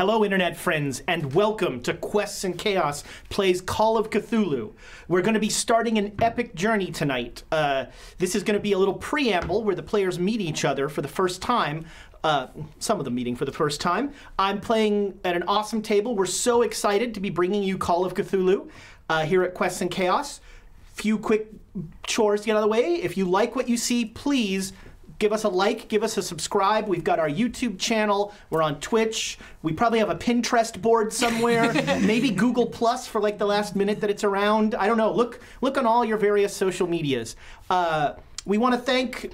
Hello, internet friends, and welcome to Quests and Chaos Plays Call of Cthulhu. We're going to be starting an epic journey tonight. This is going to be a little preamble where the players meet each other for the first time. Some of them meeting for the first time. I'm playing at an awesome table. We're so excited to be bringing you Call of Cthulhu here at Quests and Chaos. Few quick chores to get out of the way. If you like what you see, please give us a like, give us a subscribe. We've got our YouTube channel. We're on Twitch. We probably have a Pinterest board somewhere. Maybe Google Plus for like the last minute that it's around. I don't know. Look on all your various social medias. We want to thank,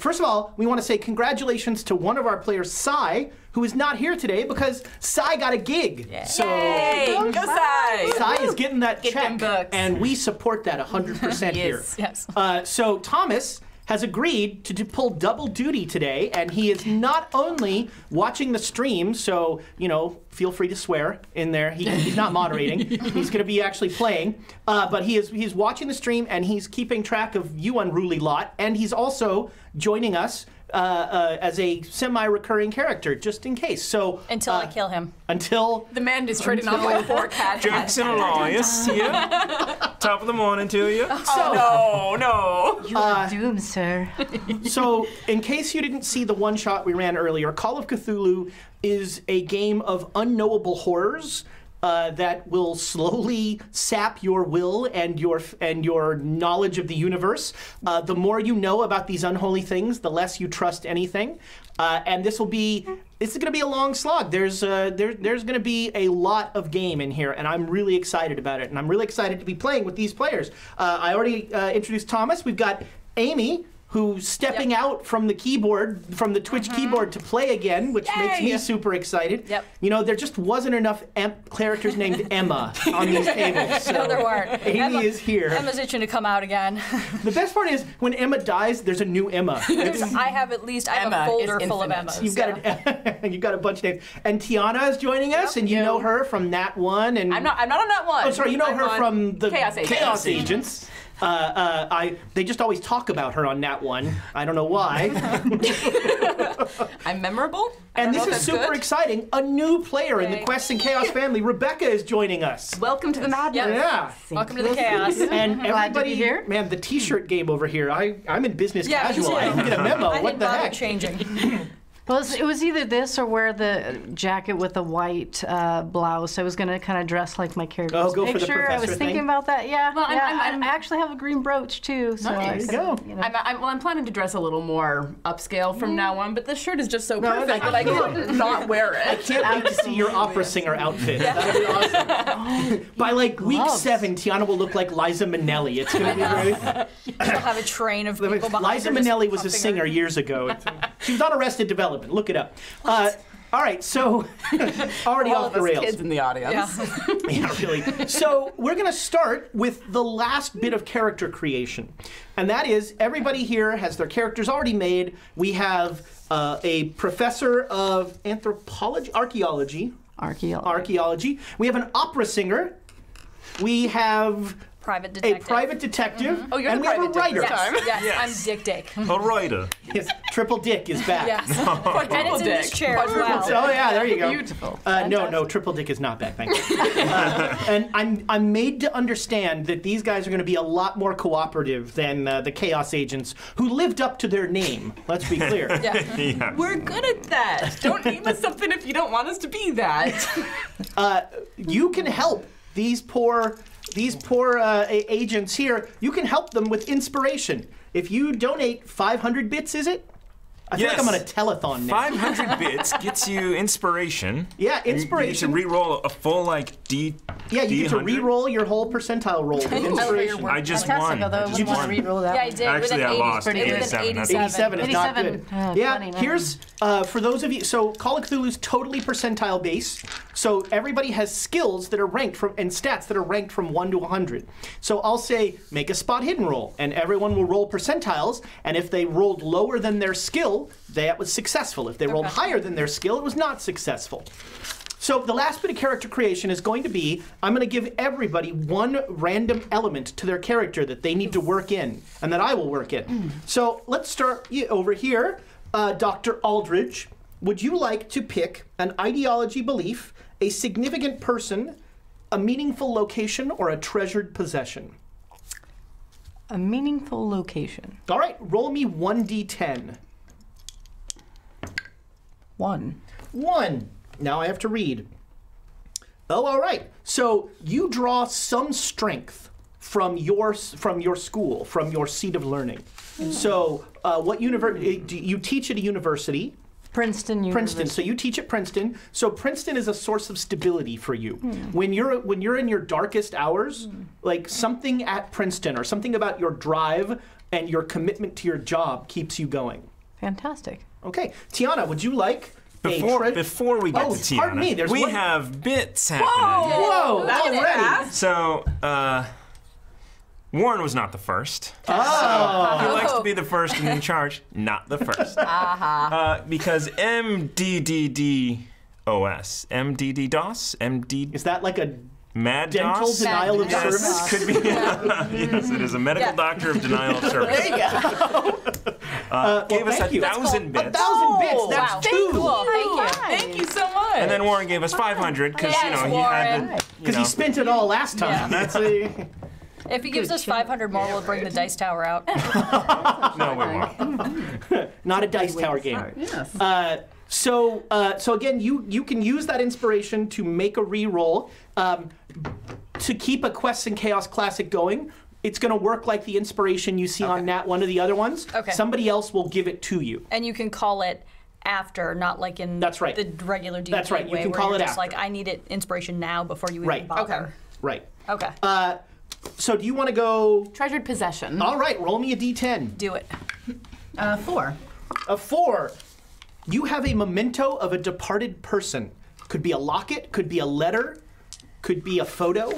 first of all, we want to say congratulations to one of our players, Sai, who is not here today because Sai got a gig. Yeah. So go Sai! Sai is getting that check, and we support that 100% here. Yes. So Thomas has agreed to pull double duty today, and he is not only watching the stream, so, you know, feel free to swear in there. He's not moderating. He's going to be actually playing, but he's watching the stream, and he's keeping track of you unruly lot, and he's also joining us as a semi-recurring character, just in case. So until I kill him. Until the man is trading on like 4 cats. Jackson Elias, yeah. Top of the morning to you. Oh, no, no. You are doomed, sir. So, in case you didn't see the one shot we ran earlier, Call of Cthulhu is a game of unknowable horrors that will slowly sap your will and your knowledge of the universe. The more you know about these unholy things, the less you trust anything. And this is going to be a long slog. There's going to be a lot of game in here, and I'm really excited about it. And I'm really excited to be playing with these players. I already introduced Thomas. We've got Amy, who's stepping out from the keyboard, from the Twitch keyboard to play again, which makes me super excited. Yep. You know, there just wasn't enough characters named Emma on these tables. So no, there weren't. Amy is here. Emma's itching to come out again. The best part is, when Emma dies, there's a new Emma. I have a folder full of Emmas. You've got, you've got a bunch of names. And Tiana is joining us, and you know her from that one. And I'm not on that one. Oh, sorry, you know her from the Chaos Agents. They just always talk about her on that one. I don't know why. I'm memorable. And this is super exciting. A new player in the Quests and Chaos family, Rebecca, is joining us. Welcome to the madness. Yeah. Welcome to the chaos. And everybody here, man, the T-shirt game over here. I'm in business casual. I didn't get a memo. What the heck? Changing. Well, it was either this or wear the jacket with a white blouse. I was going to kind of dress like my character's picture. I was thinking about that. Yeah. Well, yeah. I actually have a green brooch too. So nice. There you go. You know. I'm planning to dress a little more upscale from now on, but this shirt is just so perfect that I can not wear it. I can't wait to see your opera singer outfit. That would be awesome. By like week 7, Tiana will look like Liza Minnelli. It's going to be great. She'll have a train of people behind her. Liza Minnelli was a singer years ago. She was on Arrested Development. Look it up. All right, so already off the rails. Kids in the audience. Yeah. Yeah, really. So we're going to start with the last bit of character creation, and that is everybody here has their characters already made. We have a professor of archaeology. We have an opera singer. We have a private detective. Mm-hmm. Oh, you're and the private detective. And we have a writer. Yes, I'm Dick Dick. A writer. Yes, Triple Dick is back. Yes. And it's in this chair as well. Oh yeah, there you go. Beautiful. No, Triple Dick is not back, thank you. And I'm made to understand that these guys are going to be a lot more cooperative than the Chaos Agents, who lived up to their name. Let's be clear. Yeah. We're good at that. Don't name us something if you don't want us to be that. You can help these poor agents here. You can help them with inspiration. If you donate 500 bits, is it? I feel like I'm on a telethon now. 500 bits gets you inspiration. Yeah, inspiration. You get to reroll a full like D. Yeah, you get to reroll your whole percentile roll. With inspiration. I just won. Did you just reroll that? Yeah, I did. Actually, I lost. 87 is not good. Oh, yeah, 29. Here's for those of you. So Call of Cthulhu's totally percentile based. So everybody has skills that are ranked from and stats that are ranked from 1 to 100. So I'll say make a spot hidden roll, and everyone will roll percentiles. And if they rolled lower than their skill, that was successful. If they rolled higher than their skill, it was not successful. So the last bit of character creation is going to be, I'm going to give everybody one random element to their character that they need to work in, and that I will work in. So let's start over here. Dr. Aldridge Would you like to pick an ideology belief, a significant person, a meaningful location, or a treasured possession? A meaningful location. All right, roll me 1d10. One. Now I have to read. Oh, all right. So you draw some strength from your school, from your seat of learning. Mm. So what university do you teach at a university? Princeton University. Princeton. So you teach at Princeton. So Princeton is a source of stability for you. Mm. When you're in your darkest hours, like something at Princeton or something about your drive and your commitment to your job keeps you going. Fantastic. Okay, Tiana, would you like? Before we get to Tiana, pardon me, there's we have bits happening. Whoa, that was fast. So, Warren was not the first. Oh. So he likes to be the first and in charge, not the first. Because MDDDOS, MDDDOS, MD. Is that like a mad dental DOS? Denial of service? Could be. Yes, it is a medical doctor of denial of service. There you go. Gave us 1,000 bits. 1,000 bits. That's wow. Two. Cool. Thank you so much. And then Warren gave us 500 because he spent it all last time. Yeah. That's a... If he gives us 500 more, we'll bring the dice tower out. No, we won't. Not a dice tower game. Yes. So again, you can use that inspiration to make a reroll to keep a Quests and Chaos Classic going. It's going to work like the inspiration you see on one of the other ones. Okay. Somebody else will give it to you. And you can call it after, not like in the regular D&D way. You can call it after. Like, I need it inspiration now before you even bother. Okay. So do you want to go... Treasured possession. All right, roll me a D10. Do it. 4. A 4. You have a memento of a departed person. Could be a locket, could be a letter, could be a photo.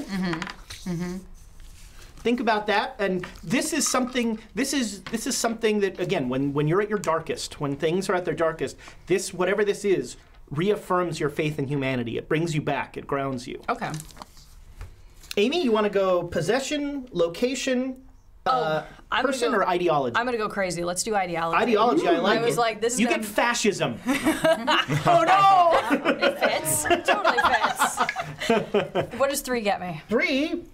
Think about that, and this is something that, again, when you're at your darkest, when things are at their darkest, this, whatever this is, reaffirms your faith in humanity. It brings you back, it grounds you. Okay. Amy, you wanna go possession, location, person, or ideology? I'm gonna go crazy, let's do ideology. Ideology, I like it. I was like, this is gonna... get fascism. Oh no! It fits, it totally fits. What does 3 get me? 3?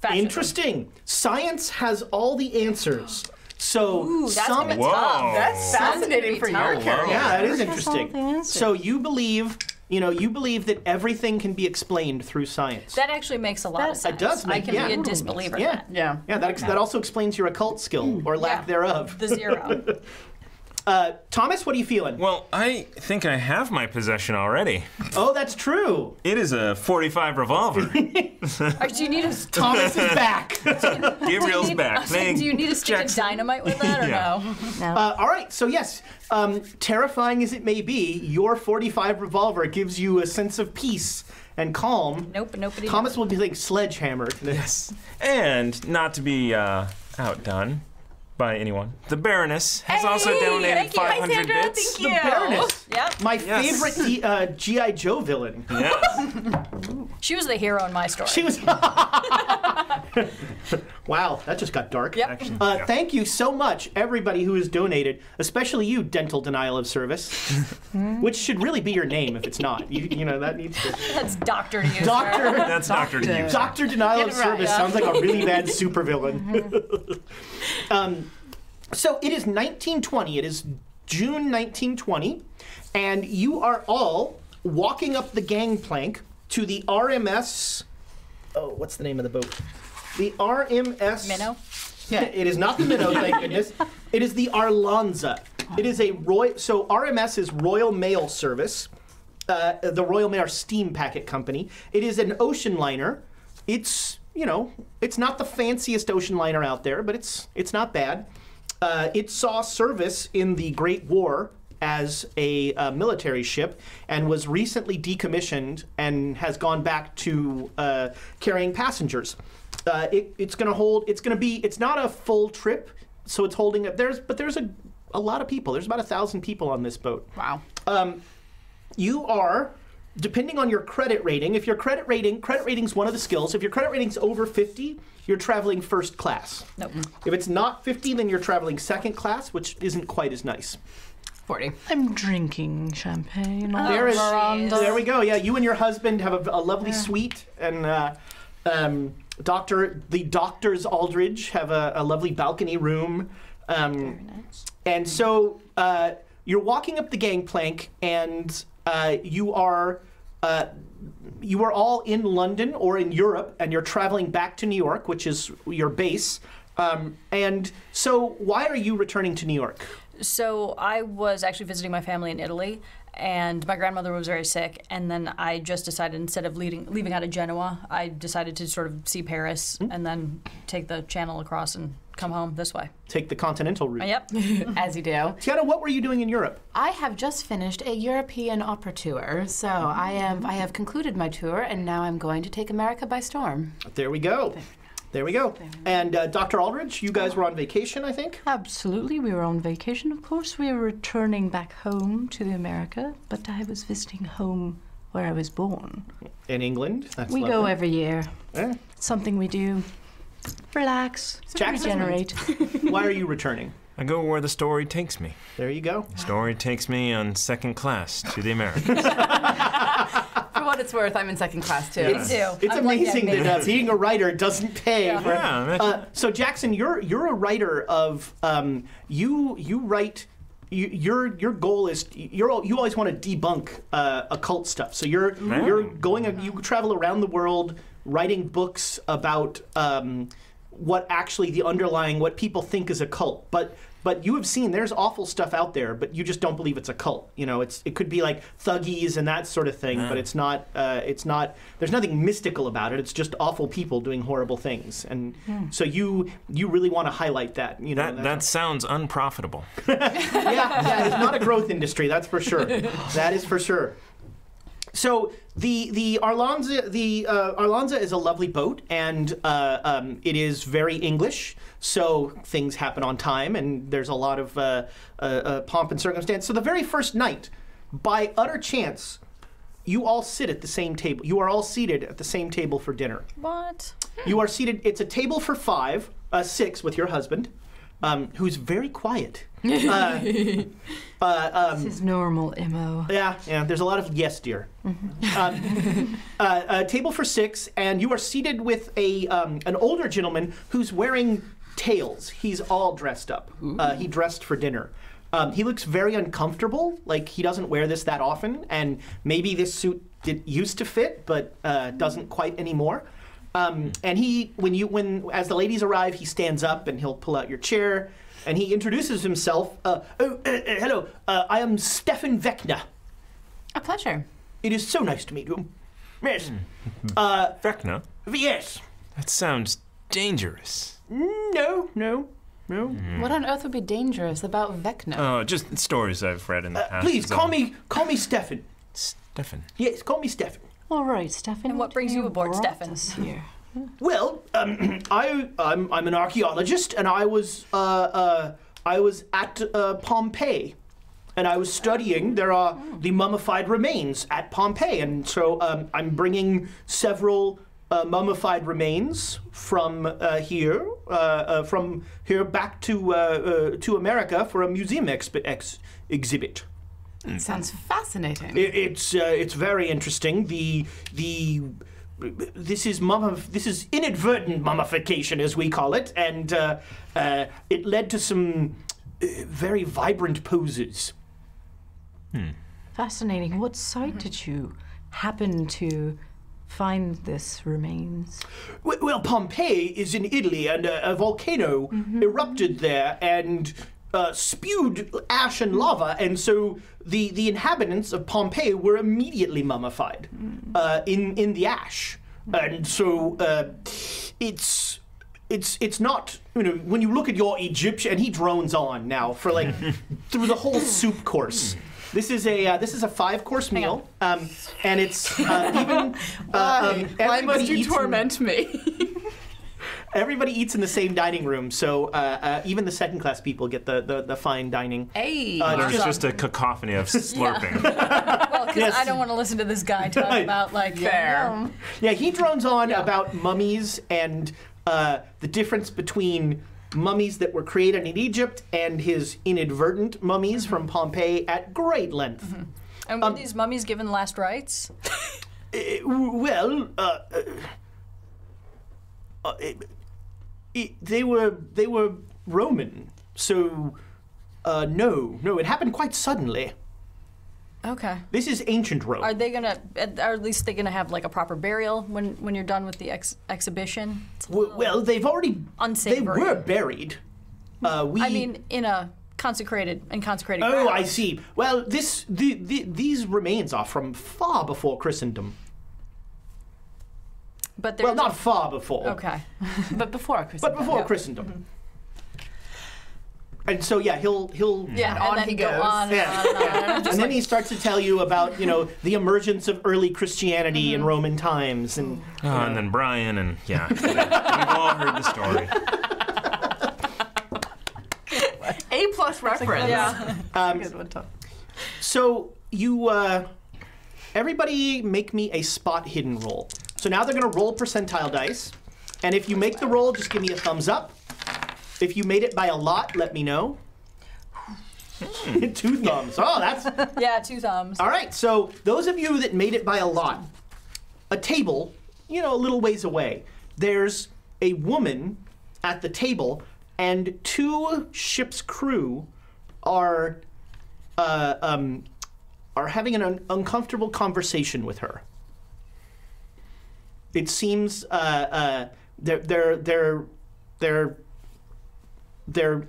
Fascism. Interesting. Science has all the answers. So that's fascinating for you. Yeah, it is interesting. So you believe, you believe that everything can be explained through science. That actually makes a lot of sense. It does. I can be a disbeliever. Yeah, that also explains your occult skill or lack thereof. The 0. Thomas, what are you feeling? Well, I think I have my possession already. Oh, that's true. It is a 45 revolver. Do you need a... Thomas is back. Gabriel's back. Do you need a stick of dynamite with that or no? All right, so yes, terrifying as it may be, your 45 revolver gives you a sense of peace and calm. Thomas will be like sledgehammer to this. Yes, and not to be outdone by anyone. The Baroness has also donated 500 bits. The Baroness, my favorite G.I. Joe villain. Yes. She was the hero in my story. She was. Wow, that just got dark. Yep. Actually, thank you so much, everybody who has donated, especially you, Dental Denial of Service, which should really be your name if it's not. You know, that needs to... That's Doctor to you. Doctor. That's Doctor to you. Doctor Denial of Service sounds like a really bad supervillain. So it is 1920. It is June 1920, and you are all walking up the gangplank to the RMS... Oh, what's the name of the boat? The RMS... Minnow? Yeah, it is not the Minnow, thank goodness. It is the Arlanza. It is a Royal... So RMS is Royal Mail Service, the Royal Mail Steam Packet Company. It is an ocean liner. It's, it's not the fanciest ocean liner out there, but it's not bad. It saw service in the Great War as a military ship and was recently decommissioned and has gone back to carrying passengers. It's going to hold, it's not a full trip, so it's holding up, there's a lot of people. There's about 1,000 people on this boat. Wow. You are, depending on your credit rating, if your credit rating's one of the skills, if your credit rating's over 50, you're traveling first class. Nope. If it's not 50, then you're traveling second class, which isn't quite as nice. 40. I'm drinking champagne. Oh, there we go. Yeah, you and your husband have a lovely suite, and the doctors Aldridge have a lovely balcony room. Very nice. And so you're walking up the gangplank, and you are all in London or in Europe, and you're traveling back to New York, which is your base. And so why are you returning to New York? So I was actually visiting my family in Italy, and my grandmother was very sick, and then I just decided, instead of leaving out of Genoa, I decided to sort of see Paris and then take the channel across and come home this way. Take the continental route. Yep. As you do. Tiana, what were you doing in Europe? I have just finished a European opera tour, so I have concluded my tour, and now I'm going to take America by storm. There we go. There we go. And Dr. Aldridge, you guys were on vacation, I think? Absolutely. We were on vacation, of course. We were returning back home to America, but I was visiting home where I was born. In England? That's lovely. We go every year. Yeah. Something we do. Relax. Jackson, regenerate. Why are you returning? I go where the story takes me. There you go. The story takes me on second class to the Americas. For what it's worth, I'm in second class too. Yeah. Me too. It's amazing that being a writer doesn't pay. Yeah. Right? So Jackson, you're a writer of your goal is you always want to debunk occult stuff. So you're going you travel around the world writing books about what actually the underlying what people think is occult, but you have seen there's awful stuff out there, but you just don't believe it's a cult. You know, it could be like thuggies and that sort of thing, but it's not. There's nothing mystical about it. It's just awful people doing horrible things, and so you really want to highlight that. You know, that sounds unprofitable. Yeah, it's not a growth industry. That's for sure. That is for sure. So the Arlanza is a lovely boat, and it is very English. So things happen on time, and there's a lot of pomp and circumstance. So the very first night, by utter chance, you all sit at the same table. You are all seated at the same table for dinner. What? You are seated. It's a table for six with your husband, who's very quiet. This is normal, MO. Yeah, there's a lot of yes, dear. A table for six, and you are seated with an older gentleman who's wearing tails. He's all dressed up. He dressed for dinner. He looks very uncomfortable, like he doesn't wear this that often, and maybe this suit used to fit, but doesn't quite anymore. And he, as the ladies arrive, he stands up and he'll pull out your chair. And he introduces himself. Hello, I am Stefan Vecna. A pleasure. It is so nice to meet you. Yes. Vecna? Yes. That sounds dangerous. No. What on earth would be dangerous about Vecna? Oh, just stories I've read in the past. Please, call me Stefan. Stefan? Yes, call me Stefan. All right, Stefan. And what brings you aboard, Stefan? Here. Well, I'm an archaeologist, and I was at Pompeii, and I was studying. There are the mummified remains at Pompeii, and so I'm bringing several mummified remains from here back to America for a museum exhibit. It sounds fascinating. It's very interesting. This is inadvertent mummification, as we call it, and it led to some very vibrant poses. Fascinating. What site did you happen to find this remains? Well, Pompeii is in Italy, and a volcano erupted there and spewed ash and lava, and so the inhabitants of Pompeii were immediately mummified in the ash, and so it's not, you know, when you look at your Egyptian, and he drones on now for like through the whole soup course. This is a5-course meal, and it's even why must you torment me? Everybody eats in the same dining room, so even the second-class people get the fine dining. Hey, it's just a cacophony of slurping. Well, because I don't want to listen to this guy talk about, like, fair. Yeah, he drones on about mummies and the difference between mummies that were created in Egypt and his inadvertent mummies from Pompeii at great length. And were these mummies given last rites? Well, they were Roman, so no, it happened quite suddenly. Okay. This is ancient Rome. Are they gonna, or at least they're gonna have like a proper burial when you're done with the exhibition? Well, they've already unsavory. They were buried. I mean, in a consecrated. Oh, I see. Well, these remains are from far before Christendom. But well, not far before. Okay. But before Christendom. But before Christendom. And so yeah, he'll yeah, and then he goes. And then he starts to tell you about, you know, the emergence of early Christianity in Roman times, and and then Brian, and yeah, we've all heard the story. A plus reference. Yeah. Good one, Tom. So you everybody make me a spot hidden roll. So now they're gonna roll percentile dice, and if you make the roll, just give me a thumbs up. If you made it by a lot, let me know. 2 thumbs. Oh, that's... Yeah, 2 thumbs. All right, so those of you that made it by a lot, a table, you know, a little ways away, there's a woman at the table, and 2 ship's crew are having an uncomfortable conversation with her. It seems they're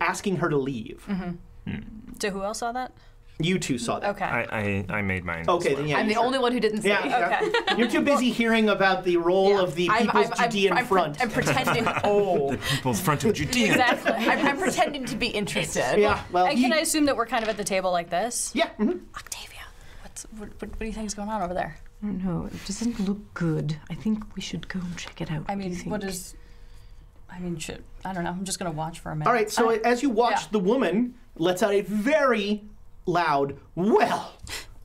asking her to leave. So who else saw that? You 2 saw that. Okay. I made mine. Okay, then yeah. I'm the only one who didn't see it. Okay. You're too busy hearing about the role of the People's Judean Front. I'm pretending. Oh. The People's Front of Judea. Exactly. I'm pretending to be interested. Yeah. Well. And can I assume that we're kind of at the table like this? Yeah. Octavia, what do you think is going on over there? I don't know. It doesn't look good. I think we should go and check it out. I mean, shit, I don't know. I'm just going to watch for a minute. All right, so as you watch, the woman lets out a very loud, "Well,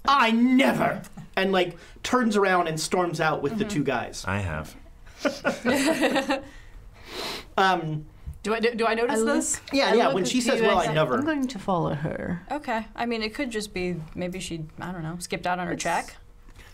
I never," and like turns around and storms out with the 2 guys. I have. Do I notice this? Yeah, yeah, when she says, "Well, I never." I'm going to follow her. Okay. I mean, it could just be maybe she, I don't know, skipped out on her check.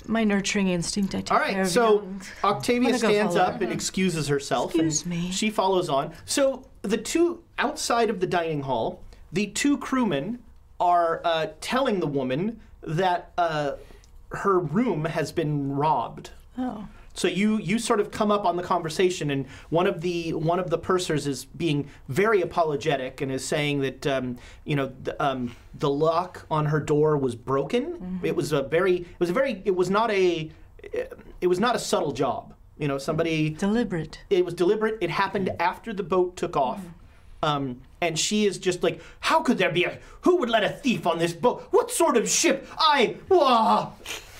My nurturing instinct, I take care of. All right, so Octavia stands up and excuses herself. Excuse me. She follows on. So the 2, outside of the dining hall, the 2 crewmen are telling the woman that her room has been robbed. Oh. So you sort of come up on the conversation, and one of the pursers is being very apologetic and is saying that you know, the lock on her door was broken. It was not a subtle job. You know, somebody deliberate. It was deliberate. It happened after the boat took off. And she is just like, "How could there be who would let a thief on this boat? What sort of ship? Wah!"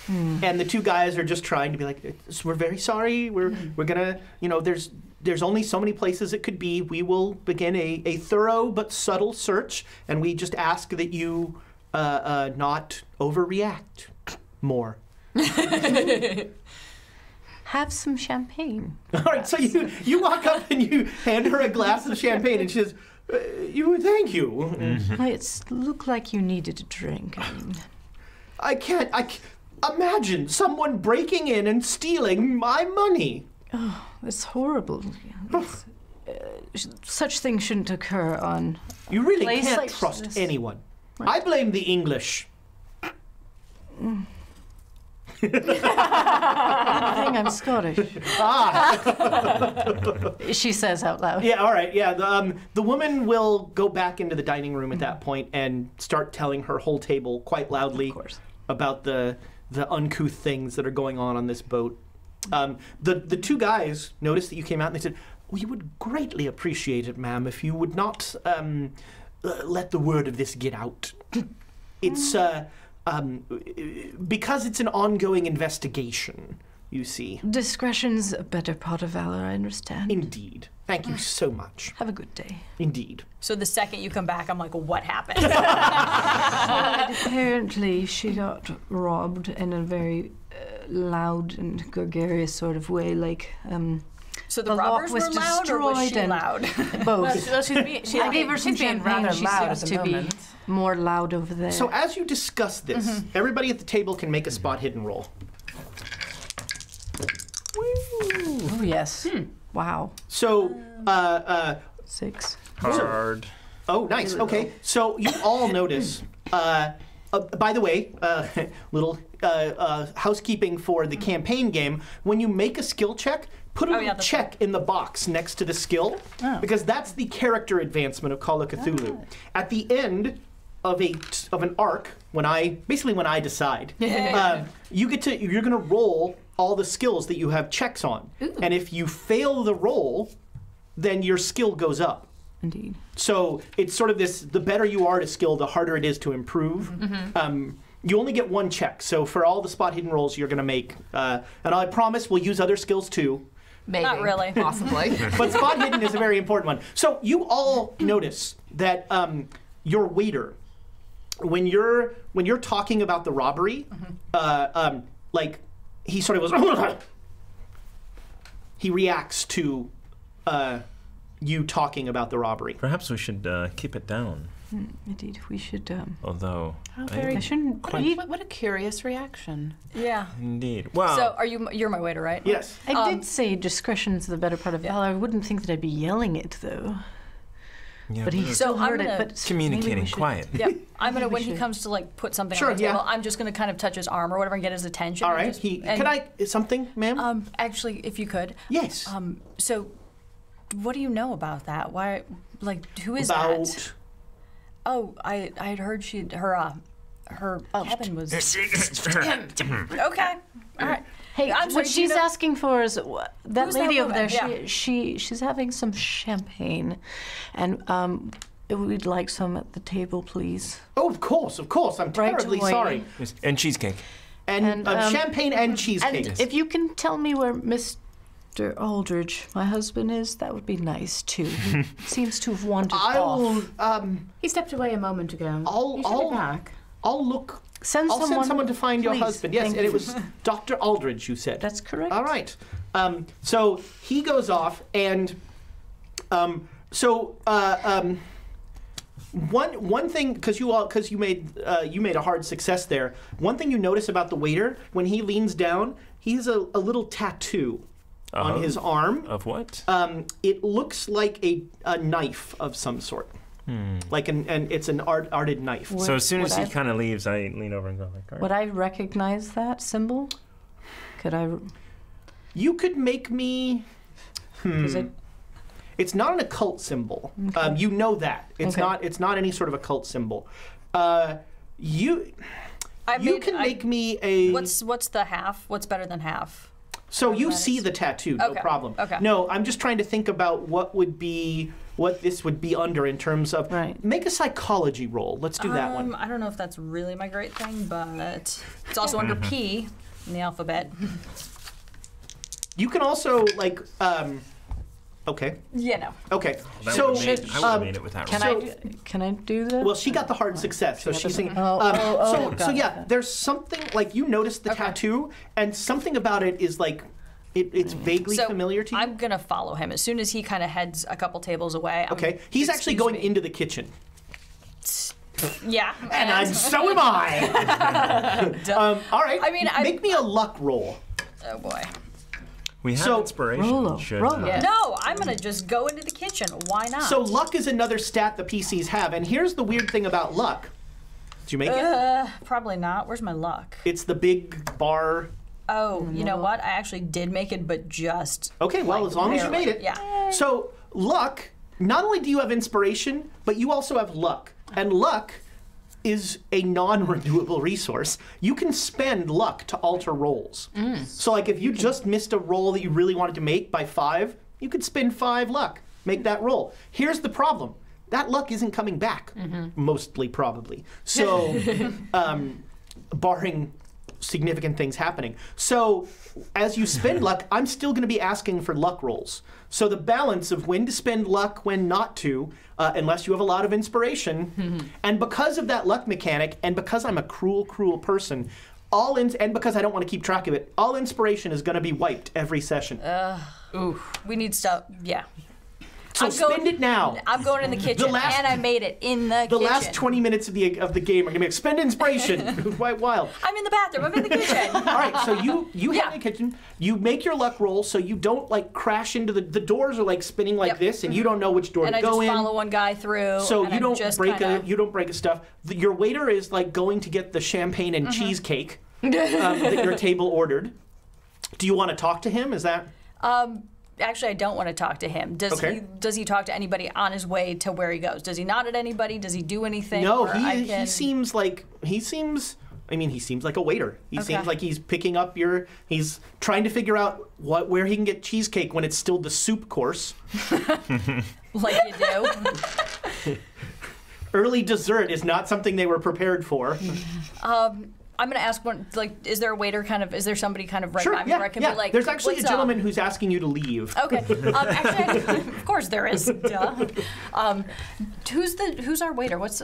And the 2 guys are just trying to be like, "We're very sorry. We're gonna, you know, there's only so many places it could be. We will begin a thorough but subtle search, and we just ask that you not overreact more." Have some champagne. All right, so you walk up and you hand her a glass of champagne, and she says, "Thank you." Well, it looked like you needed a drink. I mean, I can't. Imagine someone breaking in and stealing my money. Oh, that's horrible. It's, such things shouldn't occur on You really can't like trust this. Anyone. Right. I blame the English. I think I'm Scottish. Ah. She says out loud. Yeah, all right, yeah. The woman will go back into the dining room at that point and start telling her whole table quite loudly about the uncouth things that are going on this boat. The 2 guys noticed that you came out, and they said, "We would greatly appreciate it, ma'am, if you would not let the word of this get out. It's because it's an ongoing investigation, you see." Discretion's a better part of valor, I understand. Indeed. Thank you so much. Have a good day. Indeed. So the second you come back, I'm like, "What happened?" Apparently she got robbed in a very loud and gregarious sort of way, like So the robbers were loud, or was she loud? Both. Well, I gave her some champagne. Rather loud at the moment. More loud over there. So as you discuss this, everybody at the table can make a spot hidden roll. Oh yes. Hmm. Wow. So 6. Hard. Oh nice. Okay. So you all notice. By the way, little housekeeping for the campaign game. When you make a skill check, put a check in the box next to the skill, because that's the character advancement of Call of Cthulhu. At the end of an arc, when I decide, you get to you're gonna roll all the skills that you have checks on, and if you fail the roll, then your skill goes up. Indeed. So it's sort of this: the better you are to skill, the harder it is to improve. You only get one check, so for all the spot hidden rolls you're going to make, and I promise we'll use other skills too. Maybe. Not really. Possibly. But spot hidden is a very important one. So you all notice that your waiter, when you're talking about the robbery, like he sort of goes, he reacts to. You talking about the robbery. Perhaps we should keep it down. Indeed, we should. Although, I shouldn't. What a curious reaction. Yeah. Indeed. Wow. So, you're my waiter, right? Yes. I did say discretion's the better part of valor. I wouldn't think that I'd be yelling it though. Yeah, but he still heard it. But communicating quiet. Yeah. I'm gonna when he comes to like put something on the table, I'm just gonna kind of touch his arm or whatever and get his attention. All right. Can I something, ma'am? Actually, if you could. Yes. So. What do you know about that? Why, like, who is that? Oh, I had heard her cabin was. Okay, all right. Hey, what she's asking for is that lady over there. She's having some champagne, and we'd like some at the table, please. Oh, of course. I'm terribly sorry. And cheesecake. And champagne and cheesecake. And if you can tell me where Miss. Aldridge, my husband is. That would be nice too. He seems to have wandered off. He stepped away a moment ago. I'll be back. I'll send someone to find your husband. Yes, and it was Dr. Aldridge you said. That's correct. All right. So he goes off, and one thing, because you made a hard success there. One thing you notice about the waiter when he leans down, he has a little tattoo. On his arm. Of what? It looks like a knife of some sort. Like and it's an arted knife. So as soon as he kind of leaves, I lean over and go like, all right. Would I recognize that symbol? Could I? You could make me. It's not an occult symbol. Okay. You know that it's not. It's not any sort of occult symbol. You can make me a. What's the half? What's better than half? So you see the tattoo, no problem. Okay. No, I'm just trying to think about what this would be under in terms of, make a psychology roll. Let's do that one. I don't know if that's really my great thing, but it's also under P in the alphabet. You can also, like, Okay. Well, so I would have made it without. Can I do that? Well, she got the hard success, so she's saying. There's something like you noticed the tattoo, and something about it is like, it's vaguely familiar to you. I'm gonna follow him as soon as he kind of heads a couple tables away. He's actually going into the kitchen. Yeah. And so am I. All right. I mean, make me a luck roll. Oh boy. We have inspiration. No, I'm going to just go into the kitchen. Why not? So luck is another stat the PCs have. And here's the weird thing about luck. Did you make it? Probably not. Where's my luck? It's the big bar. Oh, you know what? I actually did make it, but just as long as you made it. Yeah. So luck, not only do you have inspiration, but you also have luck. And luck is a non-renewable resource. You can spend luck to alter rolls. So like if you just missed a roll that you really wanted to make by 5, you could spend 5 luck, make that roll. Here's the problem. That luck isn't coming back, mostly probably. So barring significant things happening. So as you spend luck, I'm still gonna be asking for luck rolls. So the balance of when to spend luck, when not to, unless you have a lot of inspiration, and because of that luck mechanic, and because I'm a cruel, cruel person, and because I don't want to keep track of it, all inspiration is going to be wiped every session. Oof. We need stuff. Yeah. So I'm spend going, it now. I'm going in the kitchen, and I made it in the kitchen. The last 20 minutes of the game are gonna be like, spend inspiration. Quite wild. I'm in the bathroom. I'm in the kitchen. All right. So you head in the kitchen. You make your luck roll so you don't like crash into the doors are like spinning like this, and you don't know which door and to go in. And I just follow one guy through. So and you don't break a stuff. Your waiter is like going to get the champagne and cheesecake that your table ordered. Do you want to talk to him? Is that? Actually, I don't want to talk to him. Does he talk to anybody on his way to where he goes? Does he nod at anybody? Does he do anything? No, he seems like a waiter. He seems like he's picking up your, he's trying to figure out where he can get cheesecake when it's still the soup course. Like you do. Early dessert is not something they were prepared for. I'm gonna ask one, like, is there a waiter kind of, is there somebody kind of right by me where I can be like, there's actually a gentleman who's asking you to leave. Okay, actually, of course there is, duh. Who's our waiter? What's?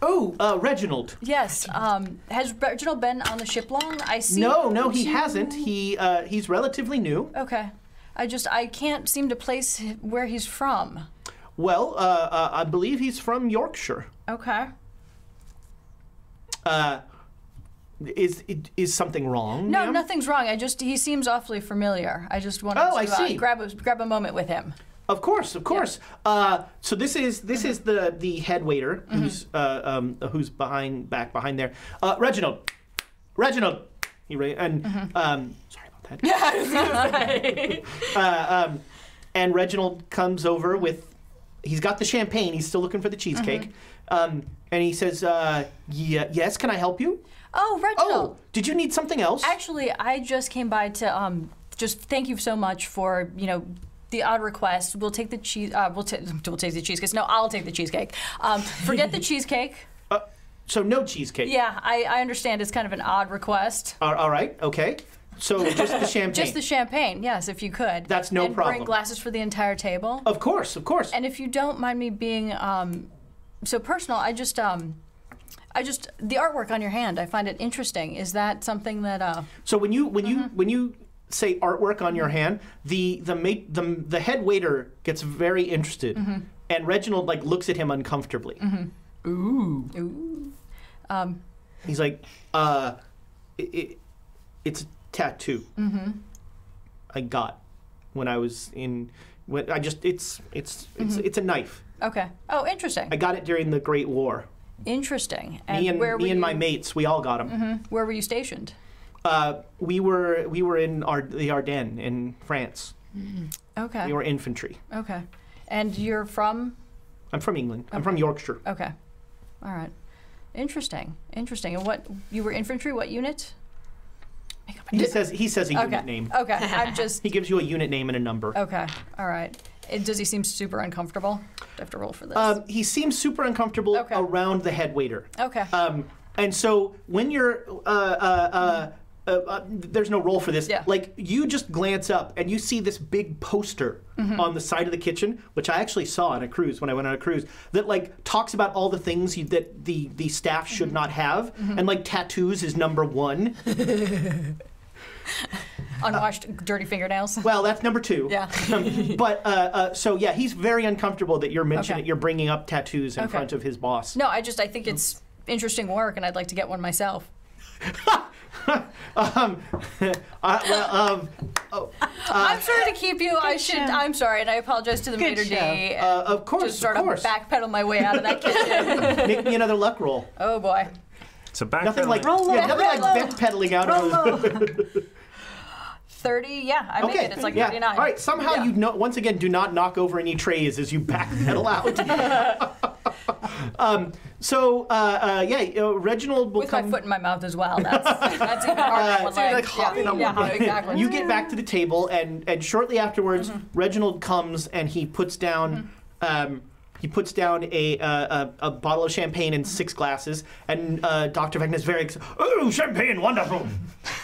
Reginald. Yes, has Reginald been on the ship long? I see. No, he hasn't. He's relatively new. Okay, I can't seem to place where he's from. Well, I believe he's from Yorkshire. Okay. Is something wrong? No, nothing's wrong. He seems awfully familiar. I just wanted to grab a moment with him. Of course. Yeah. So this is the head waiter who's back behind there. Reginald. Sorry about that. And Reginald comes over with. He's got the champagne. He's still looking for the cheesecake. And he says, yes, can I help you? Oh, Reginald. Oh, did you need something else? Actually, I just came by to just thank you so much for, the odd request. We'll take the cheese, we'll take the cheesecake. No, I'll take the cheesecake. Forget the cheesecake. So no cheesecake. Yeah, I understand it's kind of an odd request. All right, okay. So just the champagne. Just the champagne, yes, if you could. That's no problem. And bring glasses for the entire table. Of course. And if you don't mind me being so personal, the artwork on your hand, I find it interesting. Is that something that? So when you say artwork on your hand, the head waiter gets very interested, and Reginald like looks at him uncomfortably. Ooh. He's like, it's a tattoo. I got when I was in. It's a knife. Okay. Oh, interesting. I got it during the Great War. Interesting. And me and my mates, we all got them. Where were you stationed? We were in the Ardennes in France. Okay. We were infantry. Okay. And you're from? I'm from England. Okay. I'm from Yorkshire. Okay. All right. Interesting. And you were infantry? What unit? He says a unit name. Okay. He gives you a unit name and a number. Okay. All right. Does he seem super uncomfortable? Do I have to roll for this? He seems super uncomfortable around the head waiter. Okay. And so when you're, there's no roll for this. Yeah. Like you just glance up and you see this big poster on the side of the kitchen, which I actually saw on a cruise when I went on a cruise, that like talks about all the things that the staff should not have, and like tattoos is #1. Unwashed, dirty fingernails. Well, that's #2. Yeah. So yeah, he's very uncomfortable that you're mentioning you're bringing up tattoos in front of his boss. No, I think it's interesting work, and I'd like to get one myself. I'm sorry to keep you. I'm sorry, and I apologize to the maitre d'. Of course. Just sort of backpedal my way out of that kitchen. Make me another luck roll. Oh boy. So backpedaling. Nothing like backpedaling out of. 30, yeah, I made it. It's like 39. All right, somehow you once again do not knock over any trays as you backpedal out. Reginald will come. With my foot in my mouth as well. That's even harder. Exactly. You get back to the table, and shortly afterwards, Reginald comes and he puts down. He puts down a bottle of champagne and 6 glasses, and Dr. Vecna is very excited. Oh, champagne, wonderful.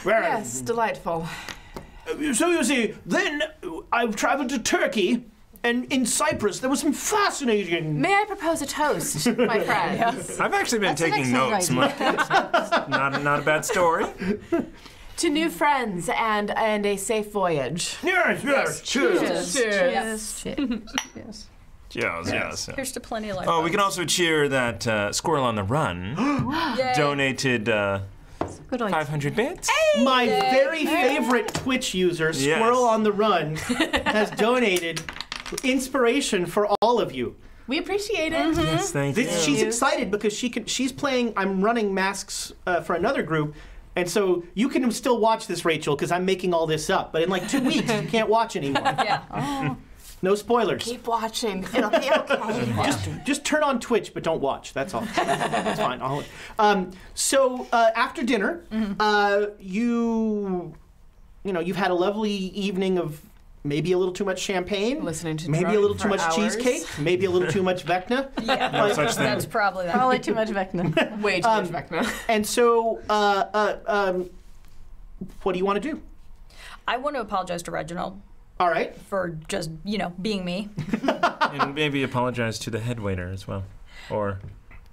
Yes, delightful. So you see, then I've traveled to Turkey, and in Cyprus there was some fascinating. May I propose a toast, my friend? Yes. I've actually been taking notes. Not a bad story. To new friends and a safe voyage. Yes, yes. Cheers. Cheers. Cheers. Cheers. Cheers. Yes, yes. Here's to plenty of life. Oh, we can also cheer that Squirrel on the Run donated 500 bits. Hey! My very favorite Twitch user, Squirrel on the Run, has donated inspiration for all of you. We appreciate it. Mm-hmm. Yes, thank you. She's excited because she can. She's playing. I'm running Masks for another group. And so you can still watch this, Rachel, because I'm making all this up. But in like 2 weeks, you can't watch anymore. Yeah. Oh. No spoilers. Keep watching. It'll be okay. Just turn on Twitch, but don't watch. That's all. That's fine. I'll, so after dinner, you've had a lovely evening of maybe a little too much champagne. Listening to maybe a little too much cheesecake. Maybe a little too much Vecna. Yeah, no such thing. That's probably that. Probably too much Vecna. Way too much Vecna. And so, what do you want to do? I want to apologize to Reginald. All right. For just, being me. And maybe apologize to the head waiter as well. Or,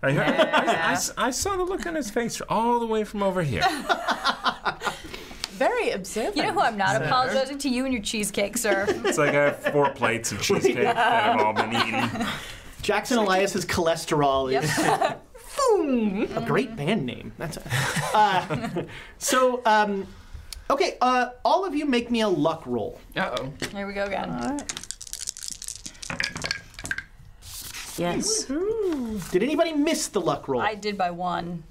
I saw the look on his face all the way from over here. Very observant. You know who I'm not apologizing to? You and your cheesecake, sir. It's like I have 4 plates of cheesecake that have all been eaten. Jackson Elias's cholesterol is... Boom! A great band name. That's it. Okay, all of you make me a luck roll. Uh-oh. Here we go again. All right. Yes. Did anybody miss the luck roll? I did by 1.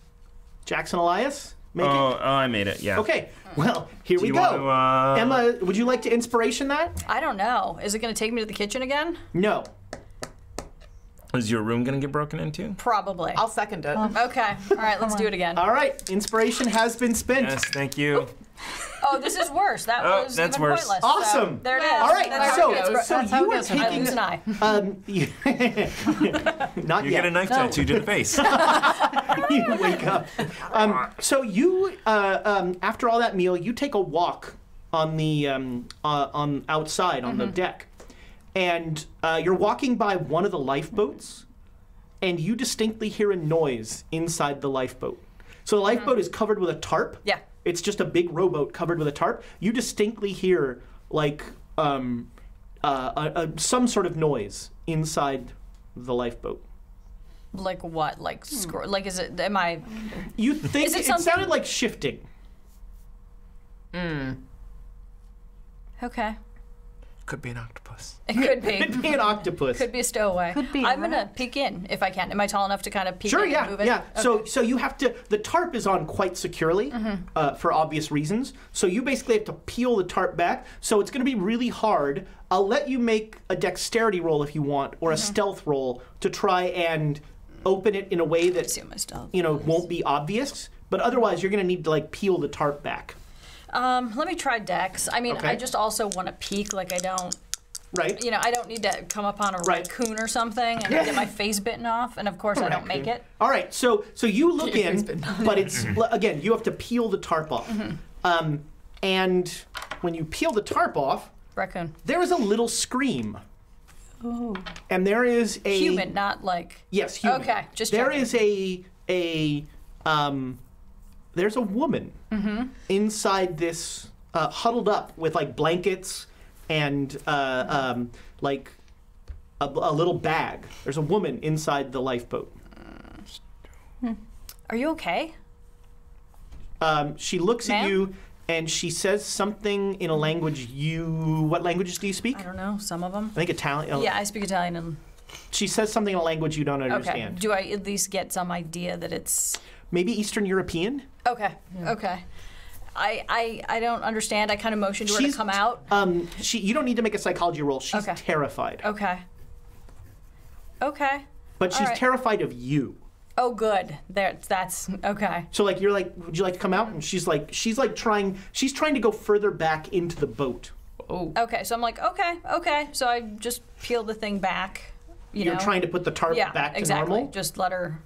Jackson Elias? Oh, I made it, yeah. Okay, well, here we go. Emma, would you like to inspiration that? I don't know. Is it going to take me to the kitchen again? No. Is your room going to get broken into? Probably. I'll second it. Okay, all right, let's do it again. All right, inspiration has been spent. Yes, thank you. Oh, this is worse. That was even pointless. Awesome. So, there it is. All right, so you are taking an eye. Not yet. You get a knife tattoo to the face. You wake up. So you, after all that meal, you take a walk on the on outside on the deck, and you're walking by one of the lifeboats, and you distinctly hear a noise inside the lifeboat. So the lifeboat is covered with a tarp. Yeah. It's just a big rowboat covered with a tarp. You distinctly hear, like, some sort of noise inside the lifeboat. Like what? Like, like, is it, am I? You think, is it something... sounded like shifting. Mm. Okay. Could be an octopus. It could be. Could be an octopus. Could be a stowaway. Could be. I'm gonna peek in if I can. Am I tall enough to kind of peek in and move it? Sure, yeah. So you have to. The tarp is on quite securely for obvious reasons. So you basically have to peel the tarp back. So it's gonna be really hard. I'll let you make a dexterity roll if you want, or a stealth roll to try and open it in a way that won't be obvious. But otherwise, you're gonna need to like peel the tarp back. Let me try Dex. I mean, I just also want to peek, like I don't, I don't need to come upon a raccoon or something and get my face bitten off, and of course I don't make it. All right, so you look in, but it's, again, you have to peel the tarp off. And when you peel the tarp off, raccoon. There is a little scream. Ooh. And there is a... Human, not like... Yes, human. Okay, just checking. There is there's a woman inside this, huddled up with like blankets and like a little bag. There's a woman inside the lifeboat. Are you okay? She looks at you and she says something in a language what languages do you speak? I don't know, some of them. I think Italian. Yeah, I speak Italian. And... She says something in a language you don't understand. Okay, do I at least get some idea that it's... Maybe Eastern European? Okay, okay. I don't understand. I kind of motioned to her to come out. You don't need to make a psychology roll. She's terrified. Okay. Okay. But she's terrified of you. Oh, good. That's okay. So like you're like, would you like to come out? And she's trying to go further back into the boat. Oh. Okay. So I'm like, okay. So I just peel the thing back. You're trying to put the tarp back to normal? Just let her.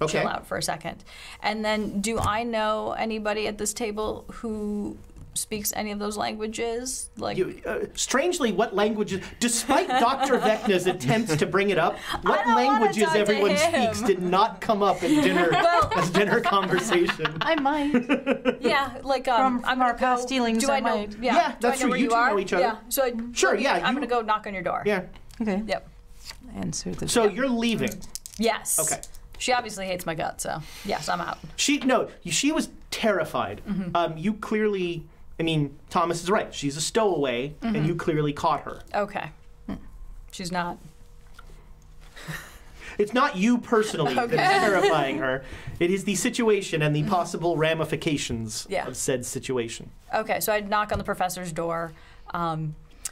Okay. Chill out for a second. And then do I know anybody at this table who speaks any of those languages. Like, you, strangely, what languages, despite Dr. Vecna's attempts to bring it up, what languages everyone speaks did not come up in dinner as dinner conversation. I might. Yeah, like from our past dealings. Do I know? Might. Yeah, yeah, that's true. You two know each other. Yeah. So I'm gonna go knock on your door. Yeah. Okay. Yep. Answer the. So you're leaving. Yes. Okay. She obviously hates my guts, so yes, I'm out. She was terrified. Mm-hmm. You clearly, I mean, Thomas is right. She's a stowaway, mm-hmm. and you clearly caught her. Okay. She's not. It's not you personally that is terrifying her. It is the situation and the possible ramifications of said situation. Okay, so I'd knock on the professor's door.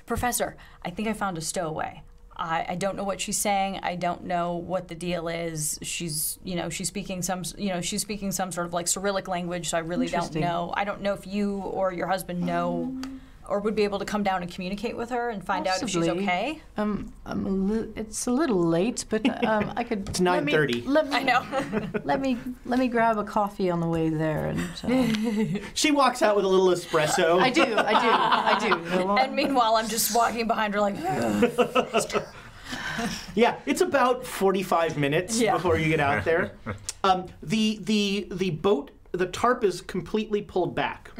Professor, I think I found a stowaway. I don't know what she's saying. I don't know what the deal is. She's, you know, she's speaking some sort of like Cyrillic language, so I really don't know. I don't know if you or your husband know or would be able to come down and communicate with her and find possibly. Out if she's okay. It's a little late, but I could. It's 9:30. I know. let me grab a coffee on the way there. And she walks out with a little espresso. I do. And meanwhile, I'm just walking behind her like. Yeah, it's about 45 minutes before you get out there. The boat, the tarp is completely pulled back,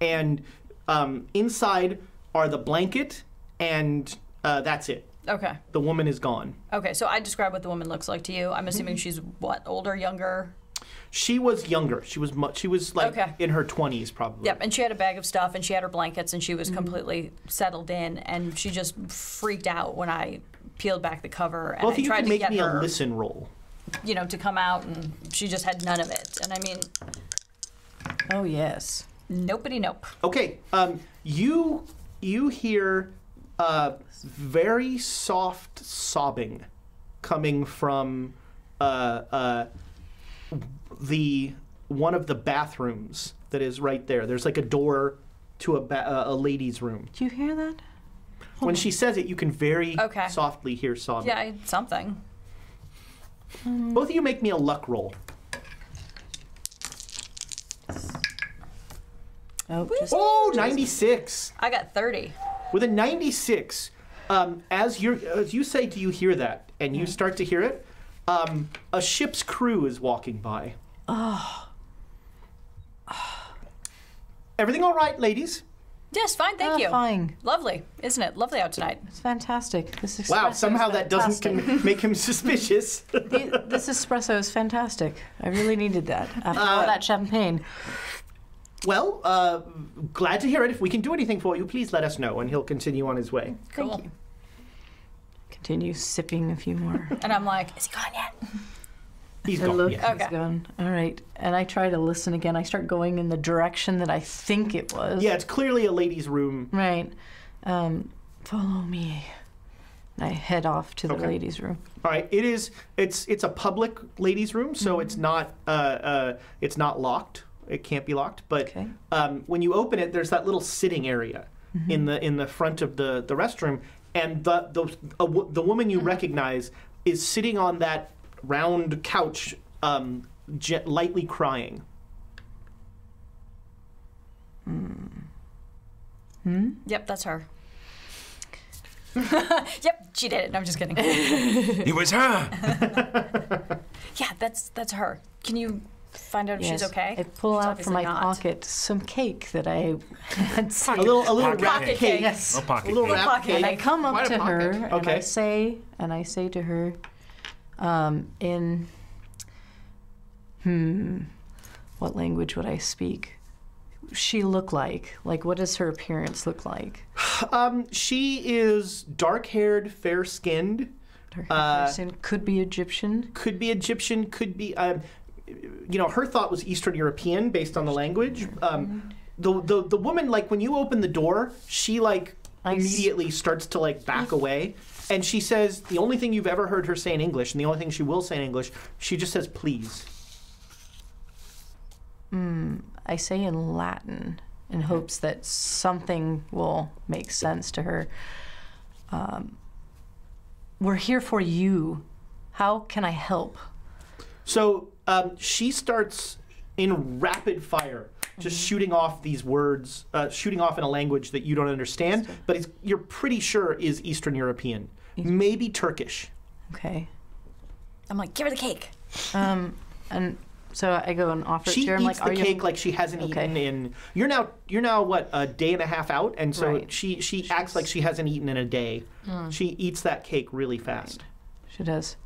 and. Inside are the blanket, and that's it. Okay. The woman is gone. Okay, so I describe what the woman looks like to you. I'm assuming she's what, older, younger? She was younger. She was like in her 20s probably. Yep, and she had a bag of stuff, and she had her blankets, and she was completely settled in, and she just freaked out when I peeled back the cover. And well, if I you tried could to make get me her, a listen roll. You know, to come out, and she just had none of it. And I mean, oh yes. Nobody, nope. Okay, you hear very soft sobbing coming from one of the bathrooms that is right there. There's like a door to a lady's room. Do you hear that? Hold when on. She says it, you can very softly hear sobbing. Yeah, something. Both of you make me a luck roll. Oh, 96. I got 30. With a 96, as you say, do you hear that? And you start to hear it. A ship's crew is walking by. Oh. Everything all right, ladies? Yes, fine, thank you. Fine. Lovely, isn't it? Lovely out tonight. It's fantastic. This espresso wow, somehow is that doesn't make him suspicious. This espresso is fantastic. I really needed that after all that champagne. Well, glad to hear it. If we can do anything for you, please let us know, and he'll continue on his way. Cool. Thank you. Continue sipping a few more. And I'm like, is he gone yet? He's gone. Look, yeah. He's gone. All right. And I try to listen again. I start going in the direction that I think it was. Yeah, it's clearly a lady's room. Right. Follow me. And I head off to the ladies' room. All right. It's a public ladies' room, so it's not locked. It can't be locked, but when you open it, there's that little sitting area in the front of the restroom, and the woman you recognize is sitting on that round couch, lightly crying. Yep, that's her. Yep, she did it. No, I'm just kidding. It was her. Yeah, that's her. Can you? Find out if she's okay. I pull out from my pocket some cake that I had seen. A little wrap cake. Yes. A little wrap cake. And I come up to her and I say to her, what language would I speak? She look like what does her appearance look like? She is dark-haired, fair-skinned. Could be Egyptian. Could be. You know, her thought was Eastern European based on the language. The woman, like when you open the door, she like immediately starts to like back away, and she says the only thing you've ever heard her say in English, and the only thing she will say in English, she just says please. I say in Latin in hopes that something will make sense to her. We're here for you. How can I help? So. She starts in rapid fire just shooting off these words, shooting off in a language that you don't understand, but it's, you're pretty sure is Eastern European, maybe Turkish. Okay. I'm like, give her the cake. And so I go and offer it to her. I'm like, are you? She eats the cake like she hasn't eaten in. You're now what, a day and a half out, and so she acts like she hasn't eaten in a day. Mm. She eats that cake really fast. Right. She does.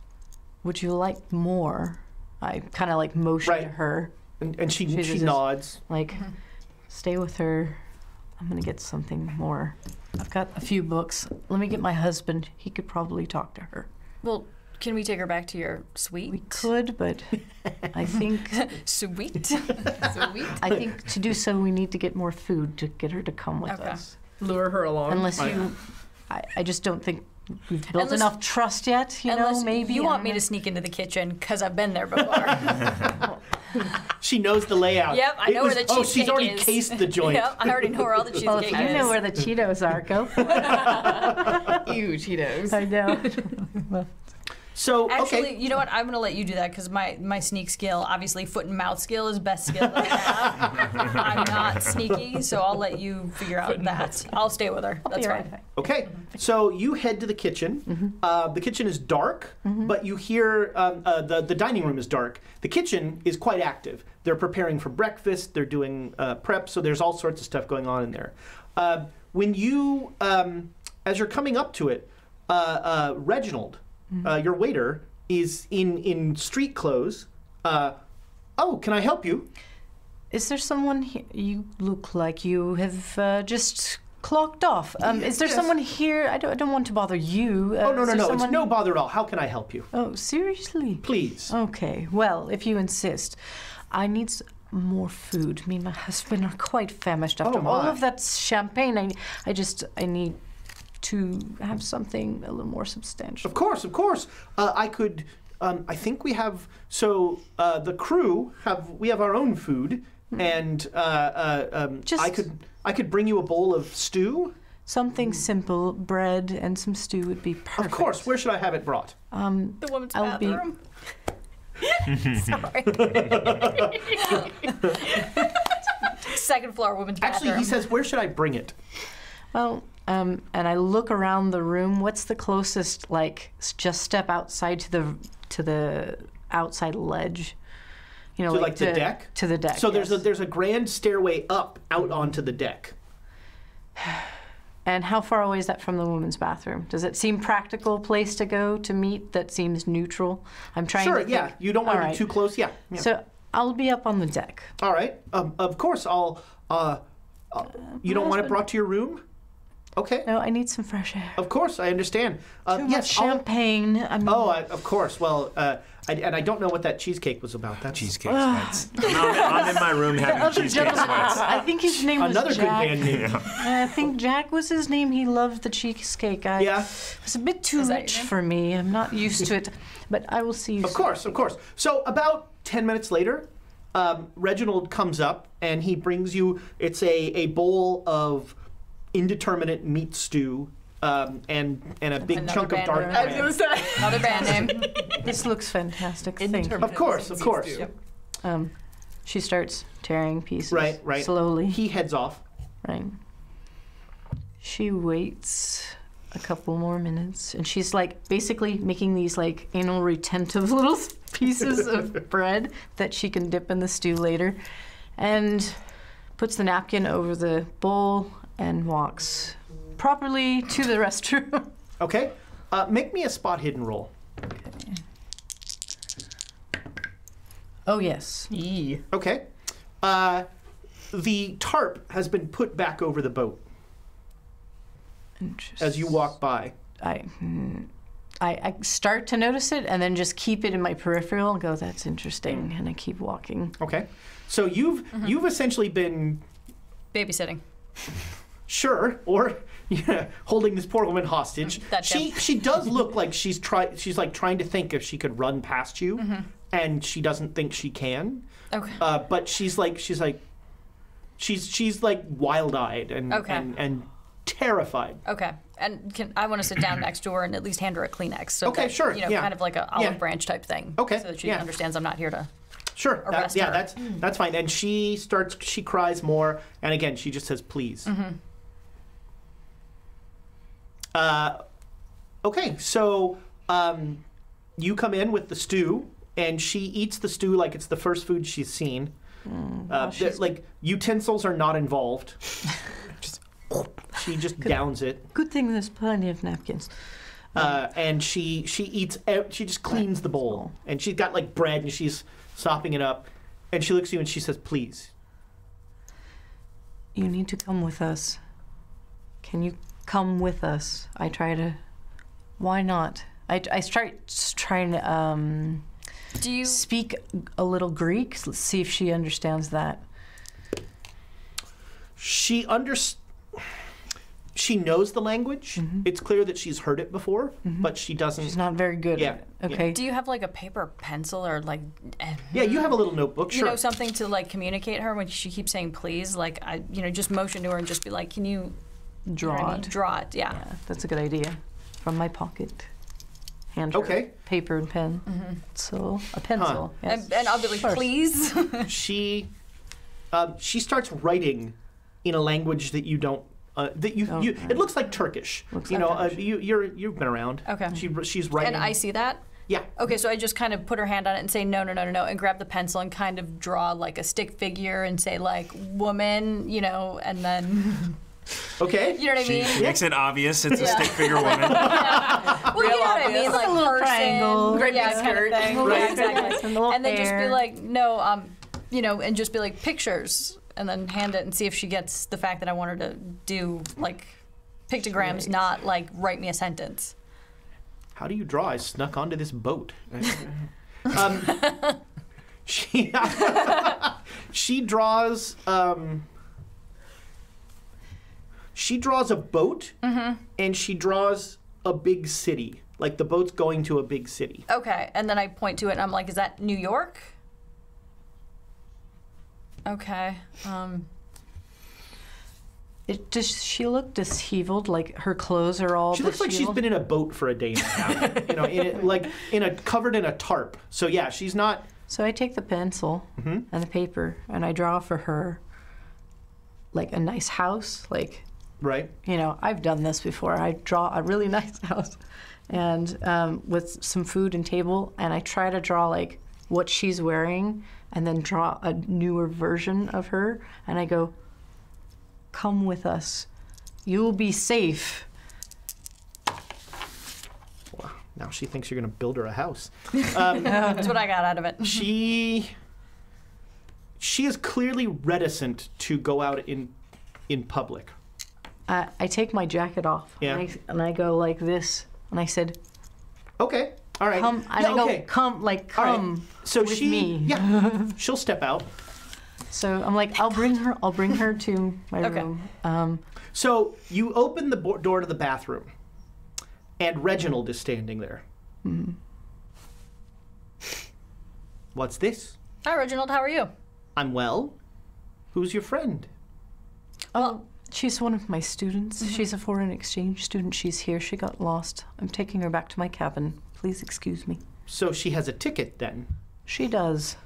Would you like more? I kind of like motion to her. And she nods. Like, stay with her. I'm gonna get something more. I've got a few books. Let me get my husband. He could probably talk to her. Well, can we take her back to your suite? We could, but I think I think to do so we need to get more food to get her to come with us. Lure her along. Unless you, I just don't think we've built enough trust yet. You know, maybe you want me to sneak into the kitchen because I've been there before. She knows the layout. Yep, I know where the cheesecake is. Oh, she's already cased the joint. Yep, I already know where all the cheesecake is. You know where the Cheetos are. Go for it. Ew, Cheetos. I know. So actually, you know what? I'm gonna let you do that because my sneak skill, obviously, foot and mouth skill is best skill that I have. I'm not sneaky, so I'll let you figure out that. I'll stay with her. That's fine. Okay. So you head to the kitchen. The kitchen is dark, but you hear the dining room is dark. The kitchen is quite active. They're preparing for breakfast. They're doing prep. So there's all sorts of stuff going on in there. When you, as you're coming up to it, Reginald. Your waiter is in street clothes. Oh, can I help you? Is there someone here? You look like you have just clocked off. Is there someone here? I don't want to bother you. Oh, no. It's no bother at all. How can I help you? Oh, seriously? Please. Okay, well, if you insist. I need more food. Me and my husband are quite famished after all of that champagne. I need to have something a little more substantial. Of course. I could, I think we have, so the crew, we have our own food, and I could bring you a bowl of stew. Something simple, bread and some stew would be perfect. Of course, where should I have it brought? The woman's bathroom. Sorry. Second floor woman's bathroom. Actually, he says, where should I bring it? Well, and I look around the room. What's the closest? Like, just step outside to the outside ledge. You know, so like the deck. To the deck. So there's a grand stairway up out onto the deck. And how far away is that from the women's bathroom? Does it seem practical place to go to meet that seems neutral? I'm trying to think. Sure, yeah. You don't want to be too close. Yeah. So I'll be up on the deck. All right. Of course, I'll. You don't want it brought to your room? Okay. No, I need some fresh air. Of course, I understand. Too much champagne. Of course. Well, and I don't know what that cheesecake was about. That cheesecake sweats. I'm in my room having cheesecake sweats. I think his name was Jack. Another good band name. I think Jack was his name. He loved the cheesecake. It was a bit too rich for me. I'm not used to it, but I will see you soon. Of course. So about 10 minutes later, Reginald comes up and he brings you. It's a bowl of indeterminate meat stew, and a big chunk of dark bread. I was gonna say. Another band name. This looks fantastic. Of course. Yep. She starts tearing pieces. Right. Slowly. He heads off. Right. She waits a couple more minutes, and she's like basically making these like anal retentive little pieces of bread that she can dip in the stew later, and puts the napkin over the bowl. And walks properly to the restroom. Okay. Make me a spot hidden roll. Okay. Oh, yes. Yee. Okay. The tarp has been put back over the boat. Interesting. As you walk by. I start to notice it and then just keep it in my peripheral and go, that's interesting, and I keep walking. Okay. So you've essentially been... babysitting. Sure, or holding this poor woman hostage. She does look like she's trying to think if she could run past you, and she doesn't think she can. Okay. But she's like wild-eyed and terrified. Okay. And I want to sit down next to her and at least hand her a Kleenex. So kind of like an olive branch type thing. Okay. So that she understands I'm not here to. Sure. Arrest her. That's fine. And she starts. She cries more, and again, she just says, "Please." Mm-hmm. Okay, so you come in with the stew, and she eats the stew like it's the first food she's seen. Mm, well, she's... Like utensils are not involved. She just downs it. Good thing there's plenty of napkins. And she eats. She just cleans the bowl, and she's got like bread, and she's sopping it up. And she looks at you, and she says, "Please, you need to come with us. Can you come with us?" I try to. Why not? I try to do you speak a little Greek? Let's see if she understands that. She knows the language. Mm-hmm. It's clear that she's heard it before, mm-hmm. but she doesn't. She's not very good at it. Okay. Do you have like a paper pencil or like? Yeah, you have a little notebook. Sure. You know, something to like communicate her when she keeps saying please. Like you know, just motion to her and just be like, "Can you draw it?" I mean? Draw it. Yeah. Yeah. That's a good idea. From my pocket, hand okay. paper and pen. Mm-hmm. So a pencil. Huh. Yes. And I'll be like, "Please." She starts writing in a language that you don't. It looks like Turkish. Turkish. You've been around. Okay. She's writing. And I see that. Yeah. Okay, so I just kind of put her hand on it and say no, and grab the pencil and kind of draw like a stick figure and say like woman, you know, and then. Okay. You know what I mean? She makes it obvious it's a stick figure woman. Yeah. Well, real you know obvious. What I mean? Like a little person, triangle, great skirt, kind of right? Exactly. And then just be like no, you know, and just be like pictures. And then hand it and see if she gets the fact that I want her to do like pictograms, not like write me a sentence. How do you draw? I snuck onto this boat. She draws. She draws a boat, mm-hmm. and she draws a big city, like the boat's going to a big city. Okay, and then I point to it and I'm like, "Is that New York?" Okay. Does she look disheveled? Like her clothes are all. She looks like she's been in a boat for a day and a half. You know, covered in a tarp. So yeah, she's not. So I take the pencil mm-hmm. and the paper and I draw for her. Like a nice house, like. Right. You know, I've done this before. I draw a really nice house, and with some food and table, and I try to draw like what she's wearing. And then draw a newer version of her, and I go, "Come with us. You'll be safe." Well, now she thinks you're gonna build her a house. That's what I got out of it. She is clearly reticent to go out in public. I take my jacket off, yeah. and I go like this, and I said, "Okay. All right. Come, yeah, I go, okay. come right. So with me." Yeah, she'll step out. So I'm like, I'll bring her to my okay. room. So you open the door to the bathroom, and Reginald is standing there. Mm-hmm. What's this? Hi, Reginald. How are you? I'm well. Who's your friend? Oh, she's one of my students. Mm-hmm. She's a foreign exchange student. She's here. She got lost. I'm taking her back to my cabin. Please excuse me. So she has a ticket then? She does.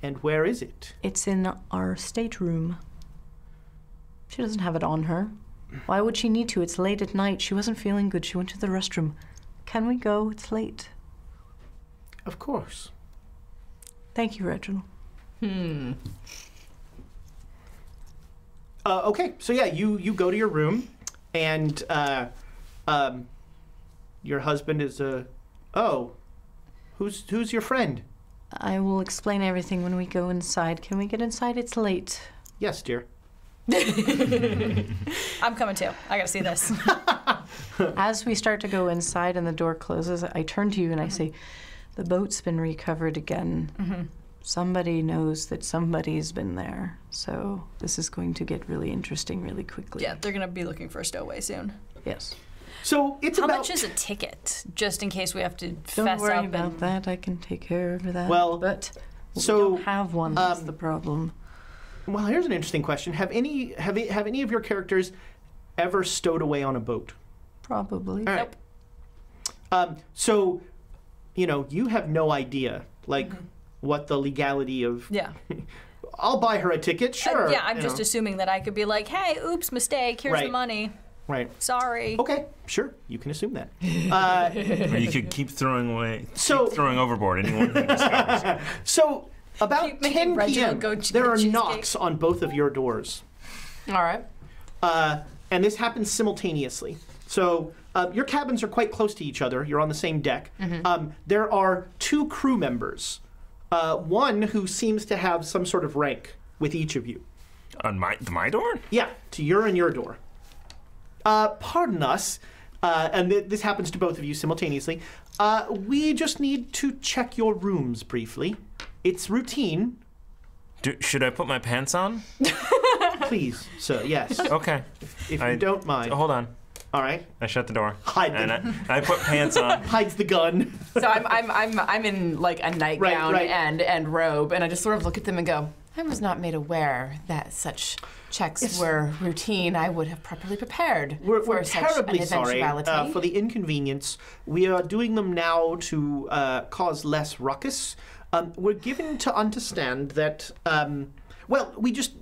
And where is it? It's in our stateroom. She doesn't have it on her. Why would she need to? It's late at night. She wasn't feeling good. She went to the restroom. Can we go? It's late. Of course. Thank you, Reginald. Okay, so yeah, you go to your room, and your husband is a... Oh, who's your friend? I will explain everything when we go inside. Can we get inside? It's late. Yes, dear. I'm coming too. I gotta see this. As we start to go inside and the door closes, I turn to you and I say, "The boat's been recovered again. Mm-hmm. Somebody knows that somebody's been there. So this is going to get really interesting really quickly." Yeah, they're gonna be looking for a stowaway soon. Yes. So it's about... How much is a ticket, just in case we have to fess up? Don't worry about that. I can take care of that. Well, but we don't have one. That's the problem. Well, here's an interesting question. Have any of your characters ever stowed away on a boat? Probably. All right. Nope. So, you know, you have no idea. Like, what the legality of... Yeah. I'll buy her a ticket, sure. Yeah, I'm just assuming that I could be like, hey, oops, mistake, here's the money. Right. Sorry. Okay, sure. You can assume that. Or you could keep throwing away, keep throwing overboard anyone who discovers. So about 10 p.m., there are knocks on both of your doors. All right. And this happens simultaneously. So your cabins are quite close to each other. You're on the same deck. Mm-hmm. There are two crew members, one who seems to have some sort of rank with each of you. On my door? Yeah, to your and your door. Pardon us, and this happens to both of you simultaneously. We just need to check your rooms briefly. It's routine. Should I put my pants on? Please, sir, yes. Okay. If you don't mind. Hold on. All right. I shut the door. I put pants on. Hides the gun. So I'm in like a nightgown and robe, and I just sort of look at them and go, I was not made aware that such checks were routine. I would have properly prepared for such an eventuality. We're terribly sorry for the inconvenience. We are doing them now to cause less ruckus. We're given to understand that, well, we just,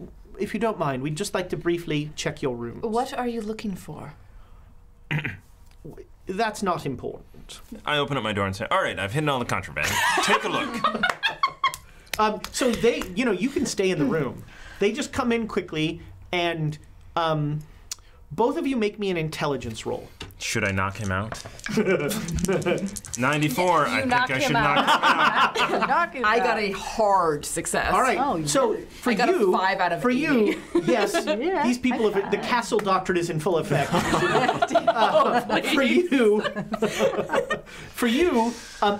if you don't mind, we'd just like to briefly check your rooms. What are you looking for? That's not important. I open up my door and say, all right, I've hidden all the contraband. Take a look. So they, you know, you can stay in the room. They just come in quickly, and both of you make me an intelligence roll. Should I knock him out? 94, I think I should knock him out. I got a hard success. All right, so for you, I got a 5 out of 8. For you, yes, these people, the castle doctrine is in full effect. For you,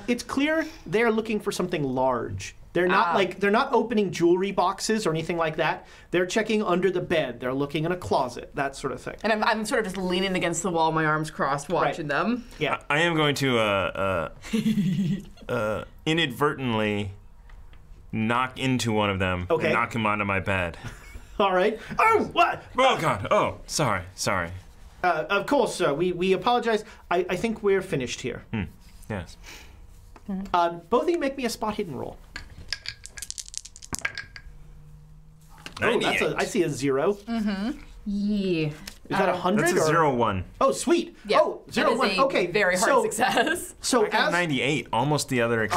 it's clear they're looking for something large. They're not they're not opening jewelry boxes or anything like that. They're checking under the bed. They're looking in a closet, that sort of thing. And I'm sort of just leaning against the wall, my arms crossed, watching them. Yeah, I am going to inadvertently knock into one of them. Okay. And knock him onto my bed. All right. Oh, what? Oh God. Oh, sorry. Of course, sir. We apologize. I think we're finished here. Mm. Yes. Mm. Both of you make me a spot hidden roll. Oh, that's I see a 0. Mm-hmm. Yeah. Is that 100? That's a 0-1. Oh, sweet. Yeah. Oh, 0-1. Okay. Very hard success. So I got 98, almost the other.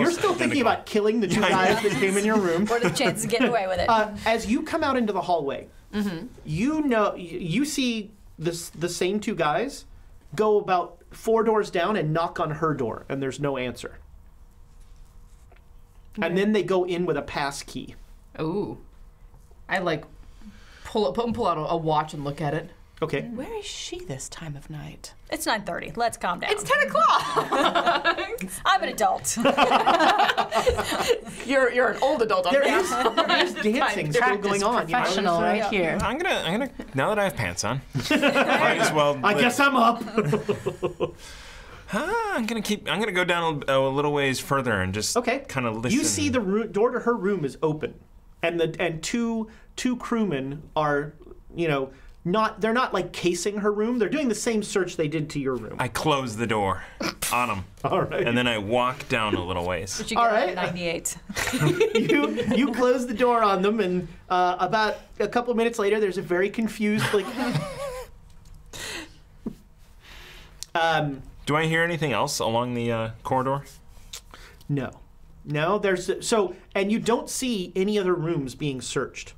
You're still thinking about killing the two guys that came in your room. What are the chances of getting away with it? As you come out into the hallway, mm-hmm. you see the same two guys go about 4 doors down and knock on her door, and there's no answer. Okay. And then they go in with a pass key. Ooh, I like pull out a watch and look at it. Okay. Where is she this time of night? It's 9:30. Let's calm down. It's 10 o'clock. I'm an adult. you're an old adult. There is dancing still going on. Professional right here. I'm gonna. Now that I have pants on, might as well. I guess I'm up. I'm gonna go down a little ways further and just kind of listen. You see the door to her room is open. And two crewmen are, you know, they're not like casing her room. They're doing the same search they did to your room. I close the door on them. All right. And then I walk down a little ways. But you get 98. you close the door on them, and about a couple of minutes later, there's a very confused like. Do I hear anything else along the corridor? No. No, and you don't see any other rooms being searched.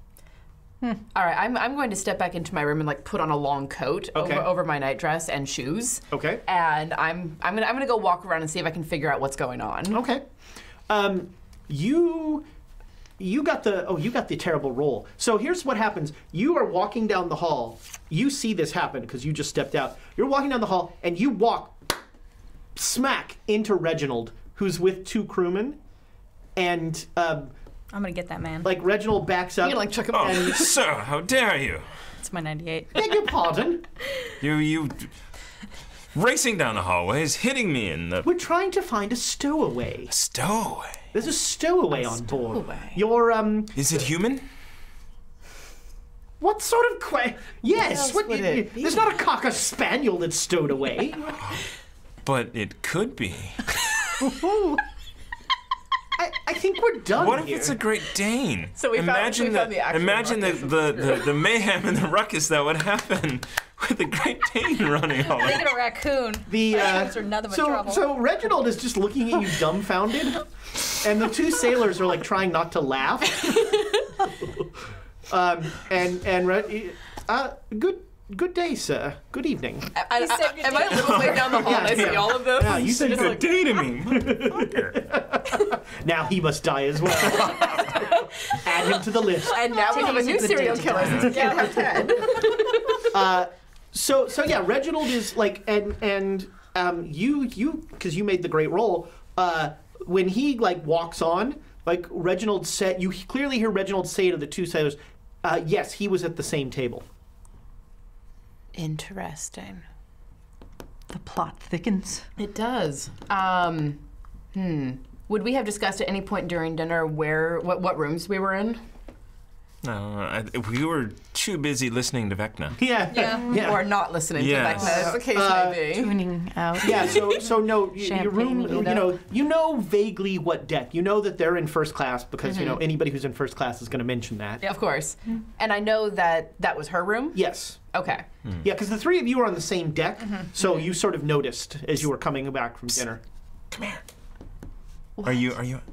Hmm. All right, I'm going to step back into my room and like put on a long coat over my nightdress and shoes. Okay. And I'm gonna go walk around and see if I can figure out what's going on. Okay. You got the terrible roll. So here's what happens: you are walking down the hall. You see this happen because you just stepped out. You're walking down the hall and you walk smack into Reginald, who's with two crewmen. And I'm gonna get that man. Like Reginald backs up. You like chuck him. Oh, sir, how dare you? It's my 98. Beg your pardon. You racing down the hallways, hitting me in the. We're trying to find a stowaway. A stowaway. There's a stowaway on board. You're Is it human? What sort of Yes. What it be? There's not a cocker spaniel that's stowed away. But it could be. I think we're done. What if it's a Great Dane? So we imagine the mayhem and the ruckus that would happen with a Great Dane running all over. I think a raccoon. The so Reginald is just looking at you dumbfounded, and the two sailors are like trying not to laugh. Good day, sir. Good evening. Am I a little way down the hall? I see all of those. Yeah, you said good day to me, motherfucker. Now he must die as well. Add him to the list. And now we have a new serial killer since we can't have 10. So yeah, Reginald is like, you because you made the great roll. When he like walks on, like Reginald said, you clearly hear Reginald say to the two sailors, "Yes, he was at the same table." Interesting. The plot thickens. It does. Would we have discussed at any point during dinner what rooms we were in? No, we were too busy listening to Vecna. Yeah. Or not listening to Vecna, as the case may be. Tuning out. Yeah, so no, your room, you know vaguely what deck. You know that they're in first class because, you know, anybody who's in first class is going to mention that. Yeah, of course. And I know that was her room? Yes. Okay. Yeah, because the three of you are on the same deck, so you sort of noticed as you were coming back from dinner. Come here. What? Are you,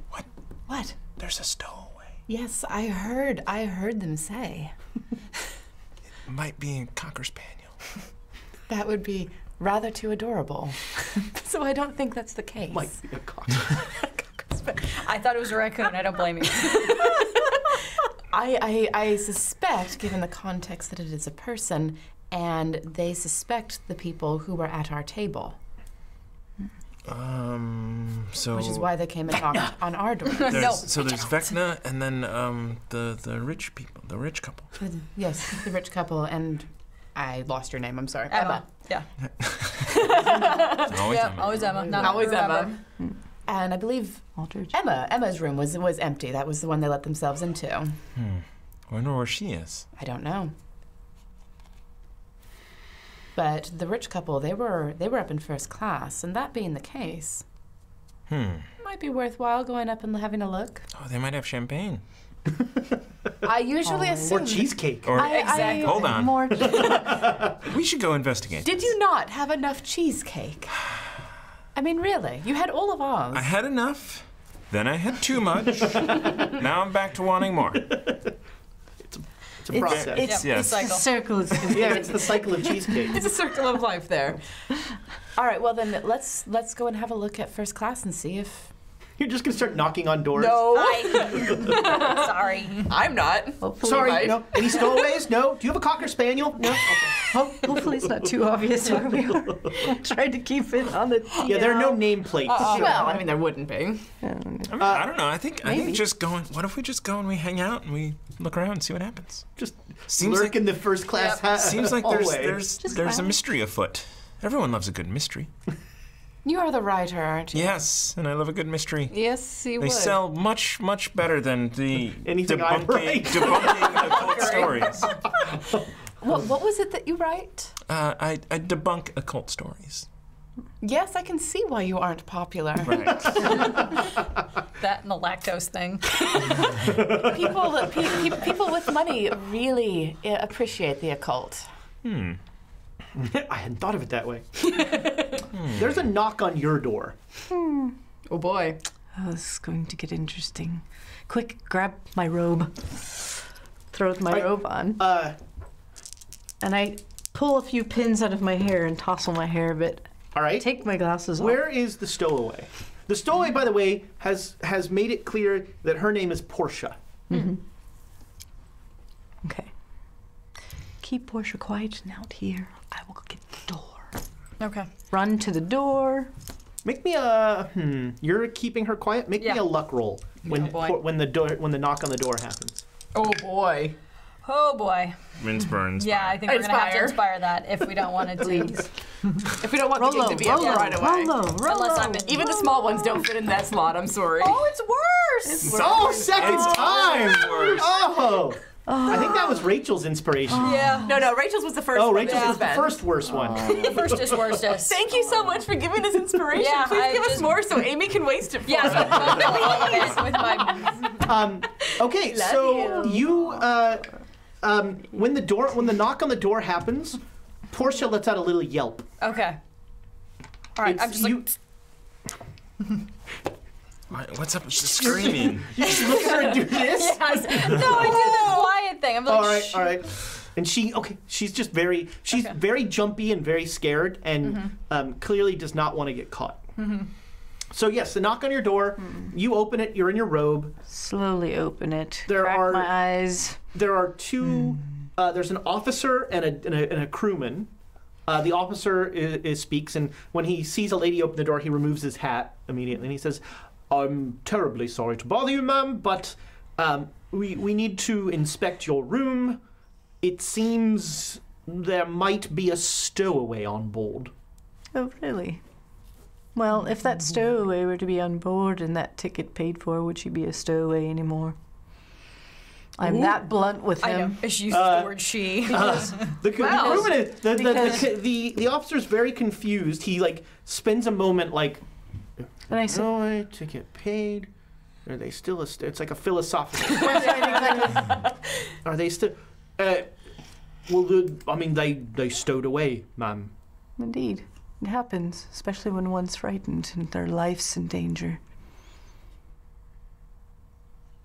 what? What? There's a stone. Yes, I heard them say. It might be in Cocker Spaniel. That would be rather too adorable. So I don't think that's the case. Might be a Cocker Spaniel. I thought it was a raccoon. I don't blame you. I suspect, given the context, that it is a person, and they suspect the people who were at our table. Which is why they came and knocked on our door. So there's Vecna and then the rich people, the rich couple. Yes, the rich couple, and I lost your name, I'm sorry. Emma. Yeah. Always Emma. And I believe Aldridge. Emma's room was empty. That was the one they let themselves into. I wonder where she is. I don't know. But the rich couple, they were up in first class, and that being the case, might be worthwhile going up and having a look. Oh, they might have champagne. I usually assume more cheesecake. Or exactly. Hold on. More we should go investigate. Did you not have enough cheesecake? I mean, really, you had all of ours. I had enough, then I had too much. Now I'm back to wanting more. It's a process. It's the cycle of cheesecake. It's a circle of life there. All right, well then let's go and have a look at first class and see if you're just gonna start knocking on doors. No, sorry, I'm not. Hopefully sorry, no. Any stowaways? No. Do you have a Cocker Spaniel? No. Okay. Hopefully it's not too obvious where we are. Tried to keep it on the. Yeah, there are no nameplates. Well, I mean there wouldn't be. I don't know. I think just going. What if we just go and we hang out and we look around and see what happens? Just lurk in the first class. Yep. Seems like there's a mystery afoot. Everyone loves a good mystery. You are the writer, aren't you? Yes, and I love a good mystery. Yes, you would. They sell much, much better than the debunking occult stories. What was it that you write? I debunk occult stories. Yes, I can see why you aren't popular. Right. That and the lactose thing. people with money really appreciate the occult. I hadn't thought of it that way. There's a knock on your door. Oh boy. Oh, this is going to get interesting. Quick, grab my robe. Throw my robe on. And I pull a few pins out of my hair and tousle my hair a bit. All right. Take my glasses off. Where is the stowaway? The stowaway, by the way, has made it clear that her name is Portia. Okay. Keep Portia quiet and out here. I will get the door. Okay. Run to the door. Make me a You're keeping her quiet. Make me a luck roll when the knock on the door happens. Oh boy. Oh boy. Rinse burns. Yeah, I think we're gonna have to inspire that if we don't want it to. If we don't want the game to be up right away. Unless I'm in. Even the small ones don't fit in that slot. I'm sorry. Oh, it's worse. It's worse. Oh, second time. Worse. Oh. Oh. I think that was Rachel's inspiration. Oh. Yeah. No, Rachel's was the first one. Rachel's was the first worst one. The first is worstest. Thank you so much for giving us inspiration. Yeah, Please give us more so Amy can waste it for us. Yeah, so with my... Okay, love so you, when the knock on the door happens, Portia lets out a little yelp. Okay. All right, I'm just like... What's up with the screaming? You just look at her and do this? Yes. No, I do the quiet thing. I'm like, all right. And she's just very, very jumpy and very scared and clearly does not want to get caught. Mm-hmm. So yes, the knock on your door, you open it, you're in your robe. Slowly open it, crack my eyes. There are two, there's an officer and a crewman. The officer speaks, and when he sees a lady open the door, he removes his hat immediately and he says, "I'm terribly sorry to bother you, ma'am, but we need to inspect your room. It seems there might be a stowaway on board." Oh, really? Well, if that stowaway were to be on board and that ticket paid for, would she be a stowaway anymore? I'm that blunt with him. I know. She used the word she. The officer's very confused. He, like, spends a moment, like... And I said, "No, to get paid. Are they still a?" It's like a philosophical question. Are they still? They stowed away, ma'am. Indeed, it happens, especially when one's frightened and their life's in danger.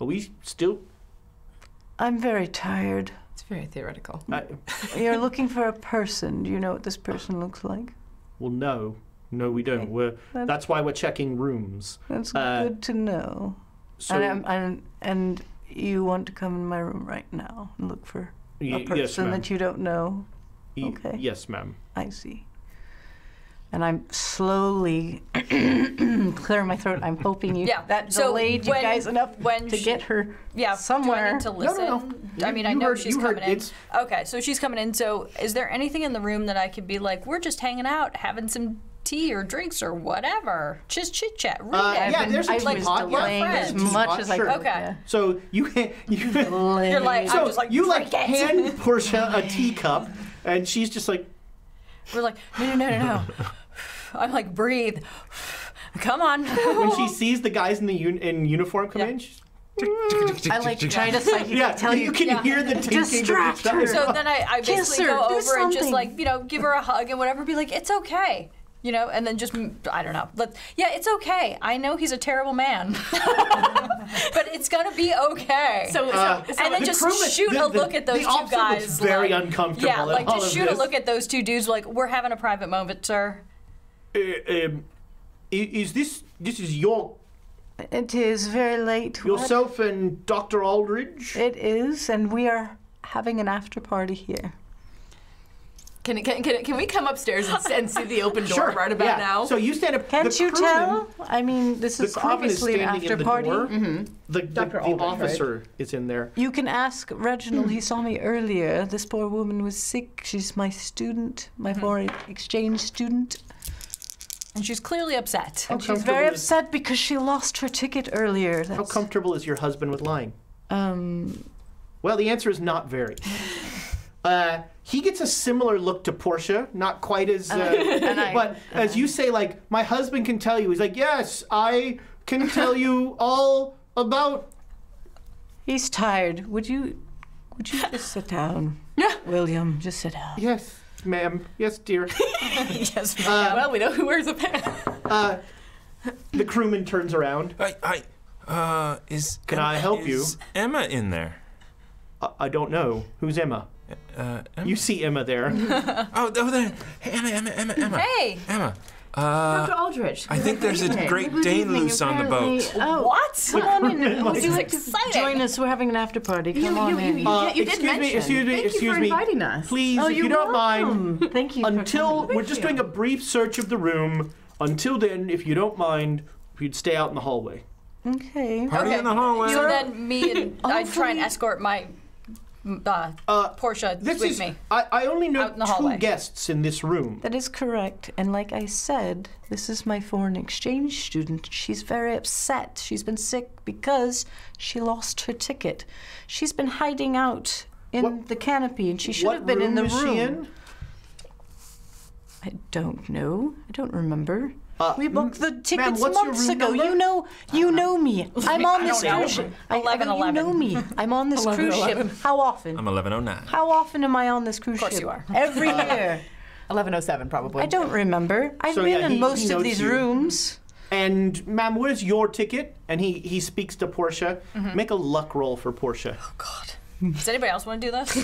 Are we still? I'm very tired. It's very theoretical. You're looking for a person. Do you know what this person looks like? Well, no. No, we don't. That's why we're checking rooms. That's good to know. So, and you want to come in my room right now and look for a person that you don't know? Okay. Yes, ma'am. I see. And I'm slowly clearing my throat. I'm hoping delayed you guys enough to get her somewhere. Do I need to listen? No. I mean, I know she's coming in. Okay, so she's coming in. So is there anything in the room that I could be like, we're just hanging out, having some tea or drinks or whatever, just chit chat. There's a teapot. As much as I could. Okay. So you're like, so I'm just like, you like hand Portia a teacup, and she's just like, we're like, no. I'm like, breathe. Come on. When she sees the guys in the uniform come in, she's I like trying to psychically tell you. You can hear the distract her. So then I basically go over and just like give her a hug and whatever. Be like, it's okay. You know, and then just, I don't know. It's okay. I know he's a terrible man, but it's going to be okay. And then just shoot a look at those two guys. Looks very uncomfortable. Yeah, like just shoot a look at those two dudes. Like, we're having a private moment, sir. This is your... It is very late. Yourself and Dr. Aldridge? It is, and we are having an after party here. Can we come upstairs and see the open door right about now? So you stand up. Can't you tell? I mean, this is obviously an after party. The officer is in there. You can ask Reginald. He saw me earlier. This poor woman was sick. She's my student, my foreign exchange student. And she's clearly upset. And she's very upset because she lost her ticket earlier. How comfortable is your husband with lying? Well, the answer is not very. He gets a similar look to Portia, not quite as, as you say, like, my husband can tell you. He's like, yes, I can tell you all about. He's tired. Would you just sit down? Yeah. William, just sit down. Yes, ma'am. Yes, dear. Yes, ma'am. Well, we know who wears a pen. The crewman turns around. Can I help you? Is Emma in there? I don't know. Who's Emma? Emma? You see Emma there. Oh, there. Hey, Emma. Hey. Emma. Dr. Aldridge. I think there's a Great Dane loose on the boat. Oh, what? Come on in. This is exciting. Join us. We're having an after party. Come on in. Excuse me. Thank you for inviting us. Please, if you don't mind. Thank you. We're just doing a brief search of the room. Until then, if you don't mind, you'd stay out in the hallway. Okay. Party in the hallway. So then me and I try and escort my Portia this with is, me. I only know two guests in this room. That is correct. And like I said, this is my foreign exchange student. She's very upset. She's been sick because she lost her ticket. She's been hiding out in the canopy, and she should have been in the room. What room is she in? I don't know. I don't remember. We booked the tickets months ago. Number? You know me. I'm on this cruise ship. 1111. You know me. I'm on this cruise ship. How often? I'm 1109. How often am I on this cruise ship? Of course you are. Every year. 1107 probably. I don't remember. I've been in most of these rooms. And ma'am, where's your ticket? And he speaks to Portia. Mm-hmm. Make a luck roll for Portia. Oh God. Does anybody else want to do this?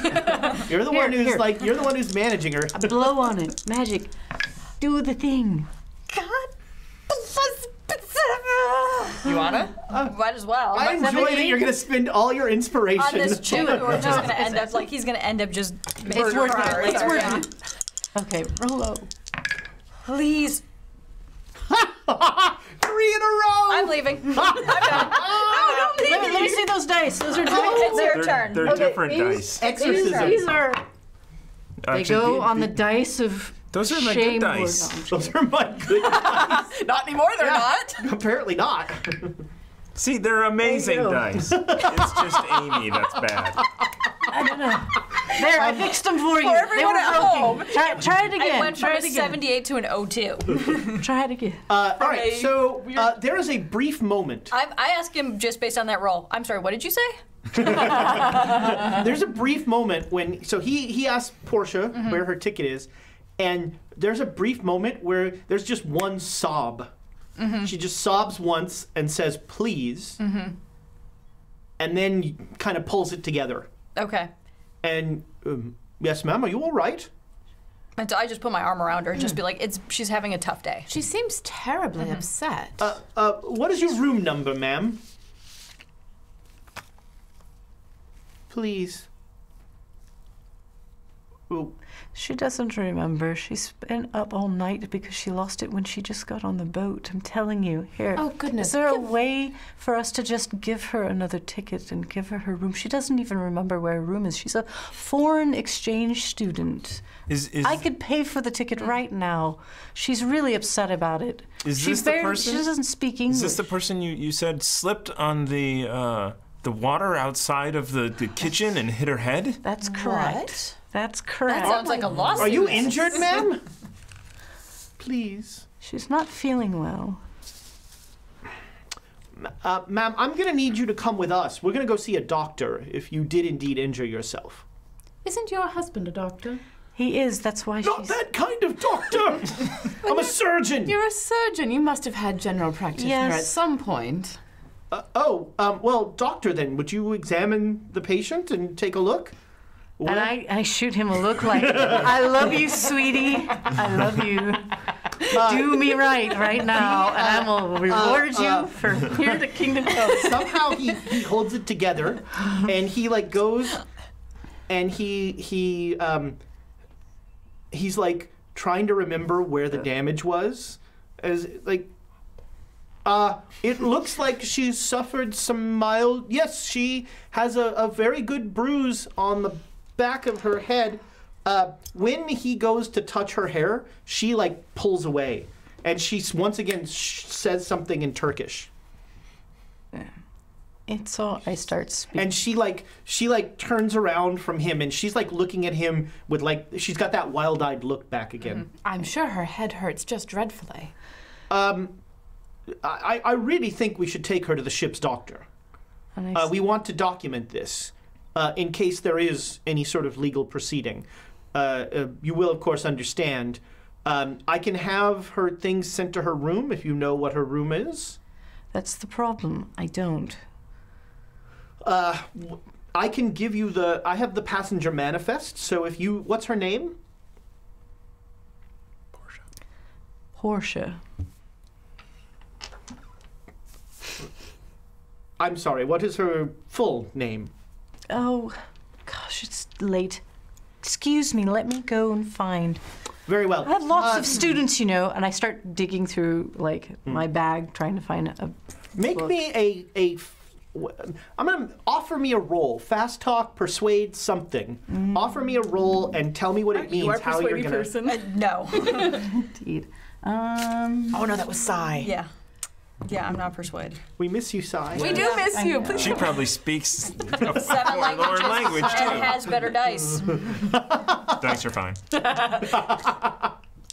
You're the one who's like, you're the one who's managing her. Blow on it. Magic. Do the thing. God bless Pizza. You wanna? Might as well. I enjoy that you're gonna spend all your inspiration on this too. We're just gonna end up like he's gonna end up just. It's worth it. It's worth it. Okay, roll low. Please. 3 in a row. I'm leaving. I'm done. I'm leaving. Let me see those dice. Those are different. It's their turn. They're different dice. Exorcism. These are. They go on the dice of. Those are my good dice. Those are my good dice. Not anymore, they're not. Apparently not. See, they're amazing dice. It's just Amy that's bad. I don't know. There, I fixed them for you. For everyone at home. Try it again. I went from a 78 to an 02. Try it again. All right, so there is a brief moment. I asked him just based on that roll. I'm sorry, what did you say? There's a brief moment when, so he asked Portia where her ticket is, and there's a brief moment where there's just one sob. Mm-hmm. She just sobs once and says, please, and then kind of pulls it together. Okay. And, yes, ma'am, are you all right? And so I just put my arm around her and just be like, she's having a tough day. She seems terribly upset. What is your room number, ma'am? Please. Ooh. She doesn't remember. She spent up all night because she lost it when she just got on the boat. I'm telling you. Here. Oh, goodness. Is there a way for us to just give her another ticket and give her her room? She doesn't even remember where her room is. She's a foreign exchange student. I could pay for the ticket right now. She's really upset about it. Is this the person? She doesn't speak English. Is this the person you said slipped on the water outside of the kitchen and hit her head? That's correct. What? That's correct. That sounds like a lawsuit. Are you injured, ma'am? Please. She's not feeling well. Ma'am, I'm going to need you to come with us. We're going to go see a doctor if you did indeed injure yourself. Isn't your husband a doctor? He is. That's why she's... Not that kind of doctor! I'm a surgeon! You're a surgeon. You must have had general practitioner at some point. Well, doctor, then, would you examine the patient and take a look? What? And I shoot him a look like, I love you, sweetie. I love you. Do me right now, and I will reward you for here the kingdom comes. Somehow he holds it together, and he like goes, and he's like trying to remember where the damage was, as like. It looks like she's suffered some mild... Yes, she has a very good bruise on the back of her head. When he goes to touch her hair, she, like, pulls away. And she, once again, says something in Turkish. It's all... I start speaking. And she, like, turns around from him, and she's, like, looking at him with, like... She's got that wild-eyed look back again. Mm-hmm. I'm sure her head hurts just dreadfully. I really think we should take her to the ship's doctor. We want to document this in case there is any sort of legal proceeding. You will, of course, understand. I can have her things sent to her room if you know what her room is. That's the problem. I don't. I can give you the... I have the passenger manifest, so if you... What's her name? Portia. Portia. I'm sorry, what is her full name? Oh, gosh, it's late. Excuse me, let me go and find. Very well. I have lots of students, you know, and I start digging through, like, my bag, trying to find a book. Make me a I'm going to offer me a roll. Fast talk, persuade, something. Mm. Offer me a roll and tell me what it means, how you're going to... no. Indeed. Oh, no, that was Sai. Yeah. Yeah, I'm not persuaded. We miss you, Sai. We do miss you. Please. She probably speaks a foreign language, too. And has better dice. Dice are fine.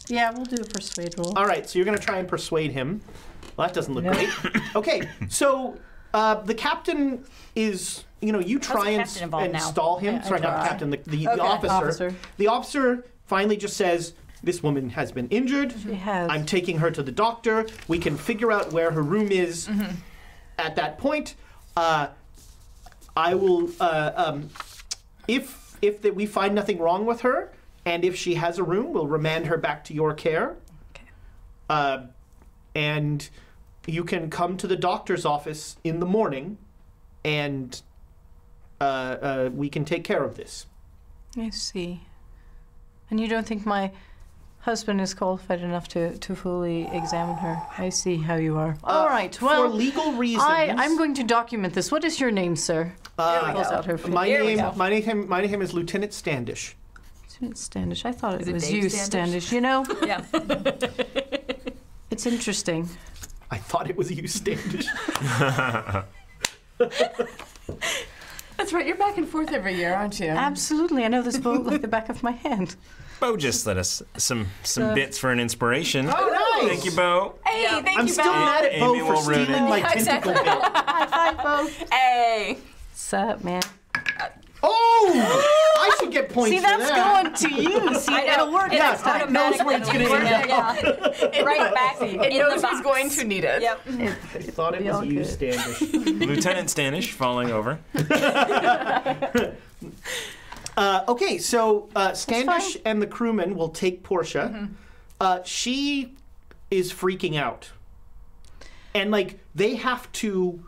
Yeah, we'll do a persuade roll. All right, so you're going to try and persuade him. Well, that doesn't look great. Okay, so... the captain is, you know, you try and stall him. Yeah, sorry, not the captain, the officer. The officer finally just says, this woman has been injured. She has. I'm taking her to the doctor. We can figure out where her room is. Mm-hmm. At that point, I will, if we find nothing wrong with her, and if she has a room, we'll remand her back to your care. Okay. And... you can come to the doctor's office in the morning, and we can take care of this. I see. And you don't think my husband is qualified enough to fully examine her? I see how you are. All right, well... for legal reasons... I'm going to document this. What is your name, sir? My name is Lieutenant Standish. Lieutenant Standish. I thought it was Dave you, Standish, you know? Yeah. It's interesting. I thought it was you, Standish. That's right. You're back and forth every year, aren't you? Absolutely. I know this bow like the back of my hand. Bo just let us some bits for an inspiration. Oh, nice. Thank you, Bo. Hey, yeah. Thank you, Bo. I'm still mad at Bo for stealing my tentacle bit. High five, Bo. Hey. What's up, man? Oh! I should get points. See, that's going to you. See, it'll work. Yes, it knows where it's going to end up. Right back. It knows who's going to need it. Yep. I thought it was you, Standish. Lieutenant Standish falling over. Okay, so Standish and the crewman will take Portia. Mm-hmm. She is freaking out. And, like, they have to...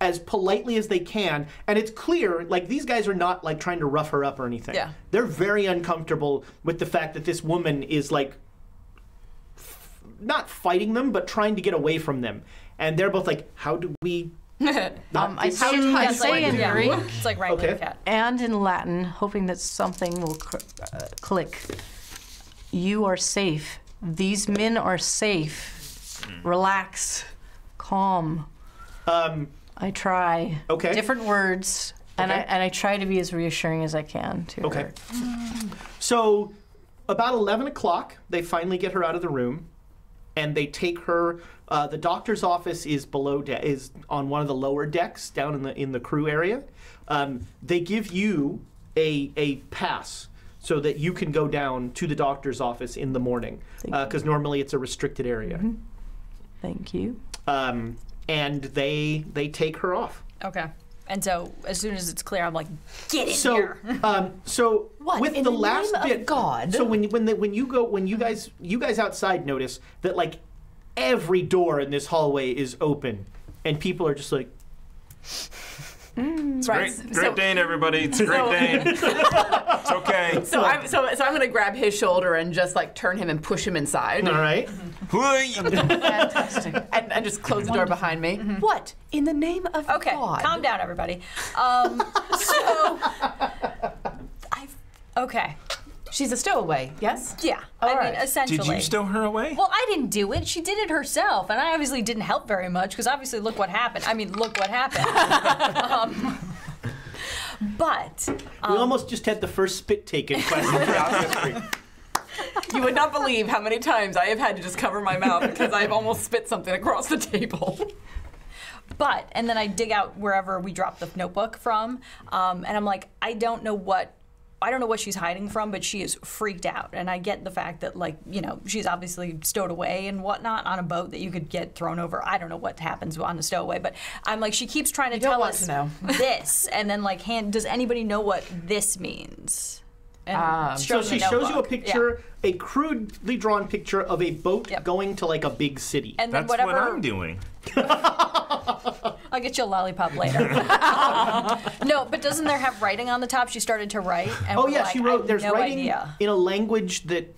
as politely as they can, and it's clear, like, these guys are not, like, trying to rough her up or anything. Yeah. They're very uncomfortable with the fact that this woman is, like, not fighting them, but trying to get away from them. And they're both like, how do we... I say in Greek. It's like wrangling a cat. And in Latin, hoping that something will click. You are safe. These men are safe. Relax. Calm. I try. Okay. Different words, and I try to be as reassuring as I can to her. So, about 11 o'clock, they finally get her out of the room, and they take her. The doctor's office is is on one of the lower decks, down in the crew area. They give you a pass so that you can go down to the doctor's office in the morning, because normally it's a restricted area. Mm-hmm. Thank you. And they take her off. Okay. And so as soon as it's clear, I'm like, get in here. So what? With in the last name bit, of God. So when you guys outside notice that, like, every door in this hallway is open, and people are just like. It's great Dane, everybody. It's Great Dane. It's okay. So I'm gonna grab his shoulder and just, like, turn him and push him inside. All right. Fantastic. And just close the door behind me. Mm-hmm. What in the name of God? Calm down, everybody. She's a stowaway, yes? Yeah. I mean, essentially. Did you stow her away? Well, I didn't do it. She did it herself, and I obviously didn't help very much, because obviously look what happened. I mean, look what happened. But... we almost just had the first spit taken question throughout history. You would not believe how many times I have had to just cover my mouth because I've almost spit something across the table. But, and then I dig out wherever we dropped the notebook from, and I'm like, I don't know what she's hiding from, but she is freaked out. And I get the fact that, like, you know, she's obviously stowed away and whatnot on a boat that you could get thrown over. I don't know what happens on a stowaway, but I'm like, she keeps trying to tell us this. And then, like, does anybody know what this means? And so she shows you a picture, a crudely drawn picture of a boat going to, like, a big city. And that's whatever, what I'm doing. I'll get you a lollipop later. No, but doesn't there have writing on the top? She started to write. And she wrote. There's writing in a language that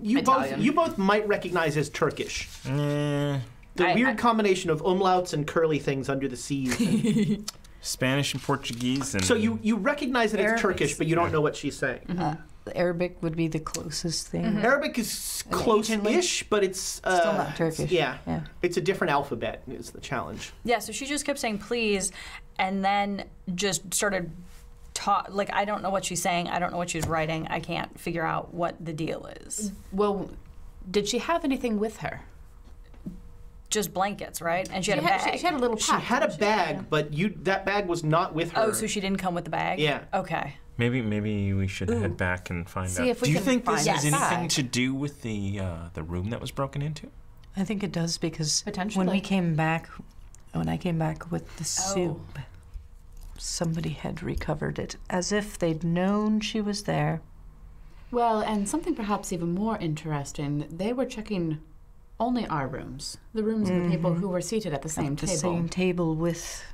you both might recognize as Turkish. The weird combination of umlauts and curly things under the seas. And Spanish and Portuguese. And so you recognize that it's Turkish, but you don't know what she's saying. Mm-hmm. Arabic would be the closest thing. Mm-hmm. Arabic is close-ish, but it's still not Turkish. Yeah, it's a different alphabet is the challenge. Yeah, so she just kept saying please, and then just started talking. Like, I don't know what she's saying. I don't know what she's writing. I can't figure out what the deal is. Well, did she have anything with her? Just blankets, right? And she had a bag. She had a little pack. She had a bag, but that bag was not with her. Oh, so she didn't come with the bag? Yeah. Okay. Maybe we should head back and find out. Do you think this has anything to do with the room that was broken into? I think it does, because when we came back, when I came back with the soup, somebody had recovered it, as if they'd known she was there. Well, and something perhaps even more interesting, they were checking only our rooms, the rooms of the people who were seated at the same table. The same table with...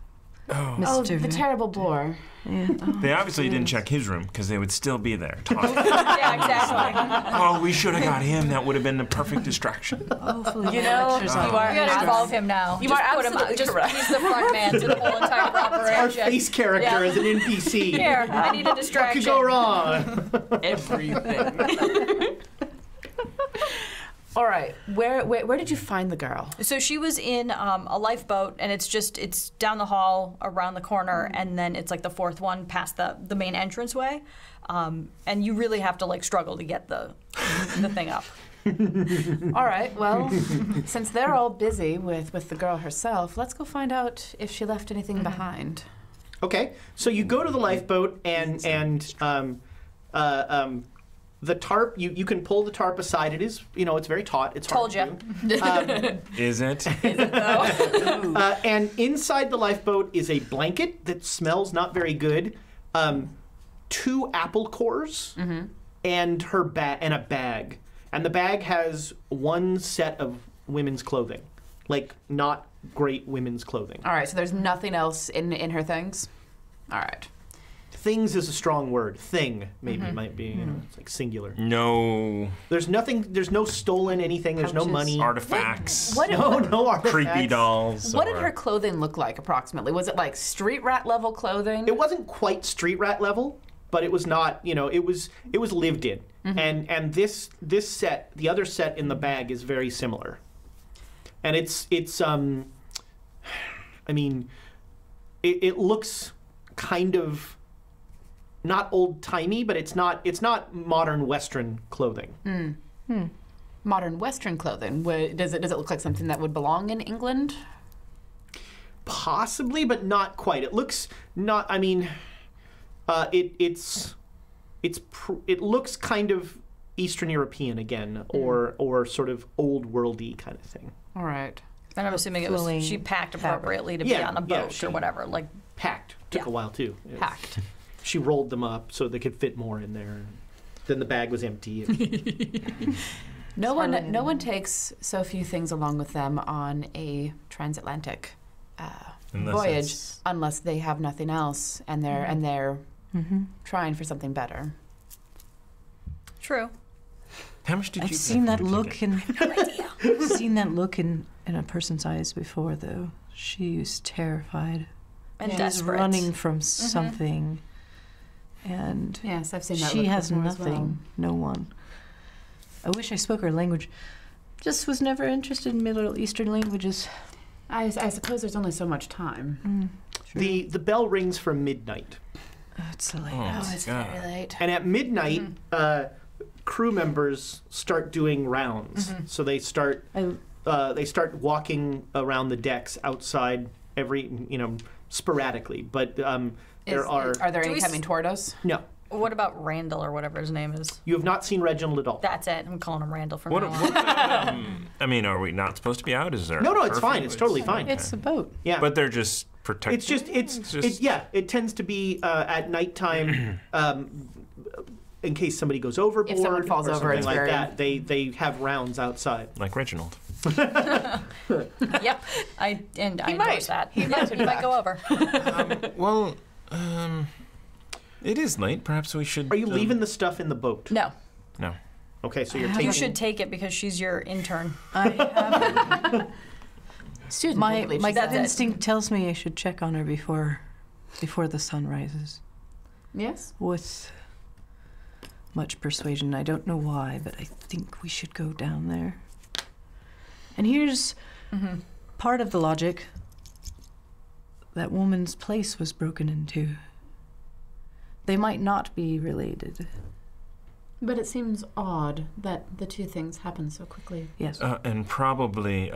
Oh, the terrible Boar. Yeah. Oh, they obviously didn't check his room, because they would still be there talking. Yeah, exactly. Oh, we should have got him. That would have been the perfect distraction. Hopefully. You know, you gotta involve him now. You are absolutely correct. He's the front man to the whole entire operation. Our face character as an NPC. Here, I need a distraction. What could go wrong? Everything. All right, where did you find the girl? So she was in a lifeboat, and it's down the hall, around the corner, and then it's like the fourth one past the main entranceway, and you really have to like struggle to get the thing up. All right, well, since they're all busy with the girl herself, let's go find out if she left anything behind. Okay, so you go to the lifeboat and the tarp, you can pull the tarp aside. It is, it's very taut. It's hard to do. Told you. Is it? Is it though? And inside the lifeboat is a blanket that smells not very good, two apple cores, and her a bag. And the bag has one set of women's clothing, like not great women's clothing. All right, so there's nothing else in her things? All right. Things is a strong word. Thing maybe might be it's like singular. No. There's nothing. There's no stolen anything. There's no money. Artifacts. No artifacts. Creepy dolls. What did her clothing look like approximately? Was it like street rat level clothing? It wasn't quite street rat level, but it was not. It was lived in. And this set, the other set in the bag, is very similar. And it's I mean, it looks kind of. Not old-timey, but it's not modern Western clothing. Modern Western clothing. Does it look like something that would belong in England? Possibly, but not quite. It looks not. I mean, it looks kind of Eastern European again, or sort of old worldy kind of thing. All right. And I'm assuming it was she packed appropriately to be on a boat or whatever. Like packed took a while too. Packed. She rolled them up so they could fit more in there. Then the bag was empty. No one takes so few things along with them on a transatlantic voyage unless they have nothing else and they're trying for something better. True. How much did you? I've seen that look in. I've seen that look in a person's eyes before, though. She was terrified. And desperate. Running from something. And yes, I've seen that. She has nothing, no one. I wish I spoke her language. Just was never interested in Middle Eastern languages. I suppose there's only so much time. The bell rings for midnight. Oh, it's so late. Oh, it's very late. And at midnight, crew members start doing rounds. So they start walking around the decks outside sporadically, but. Are there any coming toward us? No. What about Randall or whatever his name is? You have not seen Reginald at all. That's it. I'm calling him Randall from now on. I mean, are we not supposed to be out? Is there? No, it's fine. It's totally fine. It's a boat. Yeah. But they're just protected. It tends to be at nighttime. In case somebody goes overboard, if someone falls over, it's like that. They have rounds outside. Like Reginald. Yep. I endorse that. He might go over. It is late. Perhaps we should. Are you leaving the stuff in the boat? No. Okay, so you're taking. You should take it because she's your intern. I have. Student my gut instinct tells me I should check on her before the sun rises. Yes? With much persuasion. I don't know why, but I think we should go down there. And here's part of the logic. That woman's place was broken into. They might not be related. But it seems odd that the two things happen so quickly. Yes. And probably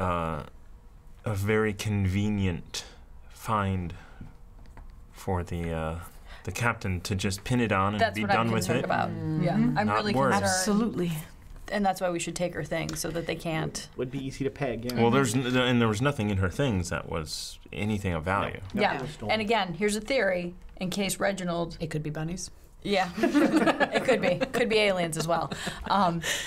a very convenient find for the captain to just pin it on and that's be done I'm with it. That's what I'm concerned about. Yeah, I'm not really concerned. Absolutely. And that's why we should take her things so that they can't. Would be easy to peg. Yeah. Well, there was nothing in her things that was anything of value. No. Yeah. And again, here's a theory in case Reginald. It could be bunnies. Yeah, it could be. Could be aliens as well.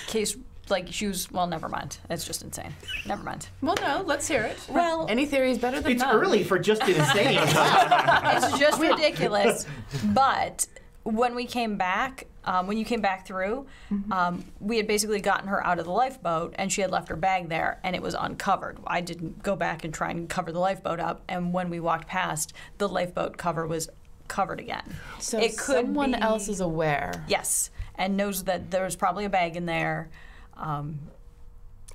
Case like she was. Well, never mind. That's just insane. Never mind. Well, no. Let's hear it. Well, any theory is better than none. It's early for just insane. It's just ridiculous. But when we came back. When you came back through, we had basically gotten her out of the lifeboat, and she had left her bag there, and it was uncovered. I didn't go back and try and cover the lifeboat up, and when we walked past, the lifeboat cover was covered again. So it could someone be, else is aware. Yes, and knows that there was probably a bag in there. And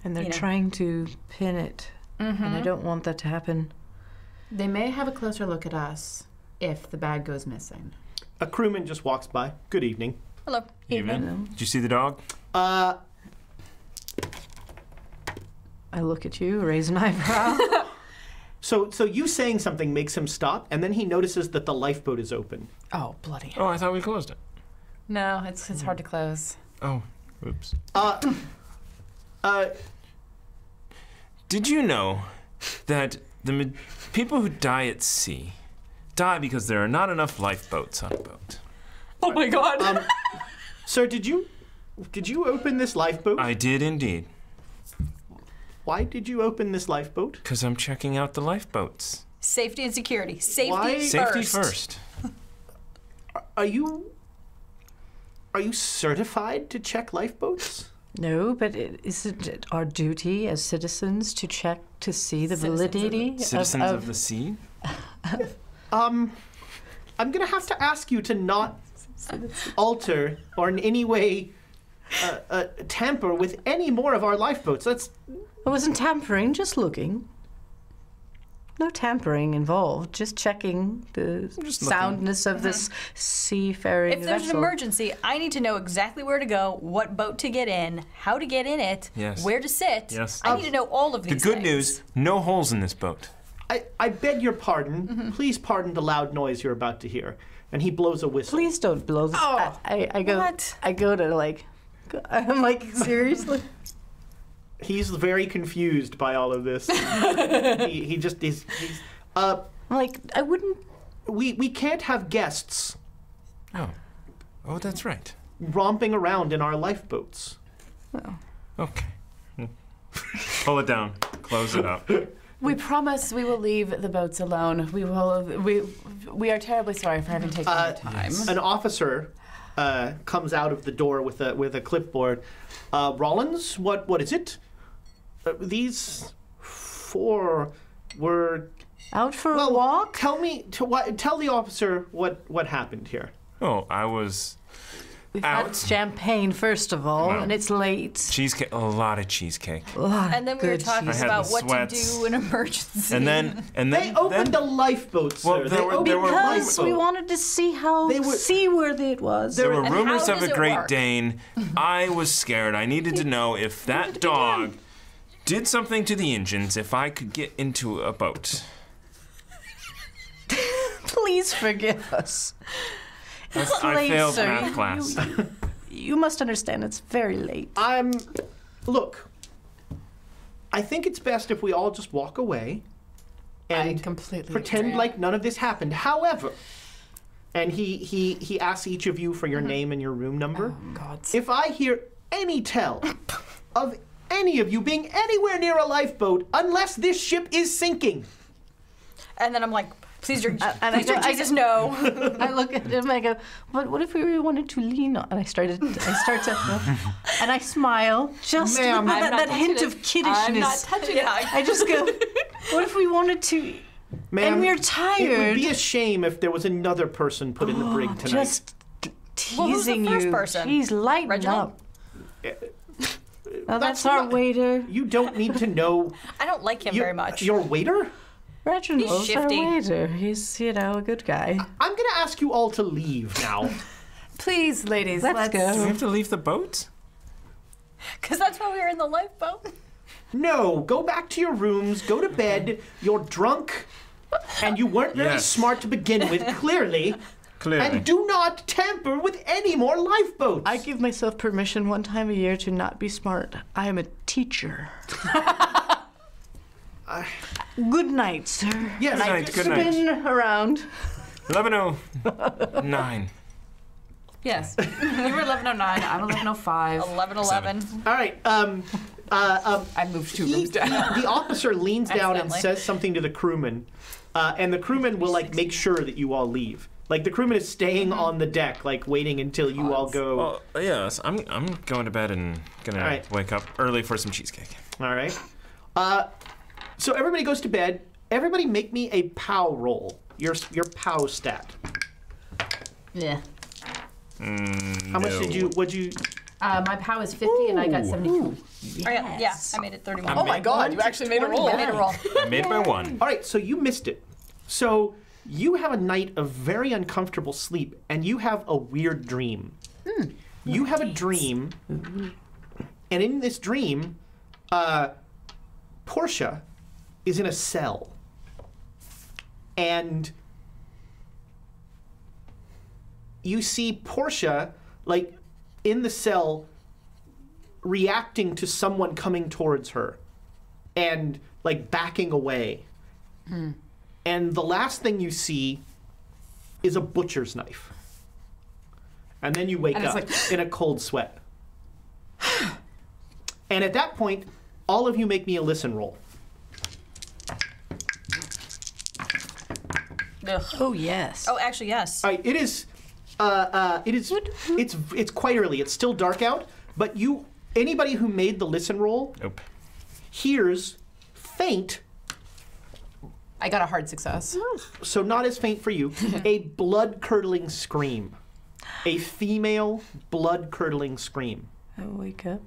they're trying to pin it, and I don't want that to happen. They may have a closer look at us if the bag goes missing. A crewman just walks by. Good evening. Hello. Evening. Did you see the dog? I look at you, raise an eyebrow. So you saying something makes him stop, and then he notices that the lifeboat is open. Oh, bloody hell. Oh, I thought we closed it. No, it's hard to close. Oh, oops. Did you know that the people who die at sea die because there are not enough lifeboats on a boat? Oh my God! Sir, did you open this lifeboat? I did indeed. Why did you open this lifeboat? Because I'm checking out the lifeboats. Safety and security. Safety first. Safety first. Are you certified to check lifeboats? No, but isn't it our duty as citizens to check to see the validity of citizens of the sea? I'm gonna have to ask you to not alter or in any way tamper with any more of our lifeboats. I wasn't tampering, just looking. No tampering involved, just checking the soundness of this seafaring vessel. If there's an emergency, I need to know exactly where to go, what boat to get in, how to get in it, where to sit. Yes. I need to know all of these things. The good news, no holes in this boat. I beg your pardon. Please pardon the loud noise you're about to hear. And he blows a whistle. Please don't blow this. Oh, I go. What? I go to like. I'm like, seriously. He's very confused by all of this. he just is. Like I wouldn't. We can't have guests. Oh. Oh, that's right. Romping around in our lifeboats. Oh. Okay. Pull it down. Close it up. We promise we will leave the boats alone. We will. We are terribly sorry for having taken the time. An officer comes out of the door with a clipboard. Rollins, what is it? These four were out for a walk. Tell the officer what happened here. Oh, I was. We've had champagne, first of all, and it's late. Cheesecake, a lot of cheesecake. And then we were talking about what to do in emergency. And then they opened the lifeboats, sir. Well, because we wanted to see how seaworthy it was. There were rumors of a Great Dane. I was scared. I needed to know if that dog did something to the engines, if I could get into a boat. Please forgive us. It's late, I failed math class. You must understand, it's very late. Look, I think it's best if we all just walk away and pretend like none of this happened. However, and he asks each of you for your name and your room number. Oh, God. If I hear any tell of any of you being anywhere near a lifeboat, unless this ship is sinking. And then I'm like, Please, Jesus, no. I look at him and I go, but what if we really wanted to lean on? And I smile, just with that hint of kiddishness. I'm not touching it. I just go, what if we wanted to? Ma'am, and we're tired. It would be a shame if there was another person put in the brig tonight. Just teasing you. Who's the first person? He's lighting Reginald? Up. Well, that's our waiter. You don't need to know. I don't like him very much. Your waiter? Reginald's our waiter. He's, you know, a good guy. I'm going to ask you all to leave now. Please, ladies, let's go. Do we have to leave the boat? Because that's why we were in the lifeboat. No, go back to your rooms, go to bed. You're drunk, and you weren't very smart to begin with, clearly. Clearly. And do not tamper with any more lifeboats. I give myself permission one time a year to not be smart. I am a teacher. Good night, sir. Yes, good night. Spin around. 11:09. Yes. You were 11:09. I'm 11:05. 11:11. All right. I moved two rooms down. The officer leans down and says something to the crewman, and the crewman will like make sure that you all leave. Like the crewman is staying on the deck, like waiting until you all go. Well, yes, I'm going to bed and gonna wake up early for some cheesecake. All right. So everybody goes to bed. Everybody make me a POW roll. Your POW stat. Yeah. How much did you? What'd you? My POW is 50, and I got 72. Yes. Oh, yeah, I made it 31. Oh my God! You actually made a roll. I made a roll. I made by one. All right, so you missed it. So you have a night of very uncomfortable sleep, and you have a weird dream. You have a dream, and in this dream, Portia is in a cell, and you see Portia, like, in the cell, reacting to someone coming towards her and, like, backing away. And the last thing you see is a butcher's knife. And then you wake up in a cold sweat. And at that point, all of you make me a listen roll. Ugh. Oh, yes. Oh, actually, yes. All right, it is... It's quite early. It's still dark out, but anybody who made the listen roll hears faint. I got a hard success. So not as faint for you. A blood-curdling scream. A female blood-curdling scream. I wake up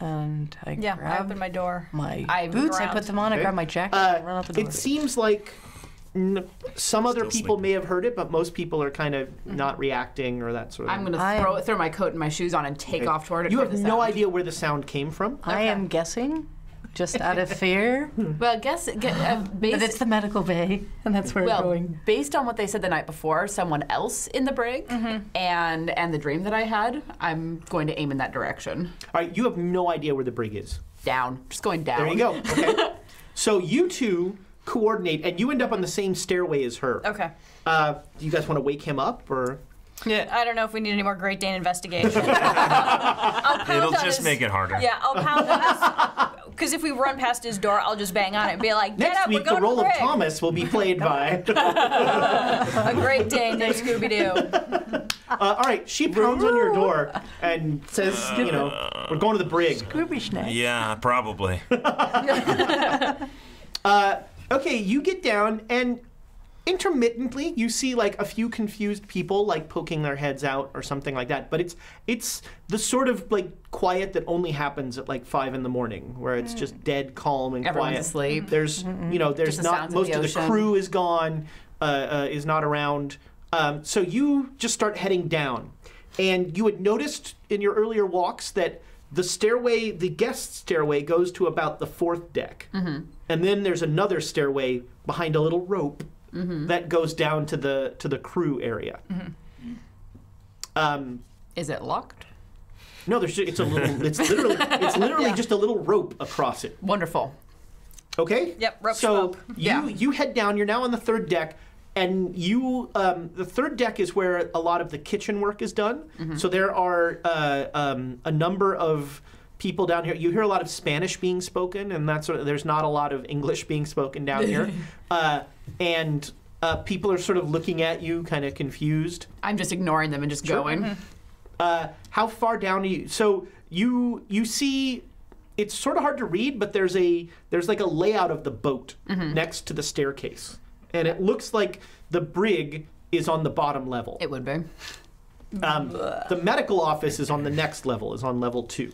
and I grab I open my door. My boots, I put them on, I grab my jacket and run out the door. It seems like some other people may have heard it, but most people are kind of not reacting or that sort of thing. I'm going to throw my coat and my shoes on and take off toward it. You have no idea where the sound came from. I am guessing, just out of fear. Well, but it's the medical bay, and that's where we're going. Based on what they said the night before, someone else in the brig, and the dream that I had, I'm going to aim in that direction. All right, you have no idea where the brig is. Down. Just going down. There you go. Okay. So you two coordinate, and you end up on the same stairway as her. Okay. Do you guys want to wake him up, or? Yeah. I don't know if we need any more Great Dane investigation. It'll just make it harder. Yeah, I'll pound on his, because if we run past his door, I'll just bang on it and be like, get up, we're going to the role of Thomas will be played by a Great Dane named Scooby-Doo. All right, she pounds on your door and says, you know, we're going to the brig. Scooby-Schnacks. Yeah, probably. Okay, you get down, and intermittently you see like a few confused people like poking their heads out or something like that. But it's the sort of like quiet that only happens at like 5 in the morning, where it's just dead calm and everyone's quiet. Everyone's asleep. There's you know there's not most of the crew is gone, is not around. So you just start heading down, and you had noticed in your earlier walks that the stairway, the guest stairway, goes to about the 4th deck. And then there's another stairway behind a little rope that goes down to the crew area. Is it locked? No, it's a little. It's literally just a little rope across it. Wonderful. Okay. Yep. Rope. You head down. You're now on the 3rd deck. And you, the 3rd deck is where a lot of the kitchen work is done. So there are a number of people down here. You hear a lot of Spanish being spoken, and there's not a lot of English being spoken down here. And People are sort of looking at you, kind of confused. I'm just ignoring them and just going. Mm-hmm. How far down are you? So you see, it's sort of hard to read, but there's like a layout of the boat next to the staircase, and it looks like the brig is on the bottom level. It would be. The medical office is on the next level, is on level 2.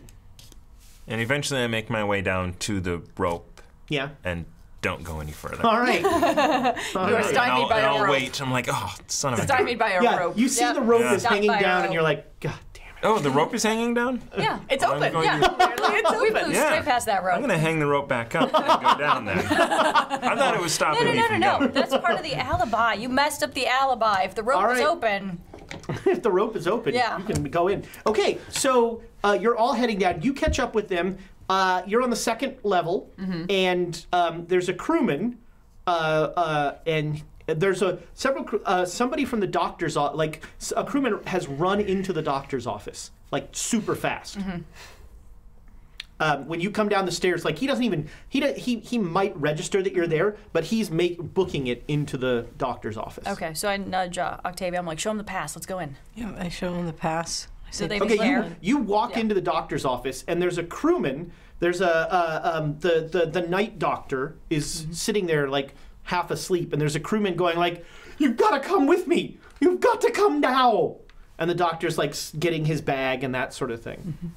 And eventually I make my way down to the rope. Yeah. And don't go any further. All right. You're stymied by a rope. I'll wait. I'm like, oh, son of a... Stymied by a rope. You see the rope is hanging down, and you're like, God damn it. Oh, the rope is hanging down? Yeah, it's open. Yeah, it's open. We flew straight past that rope. I'm going to hang the rope back up and go down there. I thought it was stopping me from going. No. That's part of the alibi. You messed up the alibi. If the rope was open... If the rope is open, you can go in. Okay, so you're all heading down. You catch up with them. You're on the 2nd level, and there's a crewman, and there's somebody from the doctor's office. Like a crewman has run into the doctor's office, like super fast. When you come down the stairs, like he might register that you're there, but he's booking it into the doctor's office. Okay, so I nudge Octavia. I'm like, show him the pass. Let's go in. Yeah, I show him the pass. So they you walk into the doctor's office, and there's a crewman. There's the night doctor is sitting there like half asleep, and there's a crewman going like, "You've got to come with me. You've got to come now." And the doctor's like getting his bag and that sort of thing.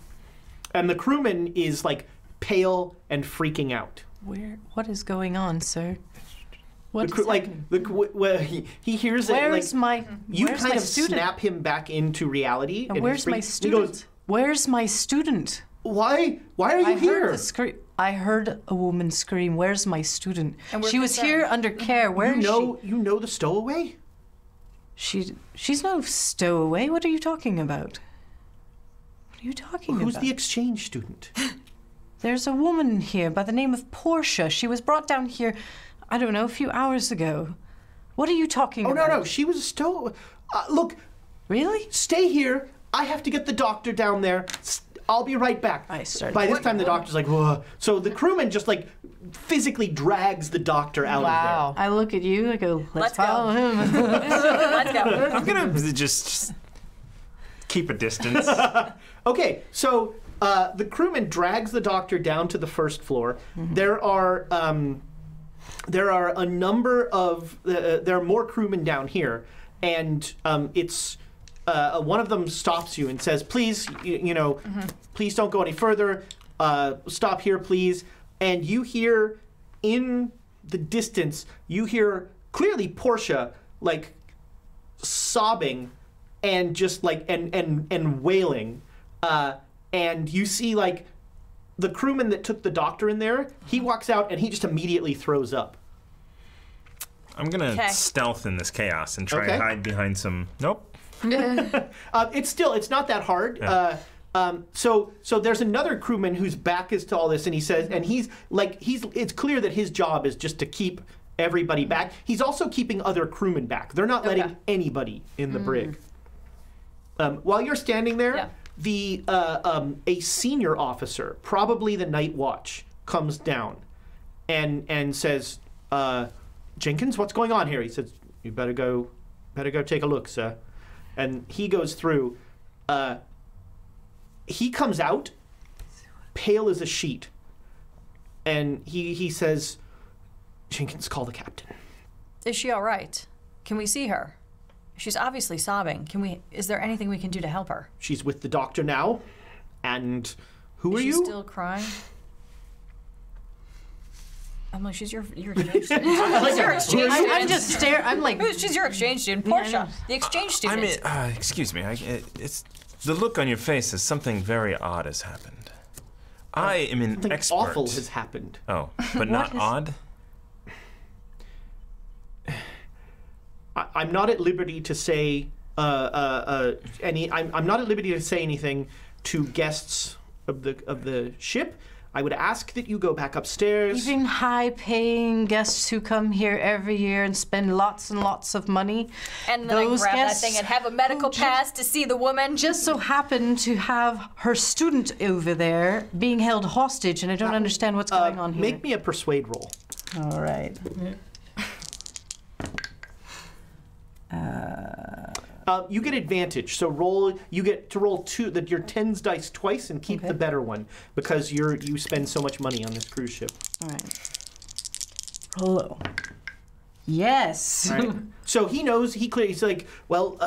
And the crewman is like pale and freaking out. Where? What is going on, sir? What? He hears it. Where's my? You kind of snap him back into reality. And where's my student? Goes, where's my student? Why? Why are you here? I heard a woman scream. Where's my student? She was here under care. Where is she? You know the stowaway? She's no stowaway. What are you talking about? You're talking about? Who's the exchange student? There's a woman here by the name of Portia. She was brought down here, I don't know, a few hours ago. What are you talking about? Oh, no, no, she was a stowaway. Look. Really? Stay here. I have to get the doctor down there. I'll be right back. By this time, the doctor's like, whoa. So the crewman just, like, physically drags the doctor out of there. I look at you, I go, let's follow him. Let's go. I'm going to just... keep a distance. Okay, so the crewman drags the doctor down to the 1st floor. There are a number of there are more crewmen down here, and it's one of them stops you and says, "Please, please don't go any further. Stop here, please." And you hear in the distance, you hear clearly Portia like sobbing. And just like and wailing, and you see like the crewman that took the doctor in there. He walks out and he just immediately throws up. I'm gonna stealth in this chaos and try and hide behind some. Nope. It's not that hard. Yeah. So there's another crewman whose back is to all this, and he says, and it's clear that his job is just to keep everybody back. He's also keeping other crewmen back. They're not letting anybody in the brig. While you're standing there, a senior officer, probably the night watch, comes down and says, "Jenkins, what's going on here?" He says, "You better go take a look, sir." And he goes through. He comes out, pale as a sheet, and he says, "Jenkins, call the captain." Is she all right? Can we see her? She's obviously sobbing. Is there anything we can do to help her? She's with the doctor now. And who are you? She's still crying. I'm like, she's your exchange student. I'm just staring. I'm like, she's your exchange student, Portia, the exchange student. I mean, excuse me. It's the look on your face is something very odd has happened. I am an expert. Something awful has happened. Oh, but not odd? I'm not at liberty to say I'm not at liberty to say anything to guests of the ship. I would ask that you go back upstairs. Even high-paying guests who come here every year and spend lots and lots of money. And then I grab that thing and have a medical pass to see the woman. Just so happened to have her student over there being held hostage, and I don't understand what's going on here. Make me a persuade roll. All right. You get advantage, so roll. You get to roll your tens dice twice and keep the better one because you spend so much money on this cruise ship. All right. Hello. Yes. All right. So he knows. He clearly, he's like, well,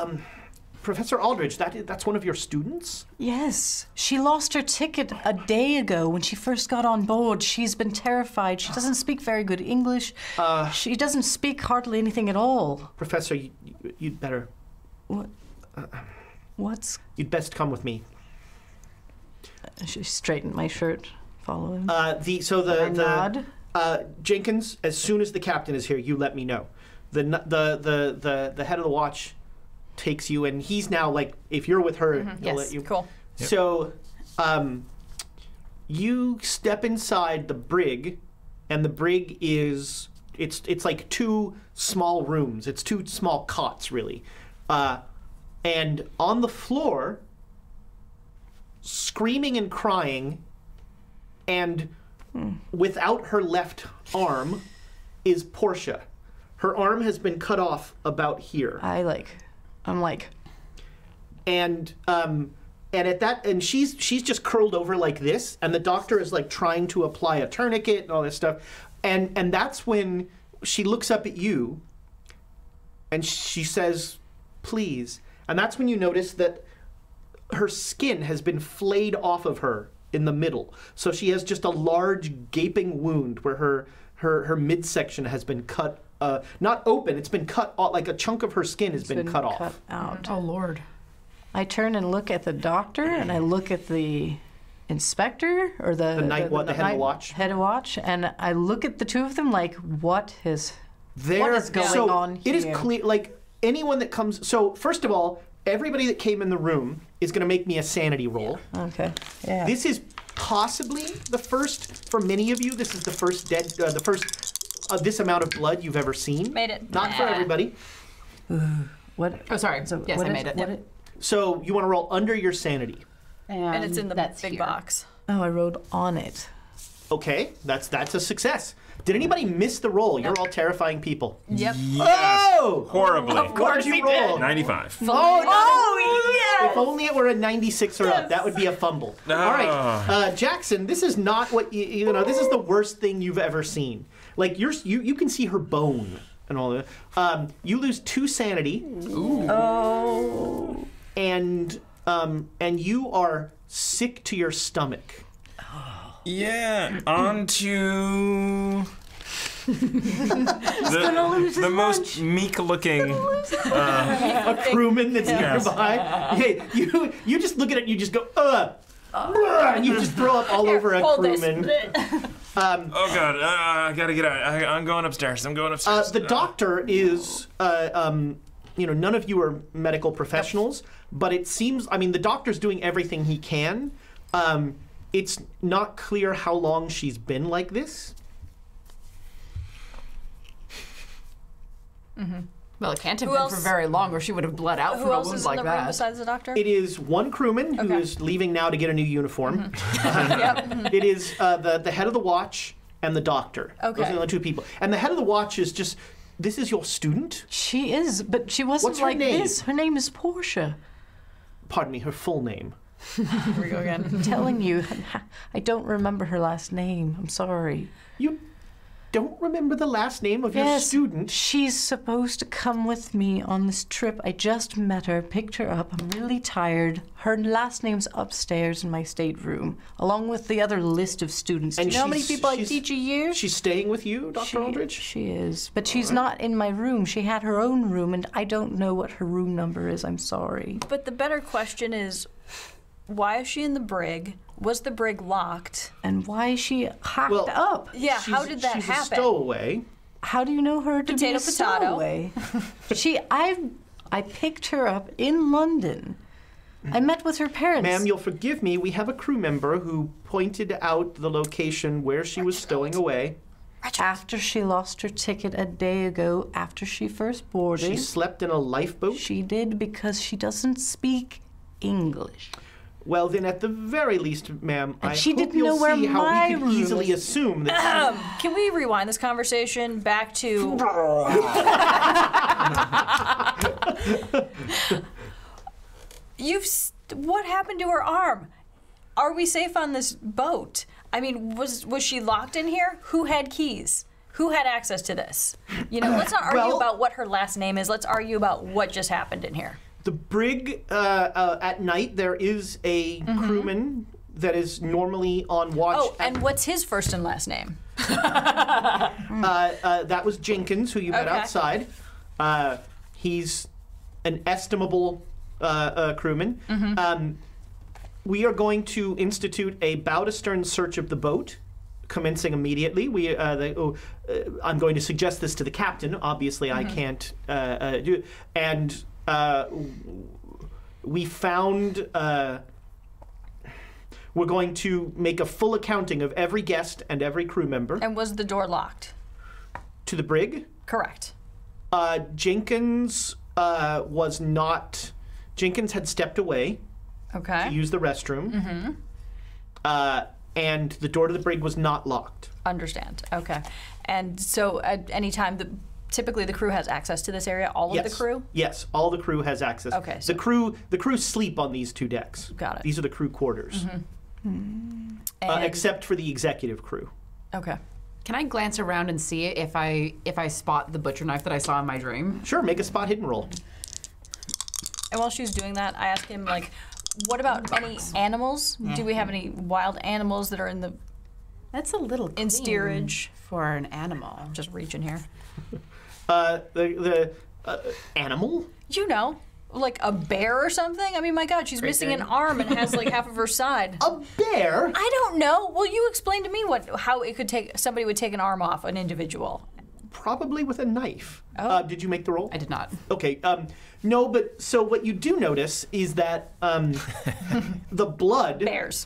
Professor Aldridge, that's one of your students? Yes. She lost her ticket a day ago when she first got on board. She's been terrified. She doesn't speak very good English. She doesn't speak hardly anything at all. Professor, you'd better... What? You'd best come with me. She straightened my shirt. Follow him. Nod. Jenkins, as soon as the captain is here, you let me know. The head of the watch takes you, and he's now like, if you're with her, he'll let you. Cool. Yep. So, you step inside the brig, and the brig is it's like two small rooms. It's two small cots, really. And on the floor, screaming and crying, and without her left arm, is Portia. Her arm has been cut off about here. And at that, and she's just curled over like this, and the doctor is like trying to apply a tourniquet and all this stuff, and that's when she looks up at you, and she says, "Please," and that's when you notice that her skin has been flayed off of her in the middle, so she has just a large gaping wound where her midsection has been cut. Not open, it's been cut off, like a chunk of her skin has been cut off. Oh, Lord. I turn and look at the doctor, and I look at the inspector, or the head of watch? Head of watch, and I look at the two of them like, what is going on here? It is clear, like, anyone that comes, so first of all, everybody that came in the room is going to make me a sanity roll. Okay, yeah. This is possibly the first, for many of you, this is the first this amount of blood you've ever seen. Made it. Not for everybody. What? Oh, sorry. So yes, I made it. Yep. So you want to roll under your sanity. And it's in the big box. Oh, I rolled on it. Okay, that's a success. Did anybody miss the roll? You're all terrifying people. Yep. Yes. Oh! Horribly. Of course you rolled. 95. Oh, yes! If only it were a 96 or up, that would be a fumble. No. All right, Jackson, this is not what you know, this is the worst thing you've ever seen. Like, you can see her bone and all that. You lose 2 sanity. Ooh. Oh. And you are sick to your stomach. Yeah, on to the most meek-looking a crewman that's nearby. Hey, you just look at it and you just go, ugh. And you just throw up all over a crewman. Oh God! I gotta get out. I'm going upstairs. The doctor is, you know, none of you are medical professionals, but it seems. I mean, the doctor's doing everything he can. It's not clear how long she's been like this. Mm-hmm. Well, it can't have been for very long, or she would have bled out from a wound like that. Who else is in the room besides the doctor? It is one crewman who is leaving now to get a new uniform. Mm-hmm. It is the head of the watch and the doctor. Okay. Those are the only two people. And the head of the watch is just, this is your student? She is, but she wasn't this. Her name is Portia. Pardon me, her full name. Here we go again. I'm telling you, I don't remember her last name. I'm sorry. You don't remember the last name of your student? She's supposed to come with me on this trip. I just met her, picked her up. I'm really tired. Her last name's upstairs in my stateroom, along with the other list of students. And do you know how many people I teach a year? She's staying with you, Dr. Aldridge? She is, but she's not in my room. She had her own room, and I don't know what her room number is. I'm sorry. But the better question is, why is she in the brig? Was the brig locked? And why is she hacked up? Yeah, how did that happen? She's a stowaway. How do you know her to be a stowaway? I picked her up in London. I met with her parents. Ma'am, you'll forgive me. We have a crew member who pointed out the location where she was stowing away. After she lost her ticket a day ago, after she first boarded. She slept in a lifeboat? She did, because she doesn't speak English. Well, then, at the very least, ma'am, I hope you'll see how we can easily assume that. Can we rewind this conversation back to? What happened to her arm? Are we safe on this boat? I mean, was she locked in here? Who had keys? Who had access to this? You know, let's not argue about what her last name is. Let's argue about what just happened in here. The brig, at night, there is a crewman that is normally on watch. Oh, and what's his first and last name? That was Jenkins, who you met outside. He's an estimable crewman. We are going to institute a bow-to-stern search of the boat, commencing immediately. We, I'm going to suggest this to the captain. Obviously, I can't do. And we found. We're going to make a full accounting of every guest and every crew member. And was the door locked? To the brig? Correct. Jenkins was not. Jenkins had stepped away. Okay. To use the restroom. And the door to the brig was not locked. Understand. Okay. And so at any time, typically the crew has access to this area? All of the crew? Yes. All the crew has access. Okay. So the crew sleep on these two decks. Got it. These are the crew quarters. Except for the executive crew. Okay. Can I glance around and see if I spot the butcher knife that I saw in my dream? Sure. Make a spot hidden roll. And while she was doing that, I asked him, like, what about any animals? Do we have any wild animals that are in the? That's a little in steerage for an animal. I'm just reaching here. Animal? You know, like a bear or something. I mean, my God, she's missing an arm and has like half of her side. A bear? I don't know. Well, you explain to me how it could take somebody would take an arm off an individual. Probably with a knife. Oh. Did you make the roll? I did not. Okay. No, but so what you do notice is that the blood. Bears.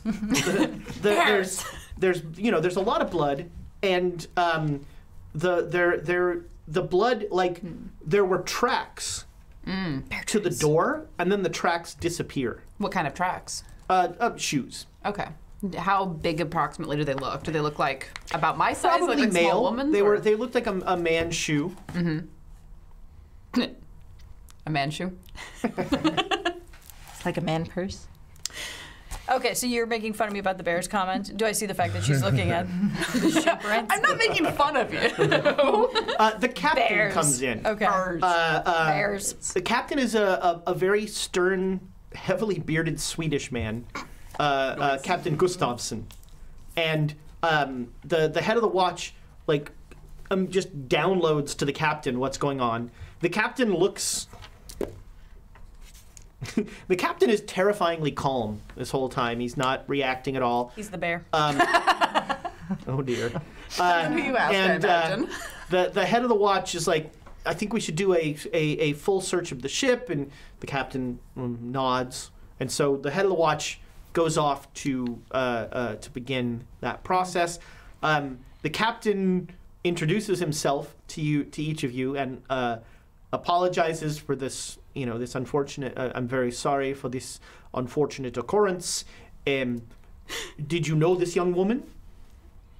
Bears. There's you know there's a lot of blood, and the blood like there were tracks to the door, and then the tracks disappear. What kind of tracks? Shoes. Okay. How big approximately do they look? Do they look like about my size? Probably like male. Small woman, they were. They looked like a man's shoe. A man's shoe. It's like a man purse. Okay, so you're making fun of me about the bear's comment. Do I see the fact that she's looking at the shoe prints? I'm not making fun of you. The captain comes in. Okay. Bears. The captain is a very stern, heavily bearded Swedish man. Captain Gustafsson, and the head of the watch like just downloads to the captain what's going on. The captain looks. The captain is terrifyingly calm this whole time. He's not reacting at all. He's the bear. Oh dear. Who you asked, and I imagine. The head of the watch is like, I think we should do a full search of the ship, and the captain nods, and so the head of the watch goes off to begin that process. The captain introduces himself to you, to each of you, and apologizes for this. You know, this unfortunate. I'm very sorry for this unfortunate occurrence. Did you know this young woman?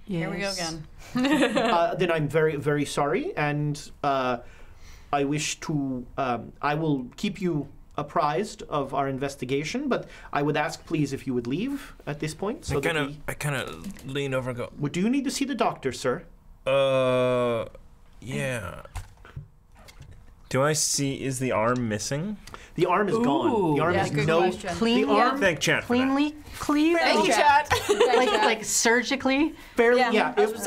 Yes. Here we go again. Then I'm very, very sorry, and I wish to. I will keep you apprised of our investigation, but I would ask, please, if you would leave at this point. So I kind of lean over and go, well, do you need to see the doctor, sir? Yeah. Do I see, is the arm missing? The arm is gone. The arm is no. Thank Chad for that. Cleanly, clean. Thank you, Chad. Like surgically? Fairly, yeah. It was,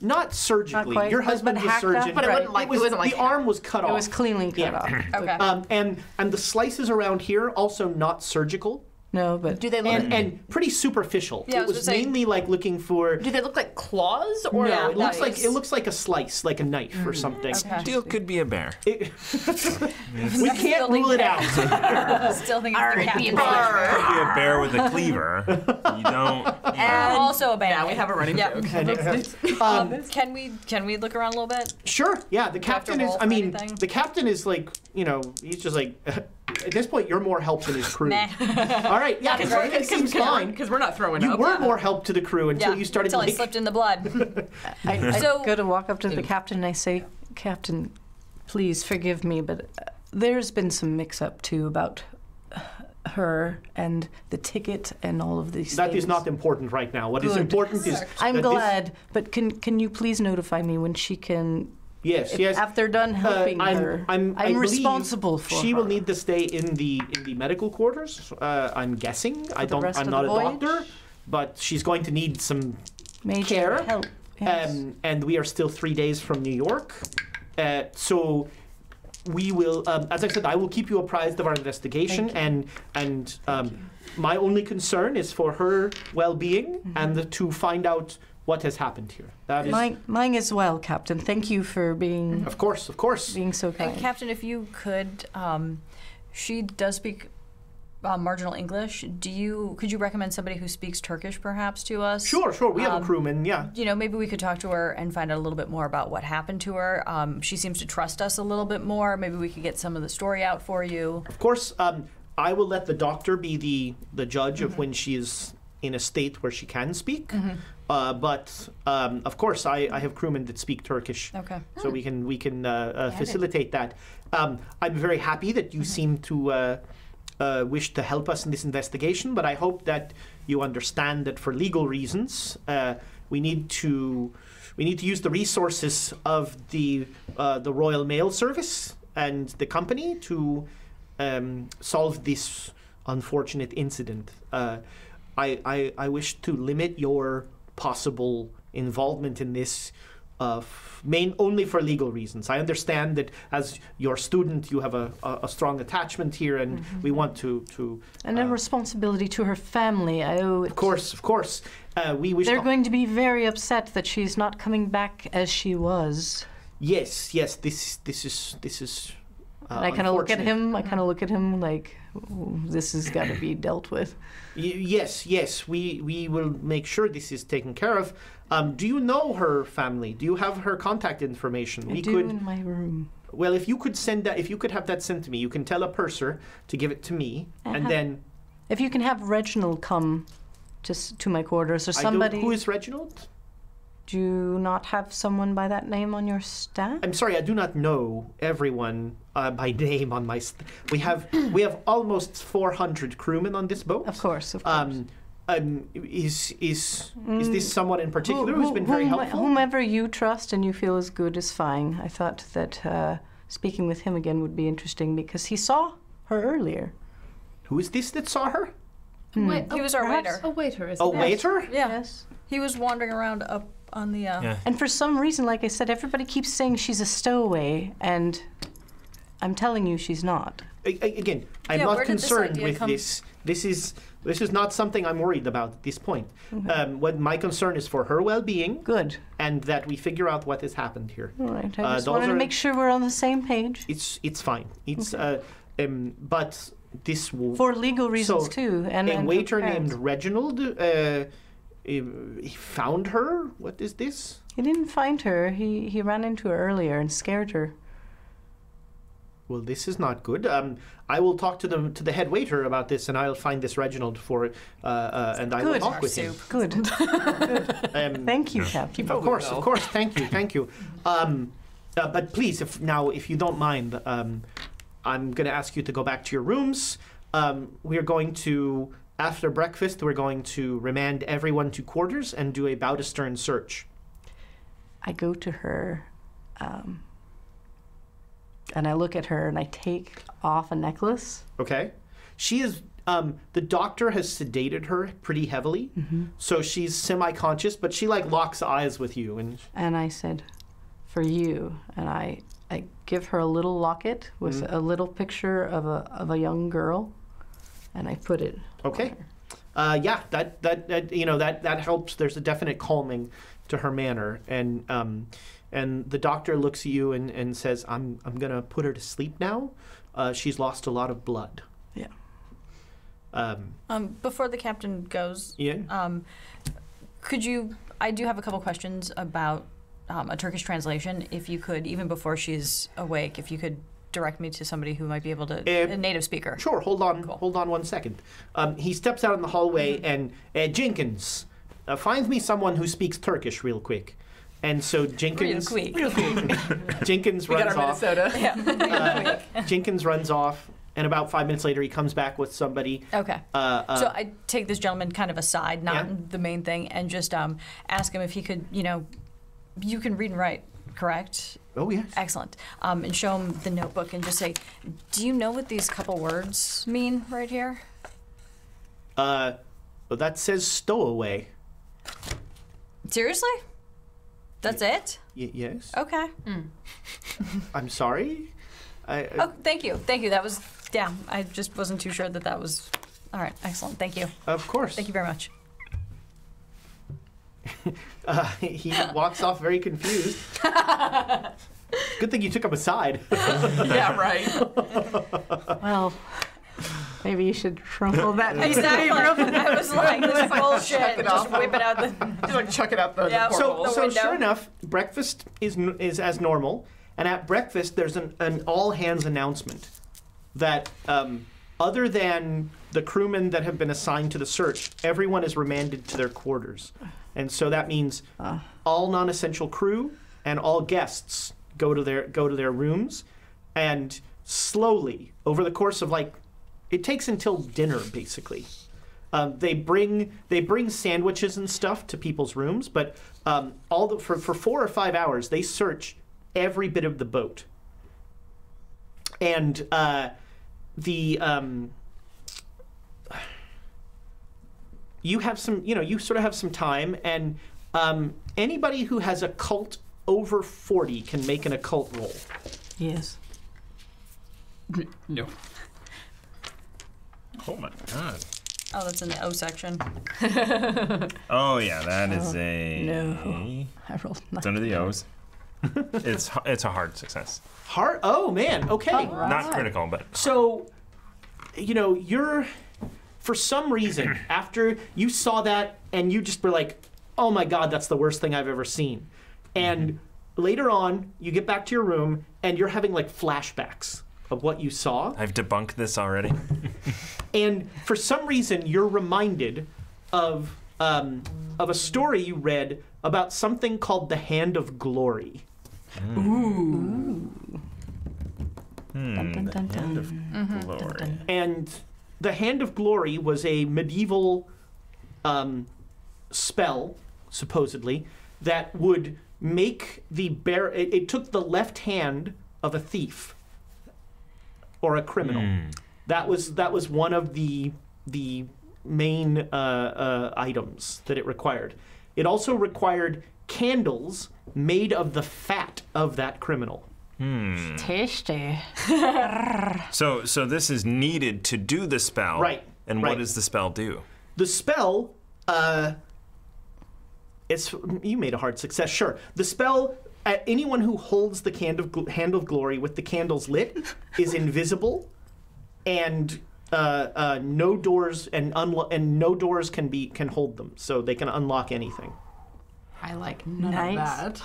not surgically. Not your husband was surgeon, but it wasn't like the arm was cut off. It was cleanly cut off. Okay. And the slices around here also not surgical. No, but do they look and pretty superficial? Yeah, it was mainly like looking for. Do they look like claws or? No, it looks like a slice, like a knife or something. Okay. Still could be a bear. We can't rule it out. Still think it could be a bear. Could be a bear with a cleaver. You don't. And also a bear. Yeah, we have a running joke. Can we look around a little bit? Sure. Yeah, the captain is. I mean, the captain is like, you know, he's just like. At this point, you're more help than his crew. Nah. All right, yeah, it seems fine. Because we're not throwing up. You were more help to the crew until you started. Until I slipped in the blood. I go to walk up to the captain and I say, Captain, please forgive me, but There's been some mix-up, too, about her and the ticket and all of these things. That is not important right now. What is important is... I'm glad, but can you please notify me when she can... Yes, yes. After done helping her, I'm responsible for her. She will need to stay in the medical quarters, I'm guessing. I'm not a doctor, but she's going to need some care. Help. Yes. And we are still 3 days from New York. So we will, as I said, I will keep you apprised of our investigation. And my only concern is for her well-being and to find out what has happened here. That is mine as well, Captain. Thank you for being... of course. Being so kind. And Captain, if you could, she does speak marginal English. Could you recommend somebody who speaks Turkish, perhaps, to us? Sure, sure. We have a crewman, yeah. You know, maybe we could talk to her and find out a little bit more about what happened to her. She seems to trust us a little bit more. Maybe we could get some of the story out for you. Of course. I will let the doctor be the judge of when she is in a state where she can speak. But of course, I have crewmen that speak Turkish, so we can facilitate that. I'm very happy that you seem to wish to help us in this investigation, but I hope that you understand that for legal reasons, we need to use the resources of the Royal Mail Service and the company to solve this unfortunate incident. I wish to limit your possible involvement in this, only for legal reasons. I understand that as your student, you have a strong attachment here, and we want to and a responsibility to her family. I owe it. Of course, of course. We wish. They're going to be very upset that she's not coming back as she was. Yes, yes. This is. I kind of look at him. Like, ooh, this has got to be dealt with. Yes, yes. We will make sure this is taken care of. Do you know her family? Do you have her contact information? I do, in my room. Well, if you could send that, if you could have that sent to me, you can tell a purser to give it to me, and then. If you can have Reginald come, to my quarters or somebody. Who is Reginald? Do you not have someone by that name on your staff? I'm sorry, I do not know everyone by name on my staff. We have almost 400 crewmen on this boat. Of course, of course. Is this someone in particular who's been very helpful? Whomever you trust and you feel is good is fine. I thought that speaking with him again would be interesting because he saw her earlier. Who is this that saw her? He was our waiter. A waiter, isn't he? A waiter? Yeah. Yes. He was wandering around up on the... Yeah. And for some reason, like I said, everybody keeps saying she's a stowaway, and I'm telling you she's not. Again, I'm not concerned with this. This is not something I'm worried about at this point. What my concern is for her well-being. Good. And that we figure out what has happened here. All right. I just wanted to make sure we're on the same page. It's fine. It's... but... This will, for legal reasons, so too. And waiter named Reginald, he found her? What is this? He didn't find her. He ran into her earlier and scared her. Well, this is not good. I will talk to the head waiter about this, and I'll find this Reginald for and I will talk with him. Good. Thank you, Captain. Of course, of course. Thank you, thank you. But please, if you don't mind... I'm going to ask you to go back to your rooms. We're going to, after breakfast, we're going to remand everyone to quarters and do a bow-to-stern search. I go to her, and I look at her, and I take off a necklace. Okay. She is, the doctor has sedated her pretty heavily, so she's semi-conscious, but she, like, locks eyes with you. And I said, for you, and I give her a little locket with a little picture of a young girl, and I put it. Okay. Yeah, that helps. There's a definite calming to her manner, and the doctor looks at you and says, "I'm gonna put her to sleep now. She's lost a lot of blood." Yeah. Before the captain goes. Yeah. Could you? I do have a couple questions about. A Turkish translation, if you could, even before she's awake, if you could direct me to somebody who might be able to, a native speaker. Sure, hold on 1 second. He steps out in the hallway and, Jenkins, find me someone who speaks Turkish real quick. And so Jenkins, Jenkins runs off. Jenkins runs off, and about 5 minutes later, he comes back with somebody. Okay. So I take this gentleman kind of aside, not the main thing, and just ask him if he could, you know, you can read and write, correct? Oh, yes. Excellent. And show him the notebook and just say, do you know what these couple words mean right here? Well, that says stowaway. Seriously? That's it? Yes. Okay. Mm. I'm sorry. Oh, thank you. Thank you. That was, yeah, I just wasn't too sure that that was. All right, excellent. Thank you. Of course. Thank you very much. He walks off very confused. Good thing you took him aside. Yeah, right. Well, maybe you should crumble that. Exactly. I was like, this bullshit. Just whip it out the. Just like chuck it out the. Yeah, so sure enough, breakfast is as normal, and at breakfast there's an all hands announcement that other than the crewmen that have been assigned to the search, everyone is remanded to their quarters, and so that means all non-essential crew and all guests go to their rooms, and slowly over the course of like. It takes until dinner, basically. They bring sandwiches and stuff to people's rooms, but for 4 or 5 hours they search every bit of the boat. And you have some, you know, you sort of have some time, and anybody who has occult over 40 can make an occult roll. Yes. No. Oh my god. Oh, that's in the O section. Oh yeah, that is a... No, I rolled 9. It's under the O's. It's a hard success. Hard? Oh man, okay. Right. Not critical, but... So, you know, you're... For some reason, after you saw that and you just were like, oh my god, that's the worst thing I've ever seen. And later on, you get back to your room and you're having like flashbacks of what you saw. I've debunked this already. And for some reason, you're reminded of a story you read about something called the Hand of Glory. Mm. Ooh. Dun, dun, dun, dun. The Hand of Glory. Dun, dun. And the Hand of Glory was a medieval spell, supposedly, that would make the bearer... It took the left hand of a thief or a criminal. Mm. That was one of the main items that it required. It also required candles made of the fat of that criminal. Mm. Tasty. So this is needed to do the spell. Right. And what does the spell do? The spell, you made a hard success. Sure. The spell. Anyone who holds the Hand of Glory with the candles lit is invisible. And no doors and no doors can hold them, so they can unlock anything. I like none of that.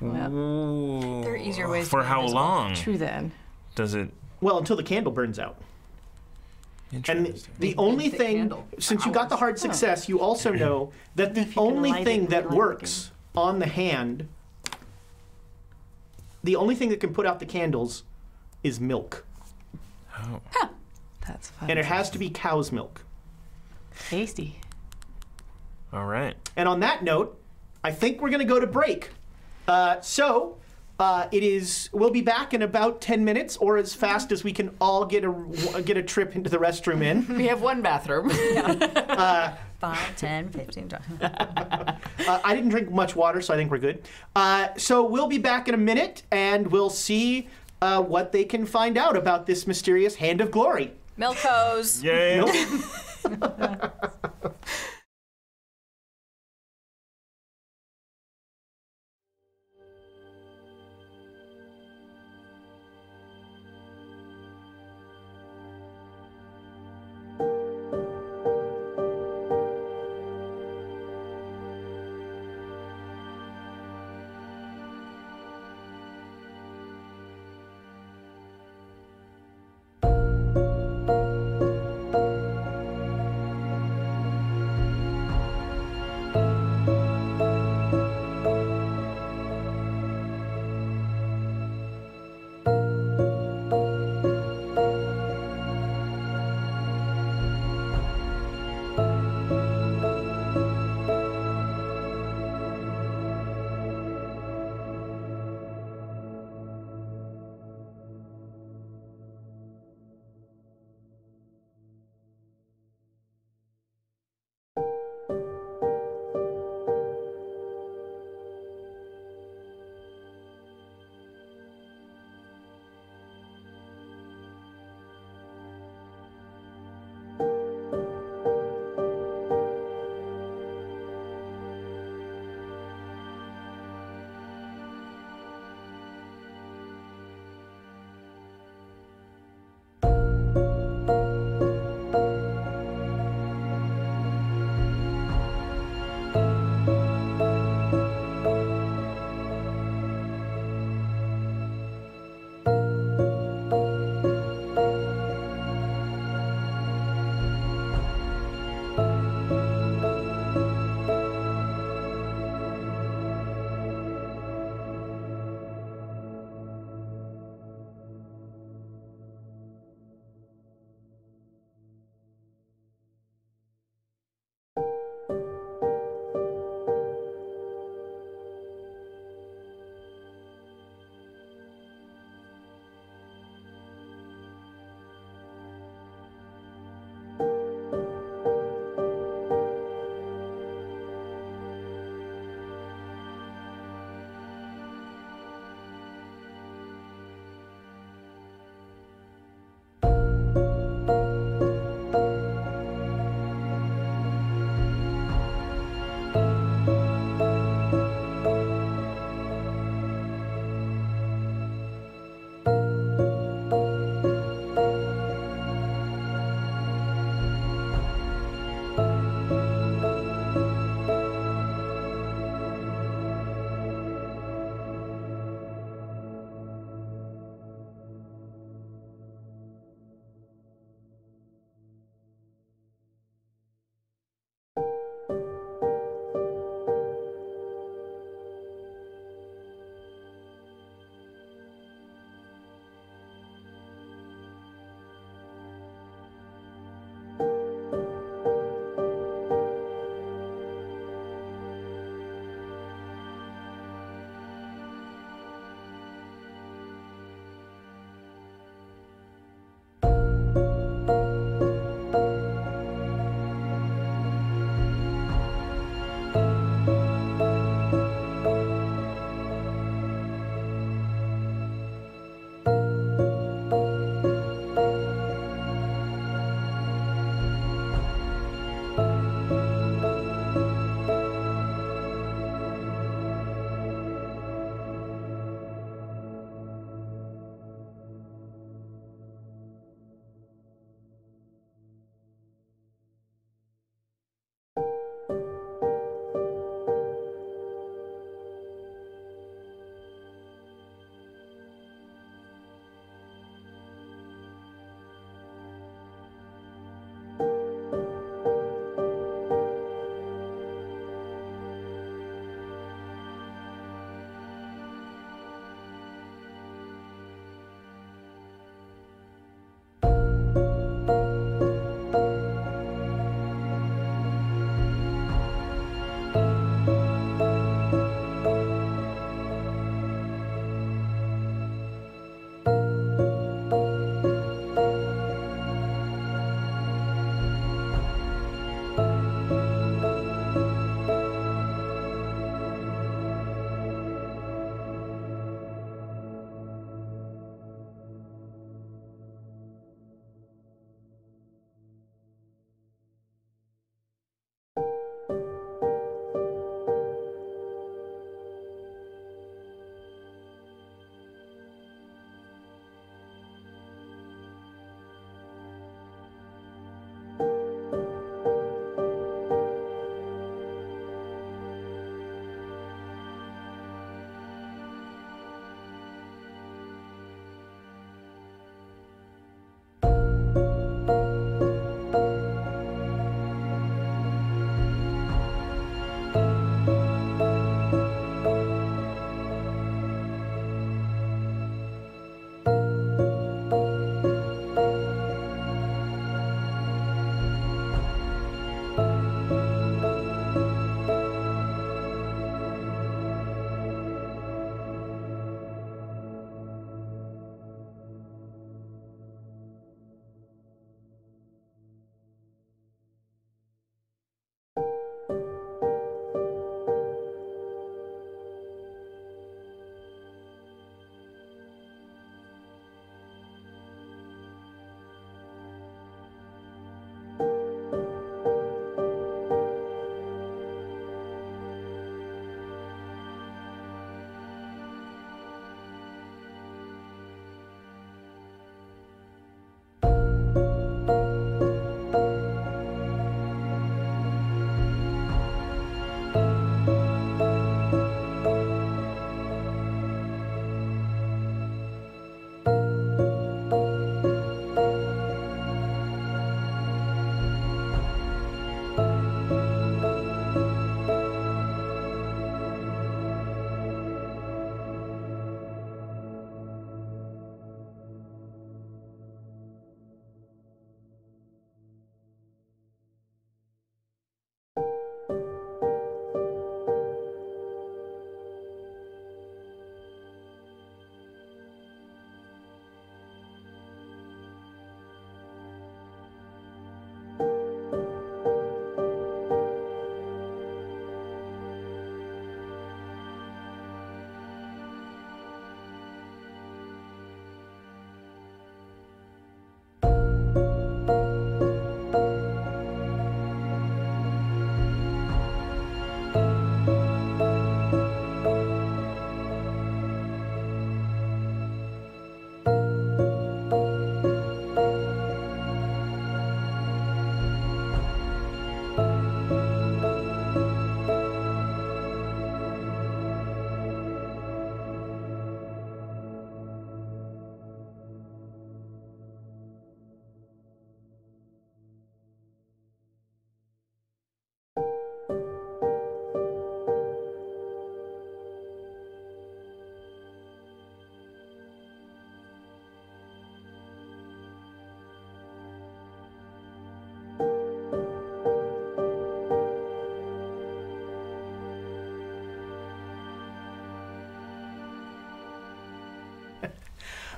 Well, there are easier ways. For how long? True then. Does it? Well, until the candle burns out. Interesting. And the only thing, since you got the hard success, you also know that the only thing that works on the hand, the only thing that can put out the candles, is milk. Oh. Huh. That's fun. And it has to be cow's milk. Tasty. All right. And on that note, I think we're going to go to break. We'll be back in about 10 minutes, or as fast as we can all get a trip into the restroom in. We have one bathroom. 5, 10, 15, 20. I didn't drink much water, so I think we're good. So we'll be back in a minute, and we'll see... what they can find out about this mysterious Hand of Glory. Milkos. Yay. Milk.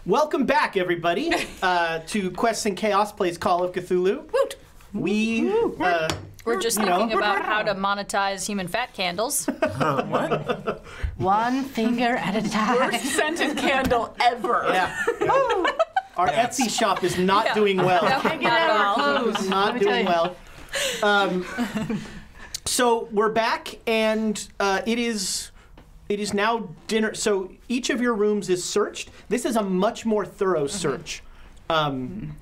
Welcome back, everybody, to Quests and Chaos Plays Call of Cthulhu. Woot! We're just thinking about how to monetize human fat candles. What? One finger at a time. Worst scented candle ever. Yeah. Oh. Our Etsy shop is not doing well. Not doing well. So we're back, and it is now dinner. So each of your rooms is searched. This is a much more thorough search. And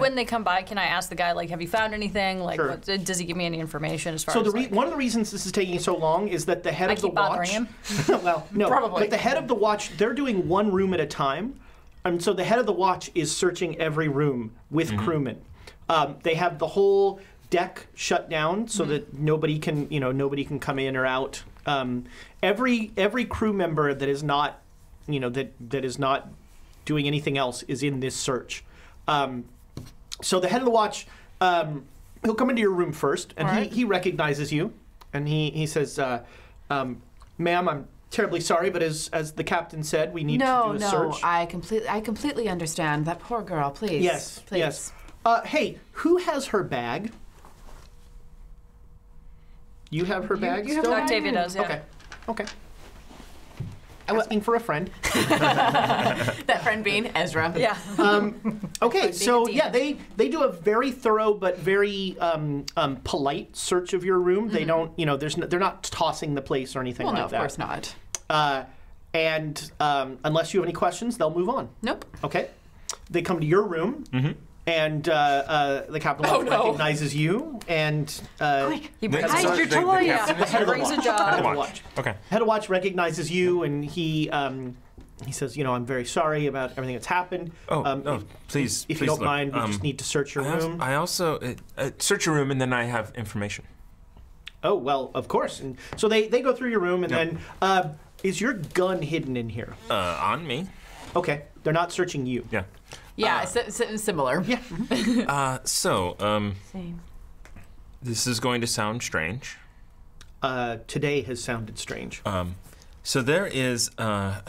when they come by, can I ask the guy, like, have you found anything? Like, sure. Does he give me any information as far as? So the one of the reasons this is taking so long is that the head of the watch. I keep bothering him. Well, no, probably. But the head of the watch, they're doing one room at a time, and so the head of the watch is searching every room with crewmen. They have the whole deck shut down so that nobody can, nobody can come in or out. Every crew member that is not, that is not doing anything else is in this search. So the head of the watch, he'll come into your room first, and he recognizes you, and he says, "Ma'am, I'm terribly sorry, but as the captain said, we need to do a search." No, I completely understand. That poor girl, please. Yes, please. Yes. Hey, who has her bag? You have her bag. You still? Octavia does. Yeah. Okay. Okay. Asking for a friend. That friend being Ezra. Yeah. Okay, so yeah, they do a very thorough but very polite search of your room. They don't, they're not tossing the place or anything like that. Well, no, of course not. And unless you have any questions, they'll move on. Nope. Okay. They come to your room. And the captain recognizes you, and he brings your toy. He brings a job. Head of watch. Okay. Head of watch recognizes you, and he says, "I'm very sorry about everything that's happened. If you don't mind, we just need to search your room." I also search your room, and then I have information. Oh well, of course. And so they go through your room, and then is your gun hidden in here? On me. Okay. They're not searching you. Yeah. Yeah, similar. Yeah. Same. This is going to sound strange. Today has sounded strange. So there is what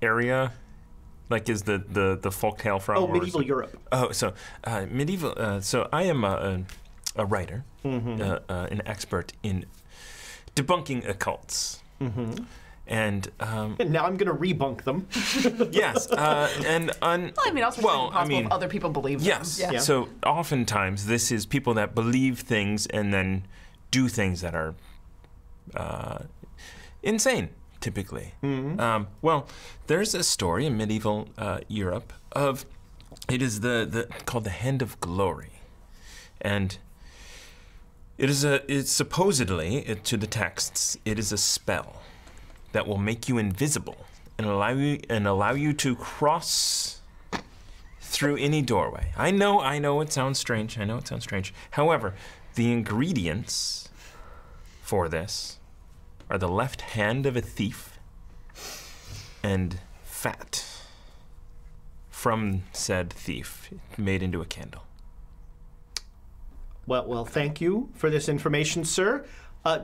area, like, is the folk tale from? Oh, medieval Europe. Oh, so medieval. So I am a writer, an expert in debunking occults. And now I'm going to rebunk them. Yes, well, I mean, other people believe them. Yes, yeah. So oftentimes this is people that believe things and then do things that are insane, typically. Well, there's a story in medieval Europe of called the Hand of Glory, and it's supposedly, to the texts, it is a spell that will make you invisible and allow you to cross through any doorway. I know it sounds strange. However, the ingredients for this are the left hand of a thief and fat from said thief made into a candle. Well, thank you for this information, sir.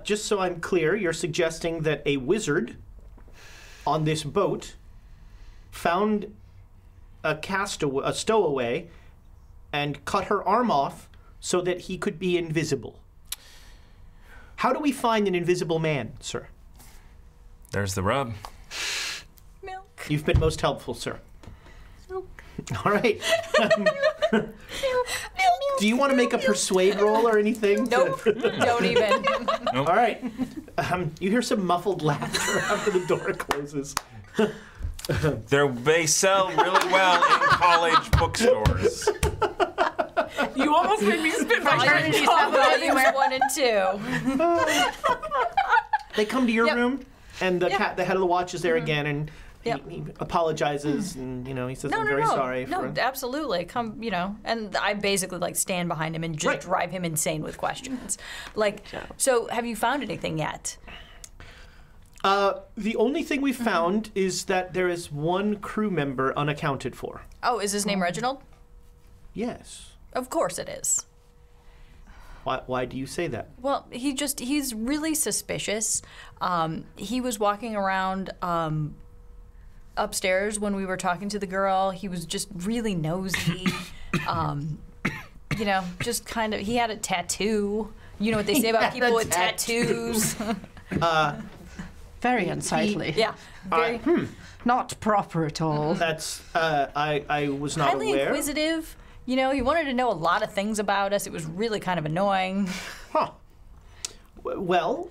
Just so I'm clear, you're suggesting that a wizard on this boat found a stowaway and cut her arm off so that he could be invisible. How do we find an invisible man, sir? There's the rub. Milk. You've been most helpful, sir. Milk. All right. Milk. Do you want to make a persuade roll or anything? Nope. Don't even. Nope. All right. You hear some muffled laughter after the door closes. They sell really well in college bookstores. You almost made me spit my drink. Volumes 1 and 2. They come to your room, and the head of the watch is there again, and he apologizes, and he says, "I'm very sorry." No, absolutely. Come, and I basically stand behind him and just drive him insane with questions. So have you found anything yet? The only thing we found is that there is one crew member unaccounted for. Oh, is his name Reginald? Yes. Of course it is. Why do you say that? Well, he's really suspicious. He was walking around upstairs when we were talking to the girl. He was just really nosy. You know, just kind of, he had a tattoo. You know what they say about people with tattoos. Very unsightly. Yeah. Very not proper at all. That's, I was not aware. Highly inquisitive. You know, he wanted to know a lot of things about us. It was really kind of annoying. Huh. Well,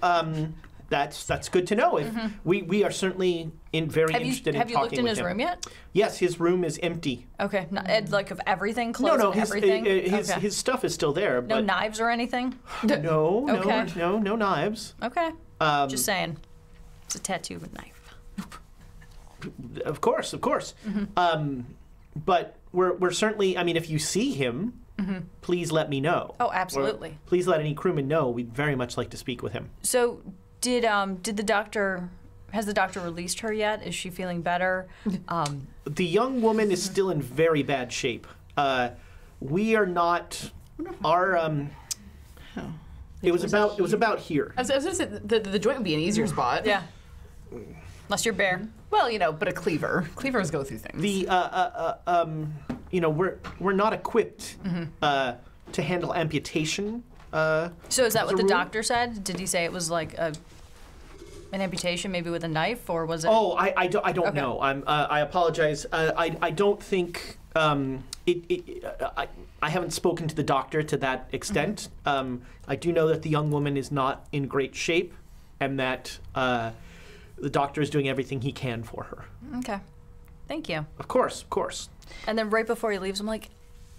that's good to know. If we are certainly very interested in talking with him. Have you looked in his room yet? Yes, his room is empty. Okay, not, like of everything, clothes, no, everything. His stuff is still there. But no knives or anything. No, okay. no knives. Okay, just saying, it's a tattoo of a knife. Of course. But we're certainly. I mean, if you see him. Please let me know. Oh, absolutely. Or please let any crewman know. We'd very much like to speak with him. So, did the doctor? Has the doctor released her yet? Is she feeling better? The young woman is still in very bad shape. We are not. Our it was about here. I was gonna say the joint would be an easier spot. Yeah. Unless you're bare. Well, you know, but a cleaver. Cleavers go through things. The you know, we're not equipped to handle amputation. So is that what the doctor said? Did he say it was like an amputation, maybe with a knife, or was it? Oh, I don't okay. know. I apologize. I don't think I haven't spoken to the doctor to that extent. I do know that the young woman is not in great shape, and that the doctor is doing everything he can for her. Okay, thank you. Of course, of course. And then right before he leaves, I'm like,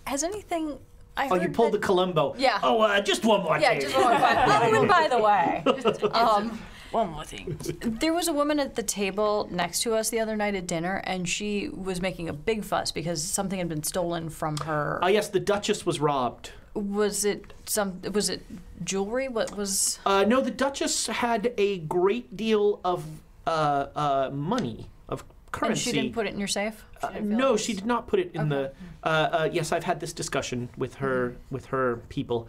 has anything? I heard you pulled the Columbo. Yeah. Oh, just one more thing. Yeah, just one more thing. Oh, and by the way, one more thing. There was a woman at the table next to us the other night at dinner, and she was making a big fuss because something had been stolen from her. Oh, yes, the Duchess was robbed. Was it jewelry? What was? No, the Duchess had a great deal of money. Currency. And she didn't put it in your safe? No, she did not put it in the... yes, I've had this discussion with her people.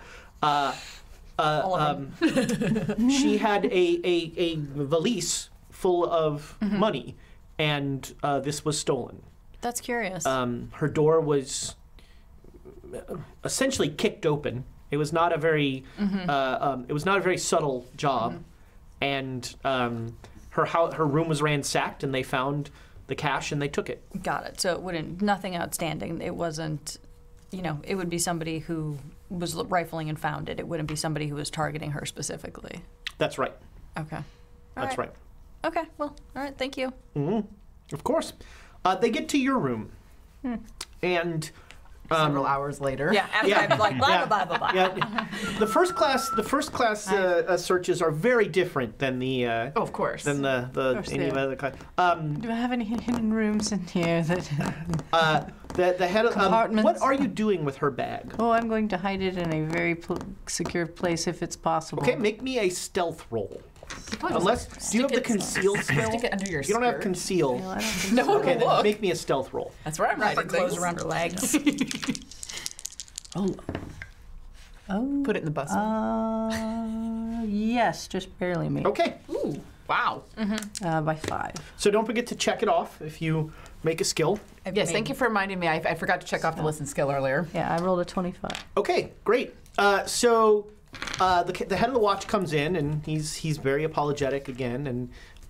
She had a valise full of money, and this was stolen. That's curious. Her door was essentially kicked open. It was not a very subtle job, and her room was ransacked, and they found the cash, and they took it. Got it. So it wouldn't, nothing outstanding. It wasn't, you know, it would be somebody who was rifling and found it. It wouldn't be somebody who was targeting her specifically. That's right. Okay. That's right. Okay. Well, all right. Thank you. Of course. They get to your room. And several hours later. Yeah. After I'm like, blah, blah, blah, blah, blah. Yeah. The first class searches are very different than the. Oh, of course. Than the any other class. Do I have any hidden rooms in here that? The head of what are you doing with her bag? Oh, I'm going to hide it in a very secure place if it's possible. Okay, make me a stealth roll. Unless, do you have the conceal skill? Stick it under your skirt. You don't have conceal. No, I don't think so. No, okay, then make me a stealth roll. That's where I'm wrapping clothes around her legs. Oh. Put it in the bustle. Yes, just barely made it. Okay. Ooh, wow. By 5. So don't forget to check it off if you make a skill. Yes, thank you for reminding me. I forgot to check off the listen skill earlier. Yeah, I rolled a 25. Okay, great. So... the head of the watch comes in, and he's very apologetic again,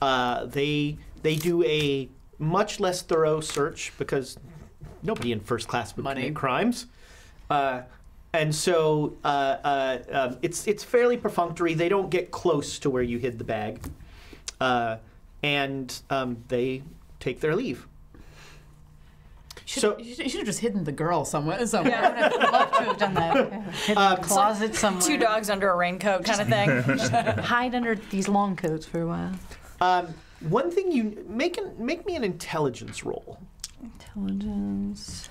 and they do a much less thorough search because nobody in first class would commit crimes, and so it's fairly perfunctory. They don't get close to where you hid the bag, and they take their leave. You should have just hidden the girl somewhere. Yeah, I would have loved to have done that. Hidden in a closet somewhere. Two dogs under a raincoat kind of thing. Just hide under these long coats for a while. One thing you... Make me an intelligence roll. Intelligence...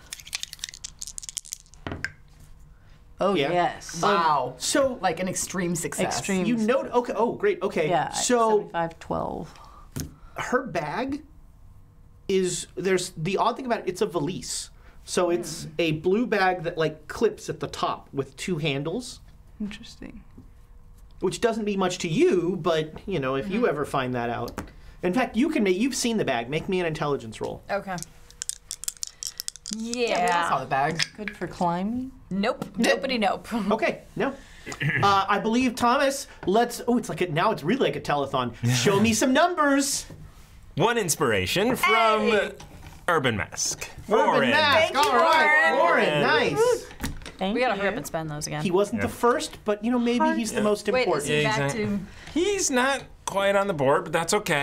Oh, yeah. Yes. Wow. So... Like an extreme success. Extreme. You note... Okay, oh, great. Okay. Yeah, so... 75, 12. Her bag... there's the odd thing about it, it's a valise. So it's a blue bag that like clips at the top with 2 handles. Interesting. Which doesn't mean much to you, but you know, if you ever find that out. In fact, you can make, you've seen the bag. Make me an intelligence roll. Okay. Yeah. I saw the bag. Good for climbing? Nope. Nobody nope. Okay, no. I believe Thomas, let's, oh, it's like, a, now it's really like a telethon. Show me some numbers. One inspiration from Urban Mask. Urban Mask, all right. Warren, nice. Thank we gotta hurry up and spend those again. He wasn't the first, but you know, maybe he's the most important. Wait, back to... He's not quite on the board, but that's okay.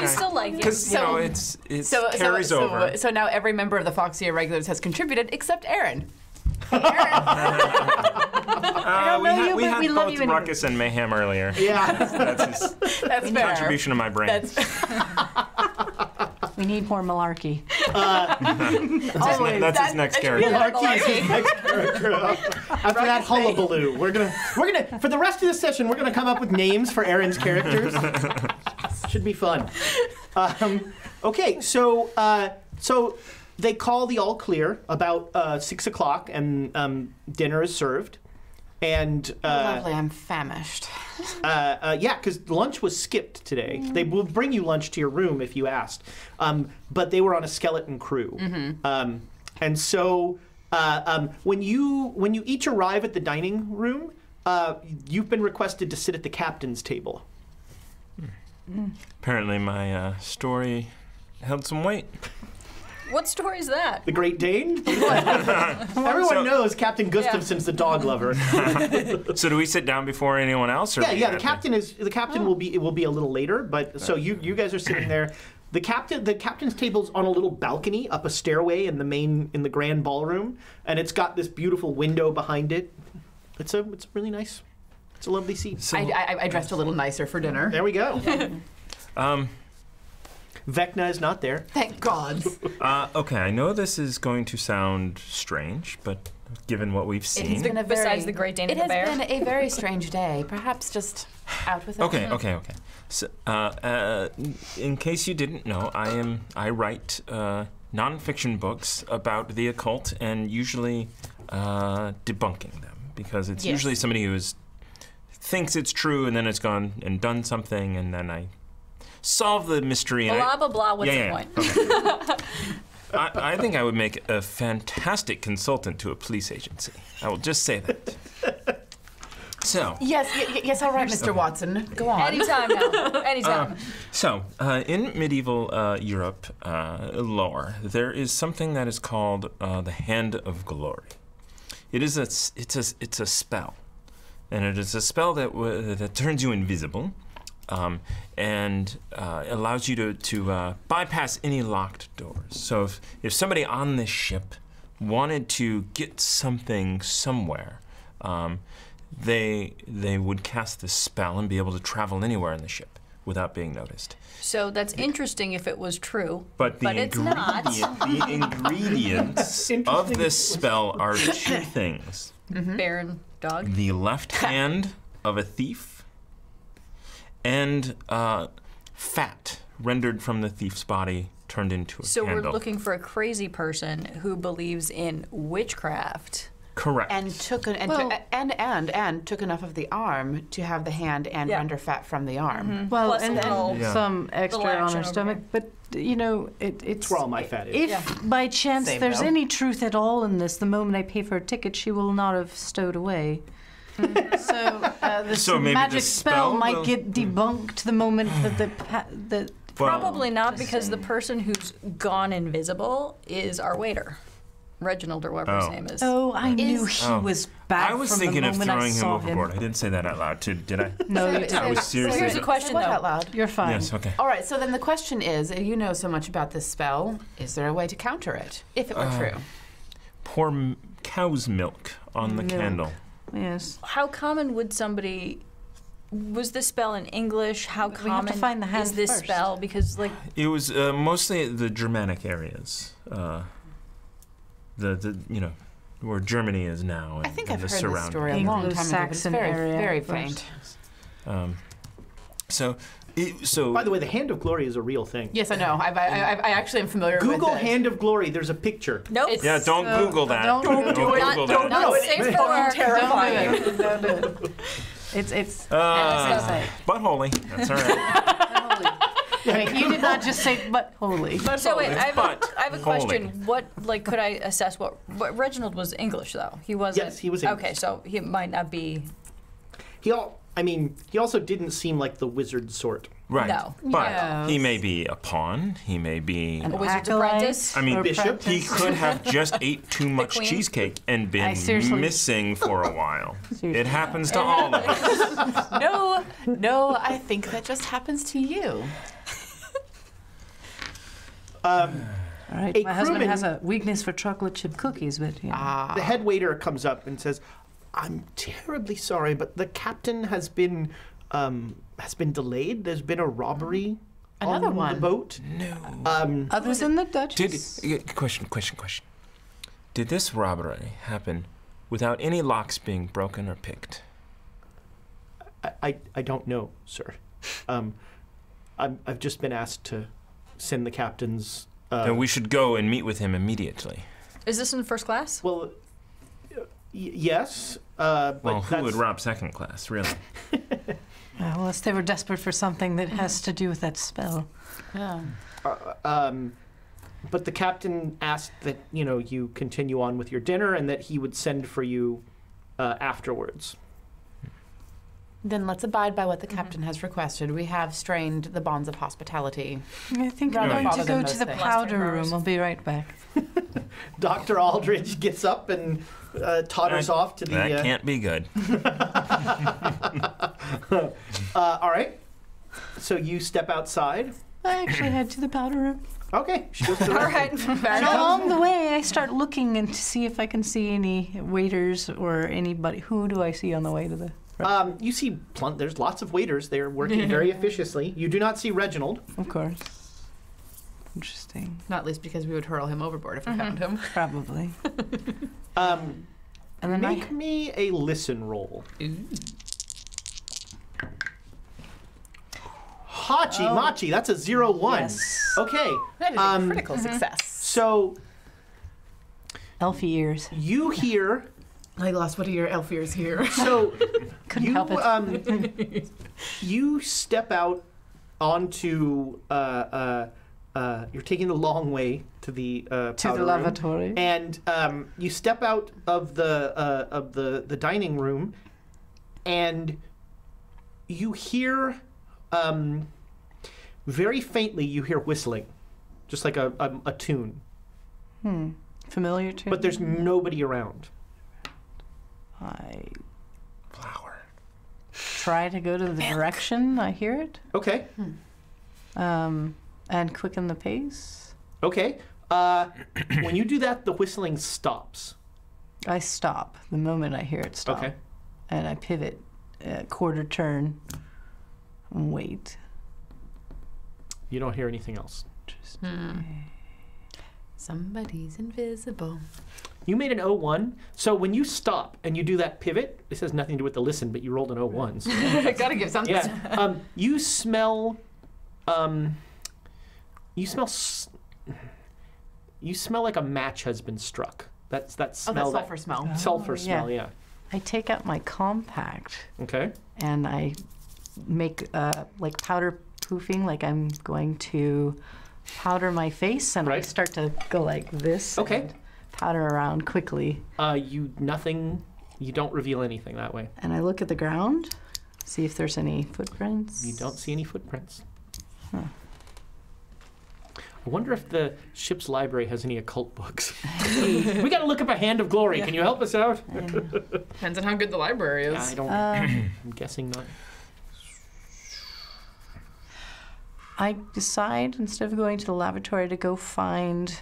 We still like it. Because, you know, it carries over. So now every member of the Foxy Irregulars has contributed, except Aaron. Hey, Aaron. We had both you Ruckus and Mayhem earlier. Yeah. That's fair. Contribution of my brain. We need more malarkey. That's his next character. Malarkey is his next character. After that hullabaloo, we're gonna for the rest of the session, we're gonna come up with names for Aaron's characters. Should be fun. Okay, so they call the all clear about 6 o'clock, and dinner is served. And lovely, I'm famished. Yeah, because lunch was skipped today. They will bring you lunch to your room if you asked, but they were on a skeleton crew. And so when you each arrive at the dining room, you've been requested to sit at the captain's table. Apparently, my story held some weight. What story is that? The Great Dane? Everyone knows Captain Gustafson's the dog lover. So do we sit down before anyone else? Or the captain will be a little later, but so you guys are sitting there. The captain's table's on a little balcony up a stairway in the grand ballroom, and it's got this beautiful window behind it. It's really nice. It's a lovely seat. So, I dressed a little nicer for dinner. There we go. Vecna is not there. Thank God. Okay, I know this is going to sound strange, but given what we've seen, besides the Great Dane and the bear, it has been a very strange day. Perhaps just out with it. Okay. So, in case you didn't know, I write nonfiction books about the occult and usually debunking them because it's usually somebody who thinks it's true and then it's gone and done something and then I. Solve the mystery. Blah, blah, blah, what's the point? Okay. I think I would make a fantastic consultant to a police agency. I will just say that. So. Yes, all right, Mr. Watson. Go on. Anytime now, anytime. So, in medieval Europe lore, there is something that is called the Hand of Glory. It's a spell. And it is a spell that turns you invisible. And allows you to bypass any locked doors. So if somebody on this ship wanted to get something somewhere, they would cast this spell and be able to travel anywhere in the ship without being noticed. So that's interesting if it was true, but it's not. The ingredients of this spell are two things. Baron dog? The left hand of a thief, and fat rendered from the thief's body turned into a candle. So we're looking for a crazy person who believes in witchcraft. Correct. And took took enough of the arm to have the hand and render fat from the arm. Well, plus and some extra on her stomach, but you know, it's where all my fat is. If by chance there's any truth at all in this, the moment I pay for a ticket, she will not have stowed away. So maybe magic spell might get debunked the moment that the probably not, because the person who's gone invisible is our waiter, Reginald or whatever his name is. Oh, I knew he was back. I was thinking of throwing him overboard. I dididn't say that out loud, did I? No, you did. I was serious. Here's a question though. Out loud. You're fine. Yes, okay. All right. So then the question is: you know so much about this spell. Is there a way to counter it if it were true? Pour cow's milk on the candle. Yes. How common would somebody? Was this spell in English? How common is this spell? Because like it was mostly the Germanic areas, the you know where Germany is now. And, I think I've heard this story a long time ago. It's very faint. By the way, the Hand of Glory is a real thing. Yes, I know. I actually am familiar with it. Google Hand of Glory. There's a picture. Nope. Yeah, don't Google that. Don't do it. Don't do it. It's fucking terrifying. Don't do it. It's... Butt holy. That's all right. Wait, you did not just say but holy. But so holy. Wait, I have a question. Holy. What, like, could I assess what Reginald was English though? He wasn't. Yes, he was English. Okay, so he might not be. He also didn't seem like the wizard sort. Right. No. But yes. He may be a pawn. He may be a wizard's apprentice. I mean, bishop. He could have just ate too much cheesecake and been missing for a while. Seriously. It happens to all of us. No, I think that just happens to you. All right. My husband has a weakness for chocolate chip cookies, but you know. The head waiter comes up and says, "I'm terribly sorry, but the captain has been delayed. There's been a robbery on the boat." No. Other than the Duchess. Question. Did this robbery happen without any locks being broken or picked? I don't know, sir. I've just been asked to send the captain's... No, we should go and meet with him immediately. Is this in first class? Well, yes. Well, who would rob second class, really? Unless they were desperate for something that has to do with that spell. Yeah. But the captain asked that, you know, you continue on with your dinner and that he would send for you afterwards. Then let's abide by what the captain has requested. We have strained the bonds of hospitality. I think I'm going to go to the powder room. I'll be right back. Dr. Aldridge gets up and totters off to the... That can't be good. All right. So you step outside. I actually head to the powder room. Okay. And along the way, I start looking and to see if I can see any waiters or anybody. Who do I see on the way to the... you see, there's lots of waiters. They're working very officiously. You do not see Reginald. Of course. Interesting. Not least because we would hurl him overboard if we found him. Probably. And then make me a listen roll. Hachi Machi, that's a 0-1. Yes. Okay. That is a critical success. So... Elfie ears. You hear... I lost one of your elf ears here. So couldn't help it. You step out onto. You're taking the long way to the powder room, lavatory, and you step out of the dining room, and you hear very faintly. You hear whistling, just like a tune. Familiar tune. But there's nobody around. Try to go to the direction I hear it. Okay. And quicken the pace. Okay. When you do that, the whistling stops. I stop the moment I hear it stop. Okay. And I pivot a quarter turn and wait. You don't hear anything else. Just somebody's invisible. You made an 0-1, so when you stop and you do that pivot, this has nothing to do with the listen, but you rolled an 0-1. So gotta give something. Yeah. You smell, you smell like a match has been struck. That's that smell. Oh, that sulfur smell. Sulfur smell, yeah. I take out my compact. Okay. And I make like powder poofing, like I'm going to powder my face, and I start to go like this. Okay. Powder around quickly. You don't reveal anything that way. And I look at the ground, see if there's any footprints. You don't see any footprints. Huh. I wonder if the ship's library has any occult books. We gotta look up a Hand of Glory. Yeah. Can you help us out? Depends on how good the library is. Yeah, I don't, I'm guessing not. I decide, instead of going to the lavatory, to go find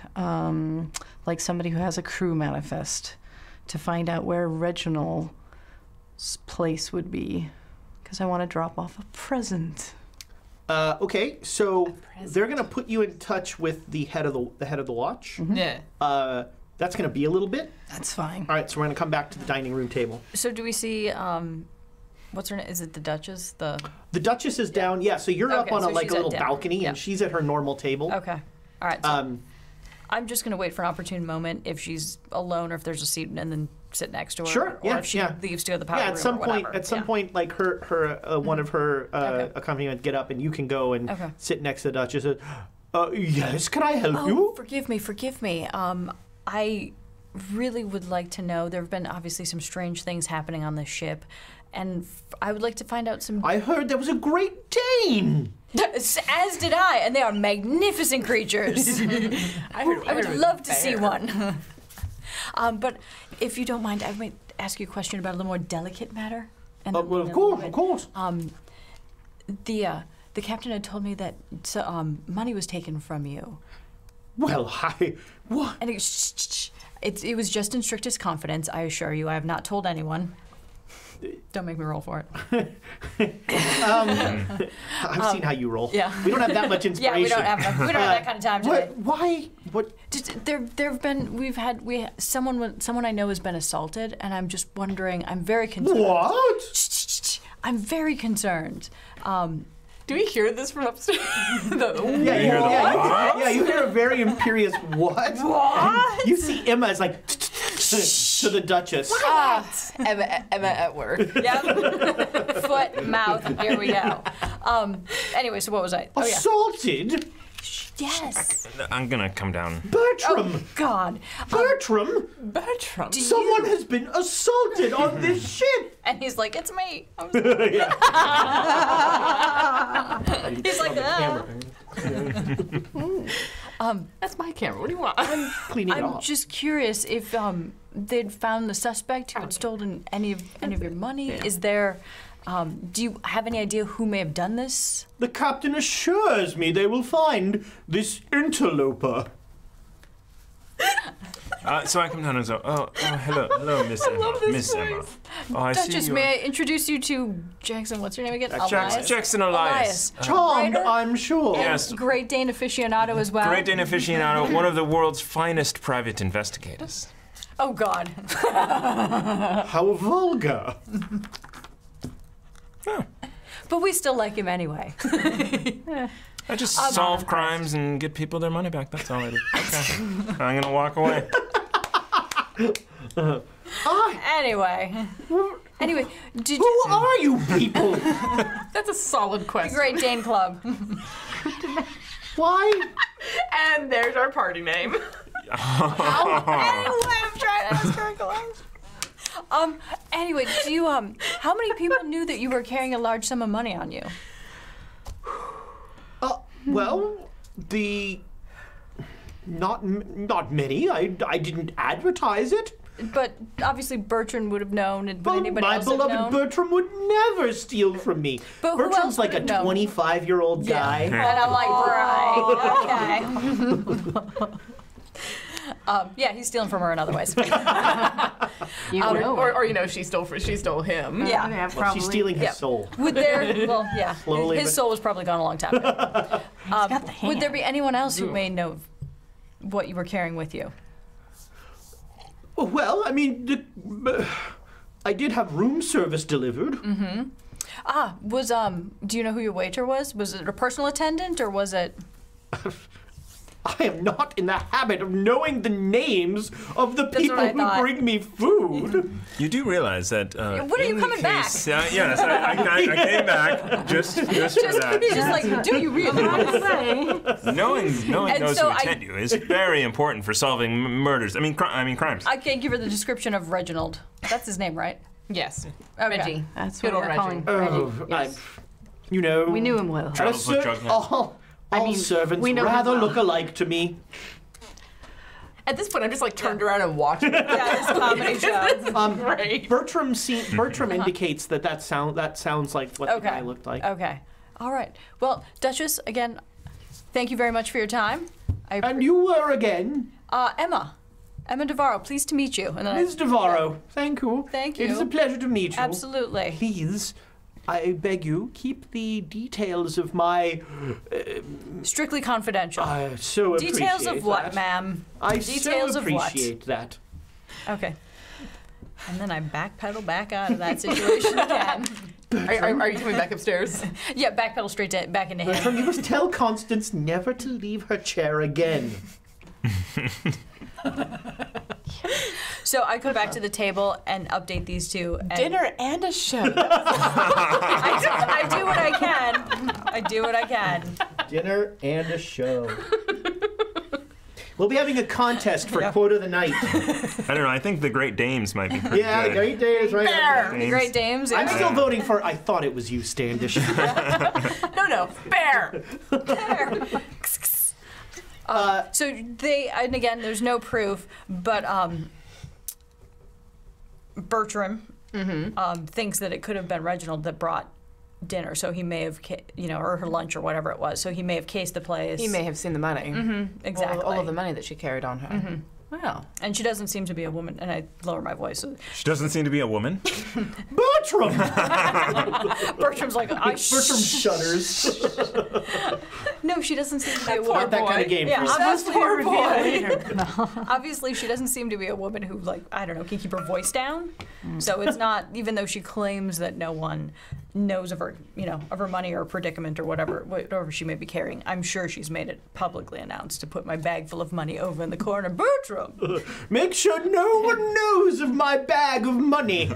like somebody who has a crew manifest to find out where Reginald's place would be, because I want to drop off a present. Okay, so they're gonna put you in touch with the head of the watch. Mm-hmm. Yeah. That's gonna be a little bit. That's fine. All right, so we're gonna come back to the dining room table. So do we see? What's her name? Is it the Duchess? The Duchess is down. Yeah. So you're up on a little balcony, and she's at her normal table. Okay. All right. So I'm just going to wait for an opportune moment if she's alone or if there's a seat and then sit next to her. Sure. Or yeah, if she leaves to go to the power room at some point, like one of her accompaniment get up and you can go and sit next to the Duchess. Yes, can I help you? Forgive me. I really would like to know. There have been obviously some strange things happening on this ship, and I would like to find out some. I heard there was a Great Dane. As did I, and they are magnificent creatures. I would love to see one. But if you don't mind, I might ask you a question about a little more delicate matter. And well, of course. The captain had told me that money was taken from you. Well, what? And it was just in strictest confidence, I assure you. I have not told anyone. Don't make me roll for it. I've seen how you roll. Yeah. We don't have that much inspiration. Yeah, we don't have that kind of time today. Someone I know has been assaulted, and I'm just wondering, I'm very concerned. What? Shh. I'm very concerned. Do we hear this from upstairs? Yeah, you hear a very imperious what? What? You see Emma is like, to the Duchess. What? Emma at work. Yep. Foot, mouth, here we go. Anyway, so what was I? Assaulted? Yes. I'm gonna come down. Bertram! Oh, God. Bertram? Someone has been assaulted on this ship! And he's like, it's me. I was like, he's like, that's my camera. What do you want? I'm cleaning it off. I'm just curious if they'd found the suspect who had stolen any of your money. Yeah. Is there? Do you have any idea who may have done this? The captain assures me they will find this interloper. So I come down and say, hello, Miss Emma. I love this voice. Oh, Duchess, may I introduce you to Jackson? What's your name again? Jackson Elias. Charmed, I'm sure. Yes. Great Dane aficionado as well. Great Dane aficionado, one of the world's finest private investigators. Oh, God. How vulgar. Oh. But we still like him anyway. I just solve crimes and get people their money back. That's all I do. Okay. I'm gonna walk away. Anyway, who are you people? That's a solid question. Great Dane Club. Why? And there's our party name. Anyway, I'm trying to ask her a question. Anyway, do you how many people knew that you were carrying a large sum of money on you? Well, not many. I didn't advertise it. But obviously Bertram would have known, and anybody else have known? My beloved Bertram would never steal from me. But Bertram's like a 25-year-old guy. And I'm like, right, okay. Yeah, he's stealing from her in other ways. She stole him. Yeah, well, she's stealing his soul. His soul was probably gone a long time ago. Would there be anyone else who may know what you were carrying with you? Well, I mean, I did have room service delivered. Mm-hmm. Do you know who your waiter was? Was it a personal attendant or was it? I am not in the habit of knowing the names of the people who bring me food. You do realize that. What are you coming back? Yes, I came back just for that. Just like, do you realize? Knowing those who attend you is very important for solving murders. I mean crimes. I can't give her the description of Reginald. That's his name, right? Yes. Okay. Reggie. That's what we're calling. Reggie. Yes. You know. We knew him well. All servants rather look alike to me. At this point, I'm just like turned around and watching this comedy show. Bertram indicates that sounds like what the guy looked like. Okay, all right. Well, Duchess, again, thank you very much for your time. And you were again. Emma Devaro, pleased to meet you. And Ms. Devaro, thank you. Thank you. It is a pleasure to meet you. Absolutely. Please. I beg you, keep the details of my strictly confidential. I so appreciate details of what, ma'am? I so appreciate that. Okay. And then I backpedal back out of that situation again. Are you coming back upstairs? Yeah, backpedal straight back into him. You must tell Constance never to leave her chair again. So I go back to the table and update these two. And dinner and a show. I do what I can. I do what I can. Dinner and a show. We'll be having a contest for quote of the night. I don't know. I think the Great Dames might be pretty good. The Great Dames right there. The Great Dames. I'm still voting for I thought it was you, Standish. No. Bear. Bear. So they, and again, there's no proof, but Bertram thinks that it could have been Reginald that brought dinner, so he may have, you know, or her lunch or whatever it was, so he may have cased the place. He may have seen the money. Exactly. All of the money that she carried on her. Wow. And she doesn't seem to be a woman, and I lower my voice. She doesn't seem to be a woman? Bertram! Bertram's like, Bertram shudders. No, she doesn't seem to be a woman. Not that kind of game. Yeah, obviously, obviously, she doesn't seem to be a woman who, like, I don't know, can keep her voice down. So it's not, even though she claims that no one knows of her, you know, of her money or predicament or whatever she may be carrying, I'm sure she's made it publicly announced to put my bag full of money over in the corner. Bertram! Make sure no one knows of my bag of money.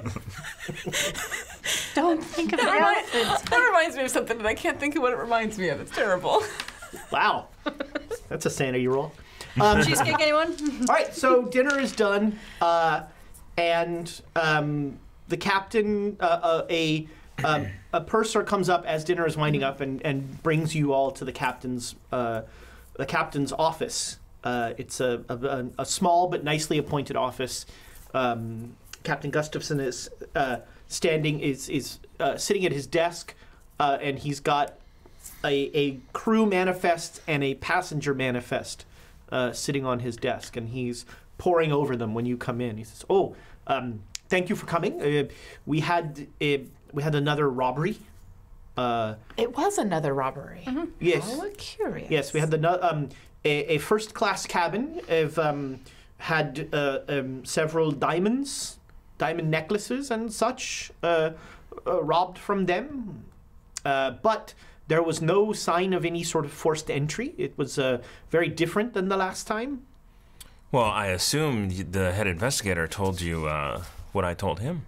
Don't think of that reminds me of something, and I can't think of what it reminds me of. It's terrible. Wow. That's a sanity roll. Cheesecake, anyone? All right, so dinner is done, and the captain, a purser comes up as dinner is winding up and brings you all to the captain's office. It's a small but nicely appointed office. Captain Gustafson is sitting at his desk, and he's got a crew manifest and a passenger manifest sitting on his desk, and he's poring over them when you come in. He says, "Oh, thank you for coming. We had another robbery." It was another robbery. Yes. Oh, we're curious. Yes, we had the a first-class cabin. It had several diamond necklaces and such, robbed from them. But there was no sign of any sort of forced entry. It was very different than the last time. Well, I assume the head investigator told you what I told him.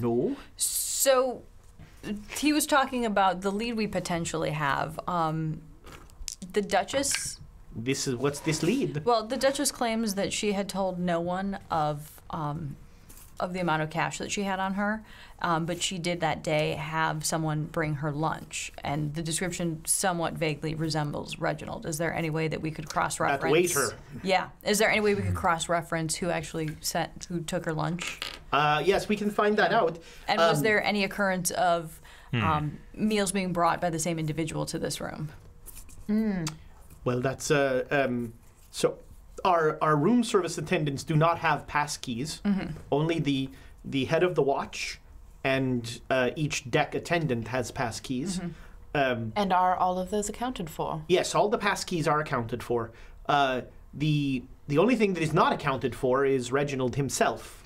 No. So he was talking about the lead we potentially have. The Duchess. What's this lead? Well, the Duchess claims that she had told no one of the amount of cash that she had on her, but she did that day have someone bring her lunch, and the description somewhat vaguely resembles Reginald. Is there any way that we could cross-reference? That waiter. Yeah. Is there any way we could cross-reference who actually who took her lunch? Yes, we can find that out. And was there any occurrence of meals being brought by the same individual to this room? Well, that's so. Our room service attendants do not have passkeys. Only the head of the watch, and each deck attendant has passkeys. And are all of those accounted for? Yes, all the passkeys are accounted for. The only thing that is not accounted for is Reginald himself,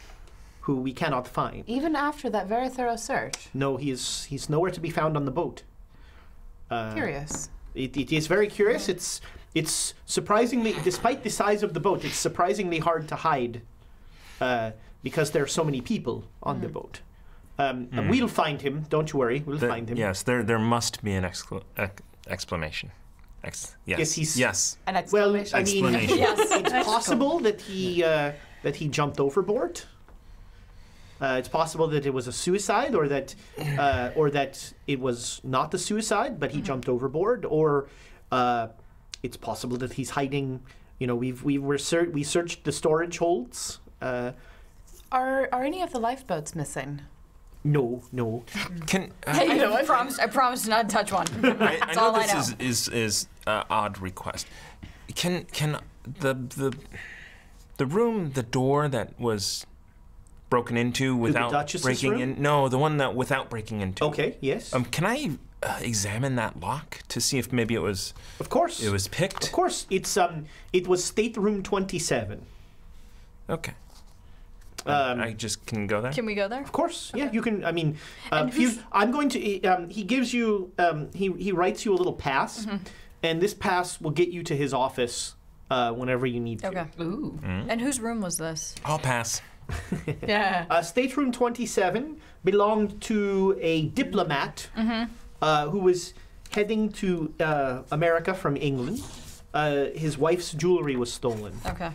who we cannot find. Even after that very thorough search. No, he's nowhere to be found on the boat. Curious. It is very curious. It's surprisingly, despite the size of the boat, it's surprisingly hard to hide because there are so many people on the boat. And we'll find him. Don't you worry. We'll find him. Yes, there must be an explanation. An explanation. Well, I mean, it's possible that he jumped overboard. It's possible that it was a suicide, or that it was not a suicide, but he jumped overboard, or it's possible that he's hiding. You know, we searched the storage holds. Are any of the lifeboats missing? No. I promise not to touch one. That's all I know. This is an odd request. Can the room, the door that was broken into without breaking in? No, the one that without breaking into. Okay. Yes. Can I examine that lock to see if maybe it was? Of course. It was picked. Of course. It's it was stateroom 27. Okay. I just can go there. Can we go there? Of course. Okay. Yeah, you can. I mean, I'm going to. He gives you. He writes you a little pass, and this pass will get you to his office whenever you need to. Okay. Ooh. Mm-hmm. And whose room was this? I'll pass. Yeah. Stateroom 27 belonged to a diplomat who was heading to America from England. His wife's jewelry was stolen. Okay.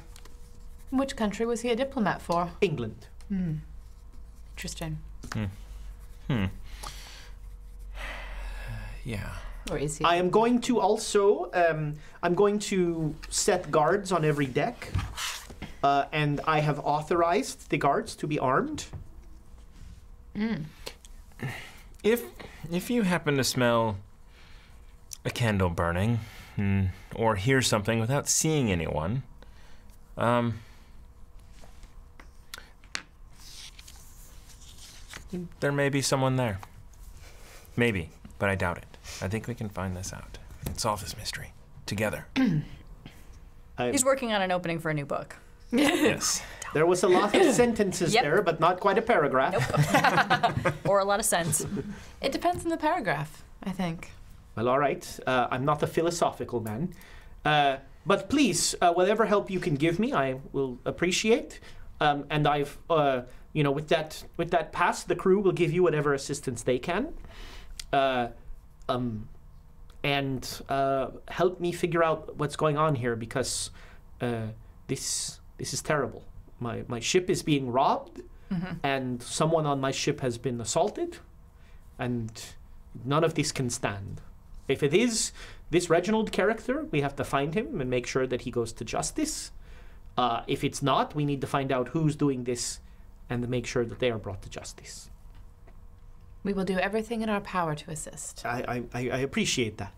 Which country was he a diplomat for? England. Hmm. Interesting. Hmm. Hmm. Yeah. Or is he? I am going to also, I'm going to set guards on every deck. And I have authorized the guards to be armed. Mm. If you happen to smell a candle burning, or hear something without seeing anyone, there may be someone there. Maybe, but I doubt it. I think we can find this out and solve this mystery together. He's working on an opening for a new book. Yes. There was a lot of sentences there, but not quite a paragraph. Nope. Or a lot of sense. It depends on the paragraph, I think. Well, all right. I'm not a philosophical man. But please, whatever help you can give me, I will appreciate. And I've, you know, with that pass, the crew will give you whatever assistance they can. And help me figure out what's going on here, because this is terrible. My ship is being robbed, and someone on my ship has been assaulted, and none of this can stand. If it is this Reginald character, we have to find him and make sure that he goes to justice. If it's not, we need to find out who's doing this and make sure that they are brought to justice. We will do everything in our power to assist. I appreciate that.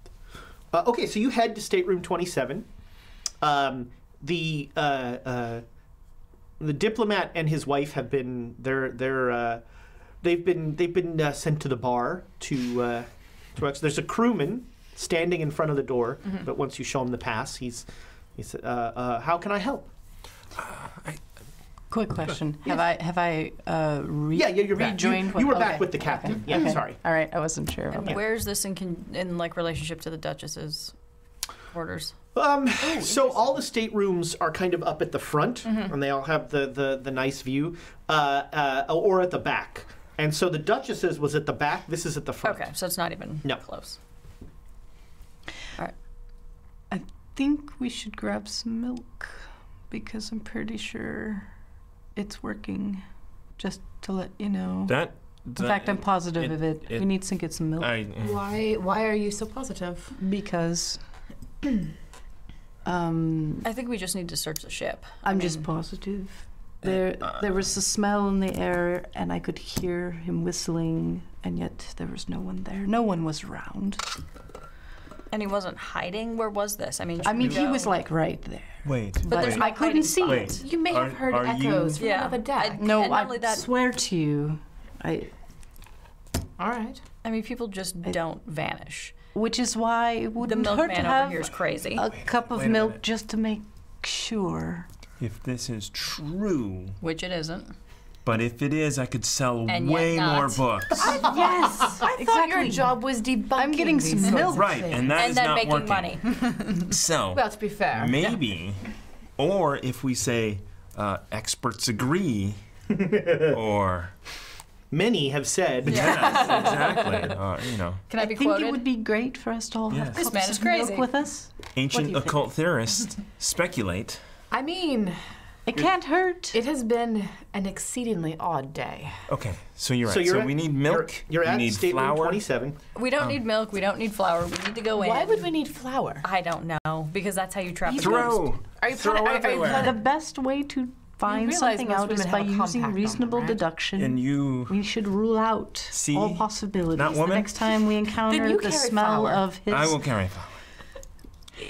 Okay, so you head to Stateroom 27. The diplomat and his wife have been they've been sent to the bar to there's a crewman standing in front of the door, but once you show him the pass, he's how can I help? Quick question. Yes. Have I rejoined? You were back with the captain. Okay. Yeah, okay. Sorry. All right, I wasn't sure. And where's this in like relationship to the Duchess's quarters? So all the staterooms are kind of up at the front, and they all have the nice view, or at the back. And so the Duchess's was at the back. This is at the front. Okay, so it's not even close. All right. I think we should grab some milk, because I'm pretty sure it's working. Just to let you know. In fact, I'm positive of it. We need to get some milk. Why are you so positive? Because. I think we just need to search the ship. I mean, just positive. There was a smell in the air, and I could hear him whistling, and yet there was no one there. No one was around. And he wasn't hiding? Where was this? I mean, he was like right there. Wait. But I couldn't see it. You may have heard echoes from another deck. I swear to you. All right. I mean, people just don't vanish. Which is why it wouldn't hurt to have a cup of milk just to make sure. If this is true. Which it isn't. But if it is, I could sell way more books. I thought your job was debunking. I'm getting some milk. Right, and that is not making money. So, well, to be fair, maybe, or if we say experts agree, or. Many have said. Yes, exactly. You know. Can I be quoted? I think it would be great for us to all have this man is crazy. With us. Ancient occult theorists speculate. I mean, it can't hurt. It has been an exceedingly odd day. Okay, so you're right. So we need milk. You're at Stateroom 27. We don't need milk. We don't need flour. We need to go in. Why would we need flour? I don't know, because that's how you trap the ghost. Throw everywhere. The best way to find something out is by using reasonable deduction. And we should rule out all possibilities. The next time we encounter the smell of his... I will carry flour.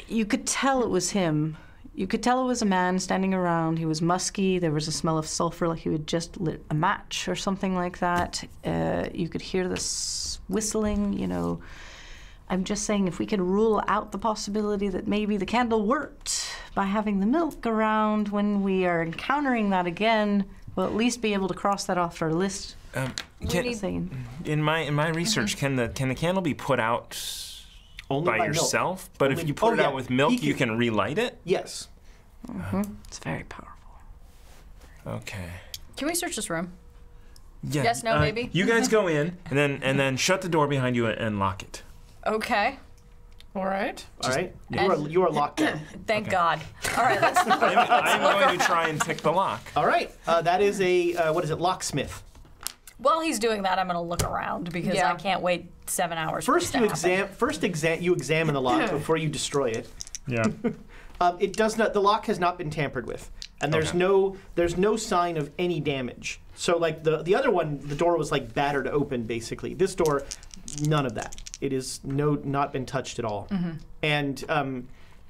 You could tell it was him. You could tell it was a man standing around. He was musky. There was a smell of sulfur, like he had just lit a match or something like that. You could hear this whistling, you know. I'm just saying, if we could rule out the possibility that maybe the candle worked by having the milk around when we are encountering that again, we'll at least be able to cross that off our list. In my research, can the candle be put out only by yourself? Milk. But if you put it out with milk, you can relight it? Yes. It's very powerful. Okay. Can we search this room? Yeah. Yes, no, maybe? You guys go in, and then shut the door behind you and lock it. Okay. All right. All right. You are locked down. Thank God. All right, let's look. I'm going to try and pick the lock. All right. That is a, what is it, locksmith. While he's doing that, I'm going to look around because I can't wait 7 hours First you examine the lock before you destroy it. Yeah. It does not, the lock has not been tampered with. And there's no sign of any damage. So like the other one, the door was like battered open basically. This door, none of that. It is not been touched at all. Mm-hmm. And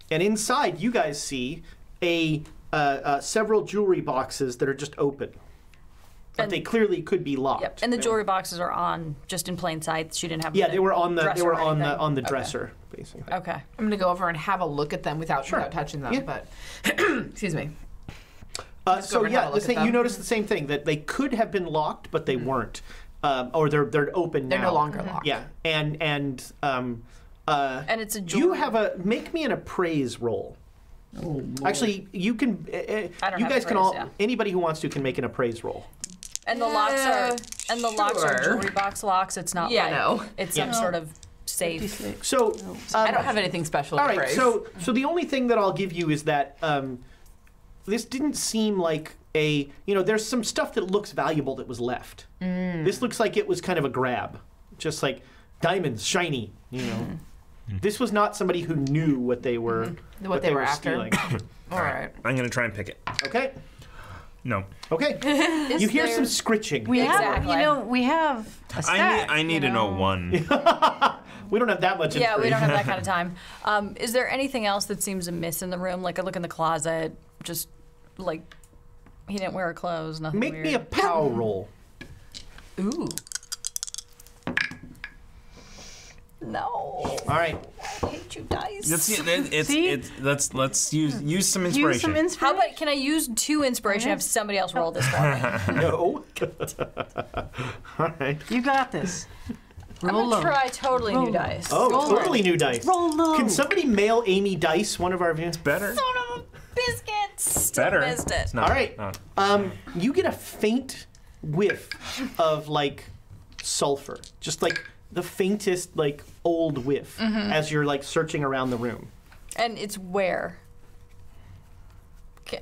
inside you guys see a several jewelry boxes that are just open. But they clearly could be locked. Yep. And the jewelry boxes are on just in plain sight. She didn't have. Yeah, they were on the dresser basically. Okay. I'm gonna go over and have a look at them without touching them. Yeah. But excuse me. So yeah, you notice the same thing that they could have been locked, but they weren't, or they're open now. They're no longer locked. Yeah, and it's a jewelry. You have a make me an appraise roll. Oh, actually, you can. Anybody who wants to can make an appraise roll. And the locks are locks are jewelry box locks. It's not some sort of safe. So I don't have anything special. All right. So the only thing that I'll give you is that. This didn't seem like a, there's some stuff that looks valuable that was left. Mm. This looks like it was kind of a grab. Just like diamonds, shiny, This was not somebody who knew what they were what they were after. Stealing. All right. I'm going to try and pick it. Okay. No. Okay. You hear some scritching. We have, we have a stack, I need to know one. We don't have that much in we don't have that kind of time. Is there anything else that seems amiss in the room? Like I look in the closet. Just like he didn't wear clothes, nothing. Make weird. Me a pow roll. Ooh. No. All right. I hate you dice. Let's use some inspiration. Use some inspiration. How about can I use 2 inspiration and have somebody else roll this for me? No. All right. You got this. Roll I'm gonna try totally roll new dice. Oh, roll totally low. New dice. Roll low. Can somebody mail Amy dice? One of our viewers better. Son of a biscuits. Better. Missed it. All right. You get a faint whiff of like sulfur, just like the faintest like old whiff, as you're like searching around the room. And it's where?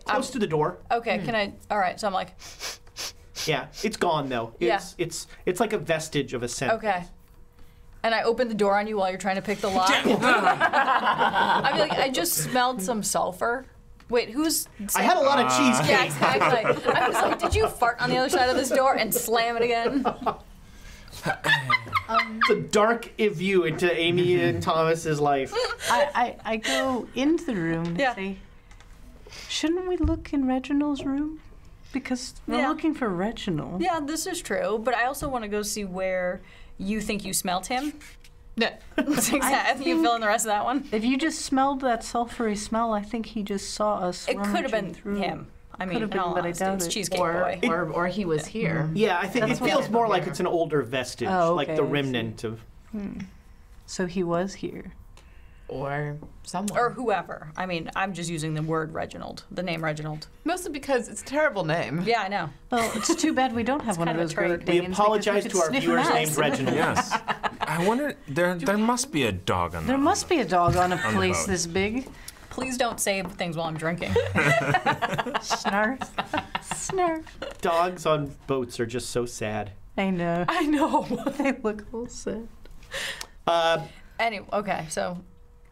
Close to the door. Okay. Can I? All right. So I'm like. Yeah. It's gone though. It's like a vestige of a scent. Okay. And I opened the door on you while you're trying to pick the lock. I mean, like, I just smelled some sulfur. Wait, I had a lot of cheesecake. Yeah, exactly. I was like, did you fart on the other side of this door and slam it again? It's a dark view into Amy and Thomas's life. I go into the room and say, shouldn't we look in Reginald's room? Because we're looking for Reginald. Yeah, this is true, but I also want to go see where... You think you smelled him? No. I think you fill in the rest of that one. If you just smelled that sulfury smell, I think he just saw us. It could have been him. I mean, it's Cheesecake Boy. Or he was here. Yeah, I think it feels more like it's an older vestige, like the remnant of. So he was here. Or someone. Or whoever. I mean, I'm just using the word Reginald, the name Reginald. Mostly because it's a terrible name. Yeah, I know. Well, it's too bad we don't have one of those great names. We apologize to our viewers named Reginald. Yes. I wonder, there must be a dog on the boat. There must be a dog on a place this big. Please don't say things while I'm drinking. Snarf. Snarf. Dogs on boats are just so sad. I know. I know. They look all sad. Anyway, okay, so...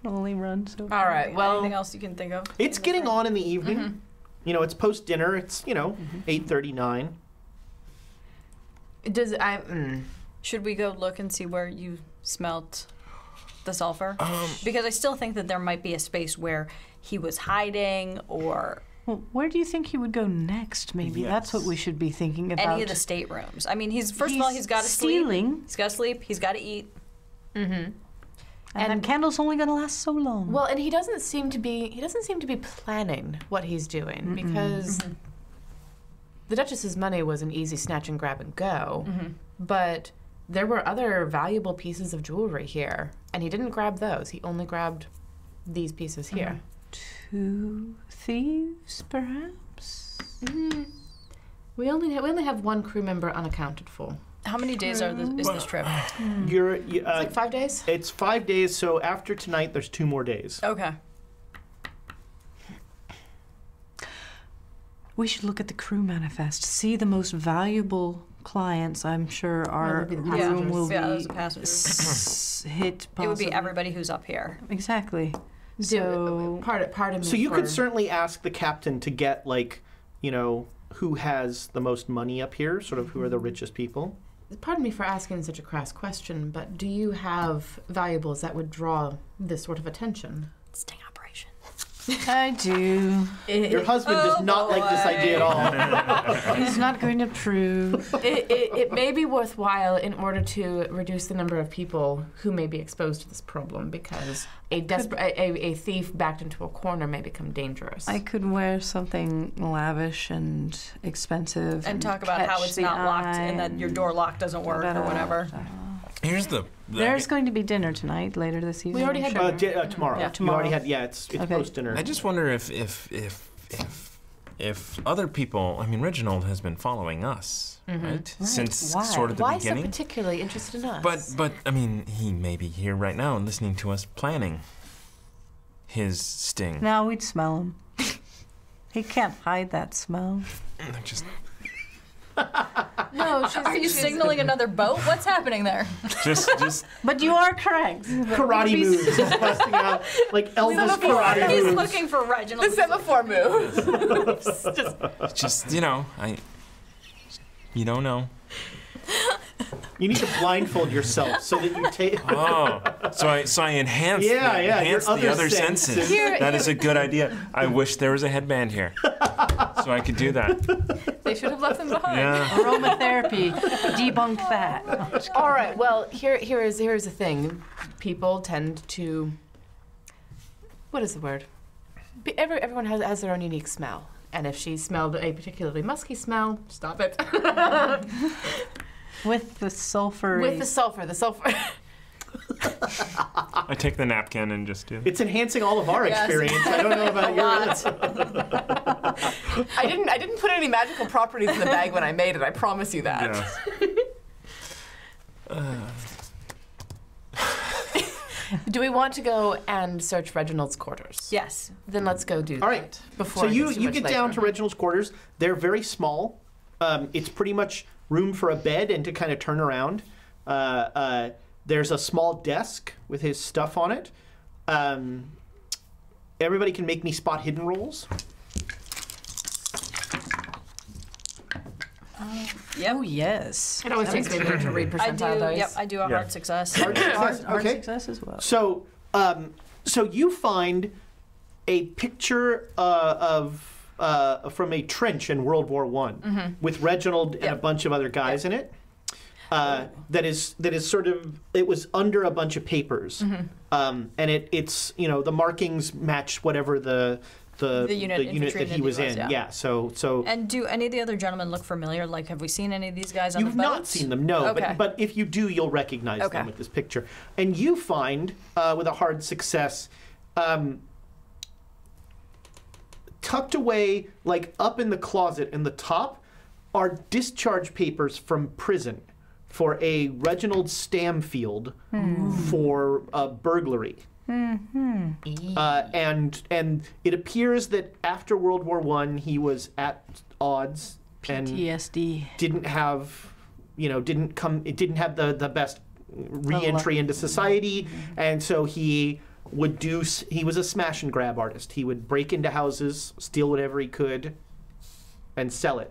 Only run so far. All right. Well, anything else you can think of? It's getting on in the evening. It's post dinner. It's 8:39. Should we go look and see where you smelt the sulfur? Because I still think that there might be a space where he was hiding, or. Well, where do you think he would go next? Maybe that's what we should be thinking about. Any of the staterooms. I mean, he's got to sleep. Stealing. He's got to sleep. He's got to eat. And candle's only going to last so long. Well, and he doesn't seem to be planning what he's doing because the Duchess's money was an easy snatch and grab and go, but there were other valuable pieces of jewelry here, and he didn't grab those. He only grabbed these pieces here. two thieves, perhaps? Mm-hmm. We only have one crew member unaccounted for. How many days is this trip? It's like 5 days? It's 5 days, so after tonight, there's 2 more days. Okay. We should look at the crew manifest. See the most valuable clients, I'm sure, our room will be hit. Possibly. It would be everybody who's up here. Exactly. So, pardon me. So you could certainly ask the captain to get, like, you know, who has the most money up here, sort of who are the richest people. Pardon me for asking such a crass question, but do you have valuables that would draw this sort of attention? Sting operation. I do. Your husband does not like this idea at all. He's not going to approve. It may be worthwhile in order to reduce the number of people who may be exposed to this problem, because a thief backed into a corner may become dangerous. I could wear something lavish and expensive. And talk about how it's not locked and that your door lock doesn't work or whatever. Here's the There's going to be dinner tonight, later this evening. We already had dinner. Tomorrow. Yeah, tomorrow. You already had, it's okay. Post-dinner. I just wonder if other people, I mean, Reginald has been following us, right? Since sort of the beginning. Why so particularly interested in us? But I mean, he may be here right now and listening to us planning his sting. Now we'd smell him. He can't hide that smell. Just... No, are you signaling another boat? What's happening there? Just. But you are correct. Karate moves, out, like Elvis karate moves. He's looking for Reginald. The semaphore moves. Just you know, you don't know. You need to blindfold yourself so that you take. Oh, so I enhance. Enhance the other senses. That is a good idea. I wish there was a headband here, so I could do that. They should have left them behind. Yeah. Aromatherapy, debunk that. Oh, all right. Well, here's the thing. People tend to. What is the word? Everyone has their own unique smell, and if she smelled a particularly musky smell, stop it. With the sulfur. With the sulfur, I take the napkin and just do it. It's enhancing all of our experience. I don't know about yours. I didn't put any magical properties in the bag when I made it, I promise you that. Yeah. Do we want to go and search Reginald's quarters? Yes. Then let's go do that. All right. So you get down to Reginald's quarters. They're very small. It's pretty much room for a bed and to kind of turn around. There's a small desk with his stuff on it. Everybody can make me spot hidden rolls. Oh, yes. It always takes me to read percentile dice. Yep, I do a hard success. Hard success, okay. Hard success as well. So you find a picture of... from a trench in World War I, with Reginald and a bunch of other guys in it. That is sort of, it was under a bunch of papers, and it's you know the markings match whatever the unit that he was in. Yeah. So. And do any of the other gentlemen look familiar? Like, have we seen any of these guys on the boat? You've not seen them, no. Okay. But if you do, you'll recognize them with this picture. And you find with a hard success. Tucked away, like up in the closet in the top, are discharge papers from prison for a Reginald Stamfield for a burglary. And it appears that after World War I, he was at odds and PTSD. Didn't have the best re-entry into society, and so he. He was a smash and grab artist. He would break into houses, steal whatever he could, and sell it.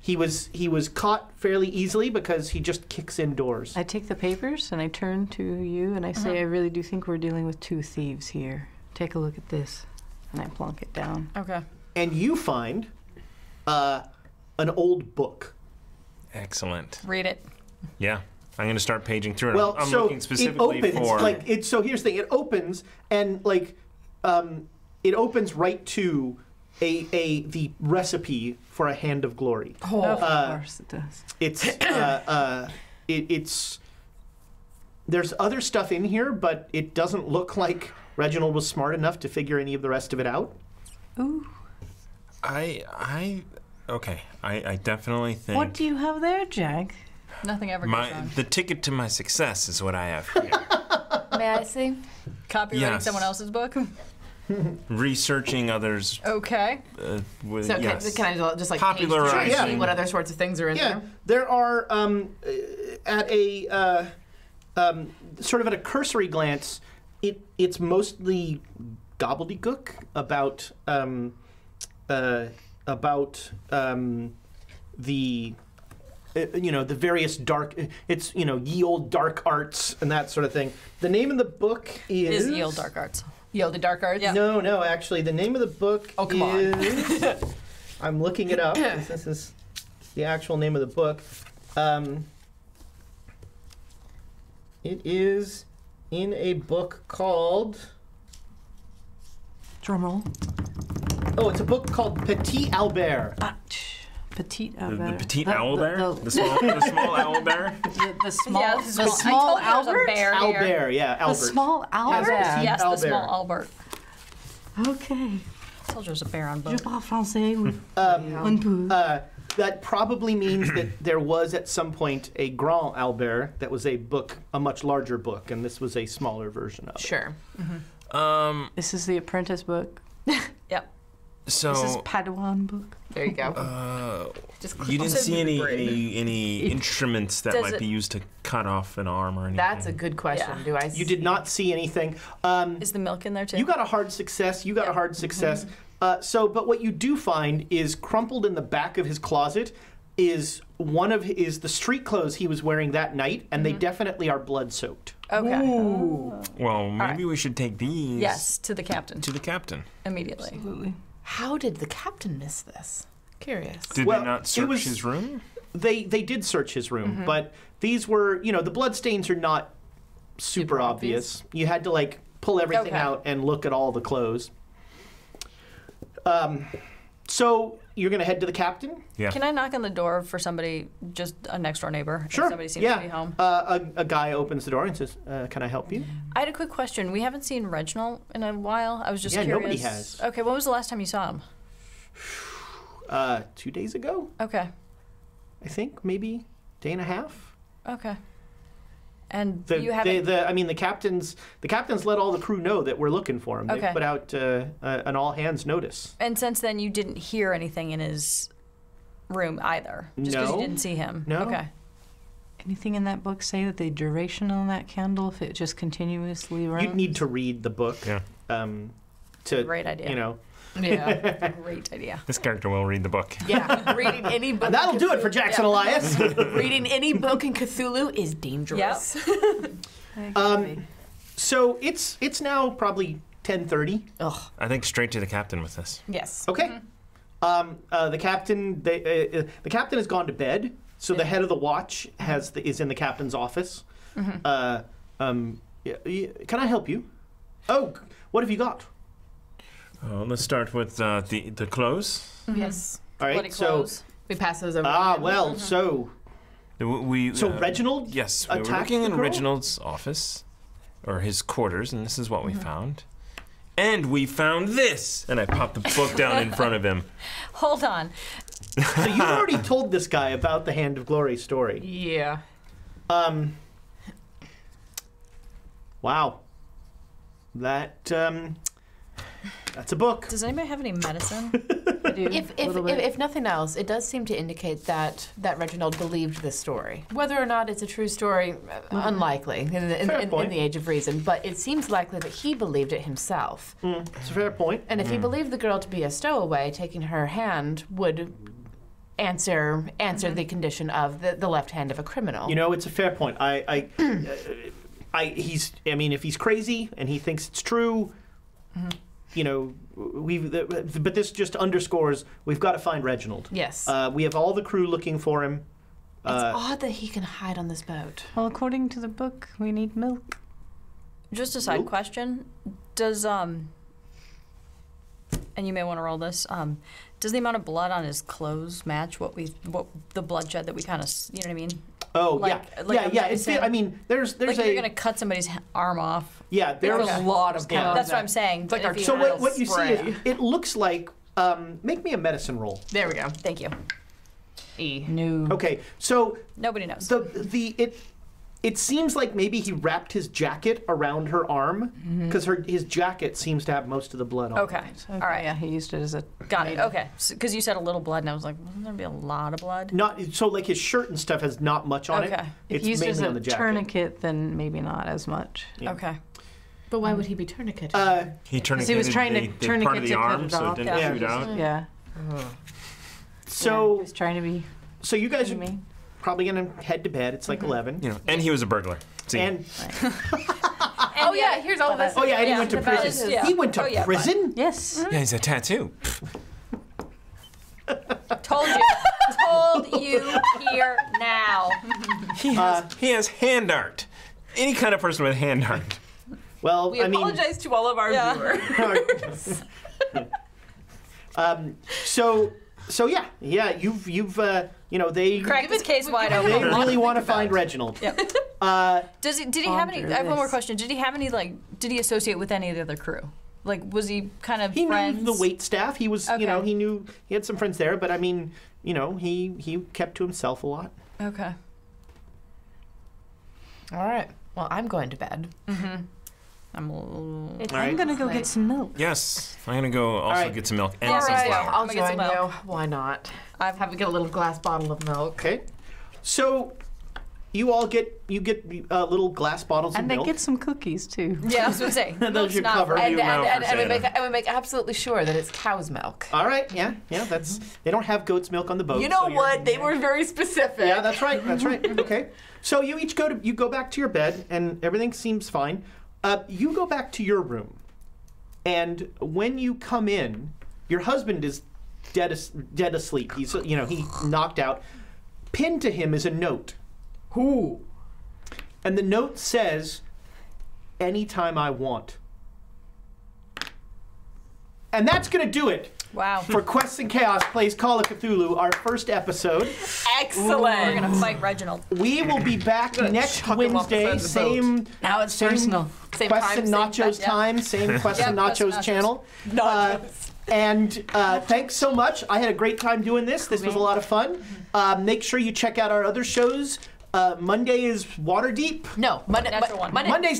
He was caught fairly easily because he just kicks in doors. I take the papers and I turn to you and I say, I really do think we're dealing with 2 thieves here. Take a look at this, and I plonk it down. Okay. And you find an old book. Excellent. Read it. Yeah. I'm going to start paging through it. Well, I'm looking specifically so here's the thing. It opens and it opens right to the recipe for a Hand of Glory. Oh, of course it does. It's There's other stuff in here, but it doesn't look like Reginald was smart enough to figure any of the rest of it out. Ooh. I definitely think... What do you have there, Jack? Nothing ever goes wrong. The ticket to my success is what I have here. May I see? Copywriting someone else's book? Researching others. Okay. Can I just like popularize what other sorts of things are in there? There are at a sort of at a cursory glance, it's mostly gobbledygook about the the various dark ye olde dark arts and that sort of thing. The name of the book is ye olde dark arts. Yelled the dark arts? Yeah. No, no, actually, the name of the book is... I'm looking it up. This is the actual name of the book. It is in a book called... Drumroll. Oh, it's a book called Petit Albert. Petit Albert. The Petit Owlbear? The small Owlbear? The small Albert? Owlbear, yeah, Albert. The small Albert? Yes, Albert. The small Albert. Okay. I told you there's a bear on board. Je parle français. That probably means that there was at some point a Grand Albert that was a book, a much larger book, and this was a smaller version of it. Sure. Mm-hmm. This is the apprentice book. Yep. So, this is Padawan book. There you go. You didn't see any instruments that might be used to cut off an arm or anything. That's a good question. Yeah. You did not see anything. Is the milk in there too? You got a hard success. You got a hard success. But what you do find is crumpled in the back of his closet is the street clothes he was wearing that night, and they definitely are blood soaked. Okay. Ooh. Well, maybe we should take these. Yes, to the captain. To the captain. Immediately. Absolutely. How did the captain miss this? Curious. Did they not search his room? They did search his room, but these were, the bloodstains are not super obvious. You had to like pull everything out and look at all the clothes. So you're gonna head to the captain? Yeah. Can I knock on the door for somebody, just a next door neighbor? Sure. If somebody seems to be home. A guy opens the door and says, "Can I help you?" I had a quick question. We haven't seen Reginald in a while. I was just curious. Yeah, nobody has. Okay, when was the last time you saw him? 2 days ago. Okay. I think maybe day and a half. Okay. And the captain's let all the crew know that we're looking for him. Okay. They put out an all hands notice. And since then, you didn't hear anything in his room either, just because you didn't see him. No. Okay. Anything in that book say that the duration on that candle, if it just continuously runs? You'd need to read the book. Yeah. Great idea. Yeah, great idea. This character will read the book. Yeah, reading any book. That'll do it for Jackson Elias. Reading any book in Cthulhu is dangerous. Yep. So it's now probably 10:30. Ugh. I think straight to the captain with this. Yes. Okay. Mm-hmm. The captain has gone to bed, so the head of the watch is in the captain's office. Mm-hmm. Can I help you? Oh, what have you got? Let's start with the clothes. Yes. All right. So we pass those over. So Reginald. Yes. We were working in Reginald's office, or his quarters, and this is what we found. And we found this. And I popped the book down in front of him. Hold on. So you already told this guy about the Hand of Glory story. Yeah. Wow. That. That's a book. Does anybody have any medicine? I do. If nothing else, it does seem to indicate that Reginald believed this story. Whether or not it's a true story, unlikely in the age of reason, but it seems likely that he believed it himself. It's a fair point. And if he believed the girl to be a stowaway, taking her hand would answer the condition of the left hand of a criminal. You know, it's a fair point. If he's crazy and he thinks it's true. But this just underscores we've got to find Reginald. Yes. We have all the crew looking for him. It's odd that he can hide on this boat. Well, according to the book, we need milk. Just a side question: does and you may want to roll this. Does the amount of blood on his clothes match what the bloodshed that we kind of, you know what I mean? Oh, like, yeah. Like, yeah, yeah. It's, I mean, there's like a... You're going to cut somebody's arm off. Yeah, there's a lot of... Yeah. That's what I'm saying. It's like our, so what you see is, it looks like... make me a medicine roll. There we go. Thank you. E. No. Okay, so... Nobody knows. It seems like maybe he wrapped his jacket around her arm, because his jacket seems to have most of the blood on it. Okay. All right. Yeah, he used it as a... Got it. Okay. Because you said a little blood, and I was like, wasn't there be a lot of blood? Not so, like, his shirt and stuff has not much on it. If he used it as a tourniquet, then maybe not as much. Yeah. Okay. But why would he be tourniqueted? He tourniqueted. He was trying to tourniquet part of the arm, so it didn't shoot out. Yeah. So... He was trying to be... So you guys... Probably gonna head to bed. It's like 11. You know, and he was a burglar. And oh yeah, here's all this. Oh yeah, and he went to prison. He went to prison. Yes. Yeah, he's a tattoo. Told you. Told you here now. He has hand art. Any kind of person with hand art. Well, we apologize to all of our viewers. So yeah, you've. You know, they cracked his case wide open. They really want to find Reginald. Yep. Did he have any? I have one more question. Did he have any Did he associate with any of the other crew? Like, was he kind of friends? He knew the wait staff. He was. You know, he knew he had some friends there. But I mean, you know, he kept to himself a lot. Okay. All right. Well, I'm going to bed. Mm-hmm. I'm gonna go get some milk. Yes, I'm gonna go get some milk and some flour. I'll get some milk. Why not? I've had to get a little glass bottle of milk. Okay, so you all get little glass bottles of milk. And they get some cookies too. Yeah, I was gonna say. Those you cover. And we make absolutely sure that it's cow's milk. All right. Yeah. Yeah. That's they don't have goat's milk on the boat. You know what? They were very specific. Yeah, that's right. That's right. Okay. So you each go back to your bed, and everything seems fine. You go back to your room, and when you come in, your husband is dead asleep. He's, you know, he knocked out. Pinned to him is a note. Who? And the note says, "Anytime I want." And that's gonna do it. Wow. For Quests and Chaos plays Call of Cthulhu, our first episode. Excellent. Ooh, we're gonna fight Reginald. We will be back next Wednesday. Same. Now it's personal. Same Quests and Nachos time. Same Quests and Nachos channel. And thanks so much. I had a great time doing this. This was a lot of fun. Make sure you check out our other shows. Monday is Waterdeep. No, Monday's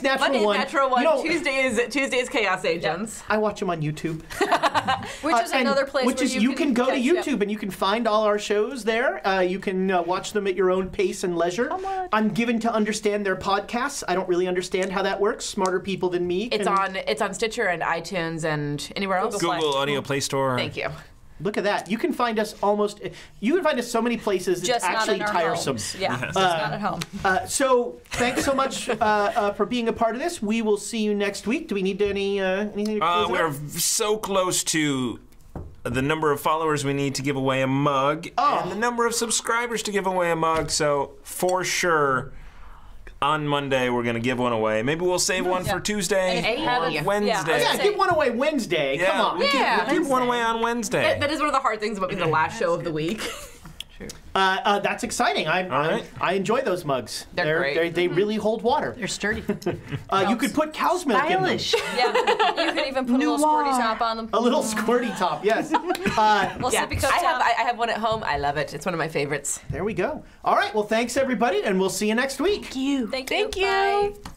Natural One. You know, Tuesday is Chaos Agents. Yeah. I watch them on YouTube. Which is another place. Which is you can go to YouTube and you can find all our shows there. You can watch them at your own pace and leisure. I'm given to understand their podcasts. I don't really understand how that works. Smarter people than me. It's on Stitcher and iTunes and anywhere else. Google Audio Play Store. Thank you. Look at that! You can find us so many places. It's actually tiresome. Yeah, just not at home. So thanks so much for being a part of this. We will see you next week. Do we need anything? We're so close to the number of followers we need to give away a mug, and the number of subscribers to give away a mug. So for sure. On Monday, we're going to give one away. Maybe we'll save one for Tuesday or Wednesday. Yeah, give one away Wednesday. Yeah, come on. We'll give one away on Wednesday. That is one of the hard things about being the last show of the week. Sure. That's exciting. I enjoy those mugs. They're great. They really hold water. They're sturdy. You could put cow's milk in them. Yeah, you could even put a little squirty top on them. A little squirty top, yes. I have one at home. I love it. It's one of my favorites. There we go. All right, well, thanks, everybody, and we'll see you next week. Thank you. Thank you. Bye.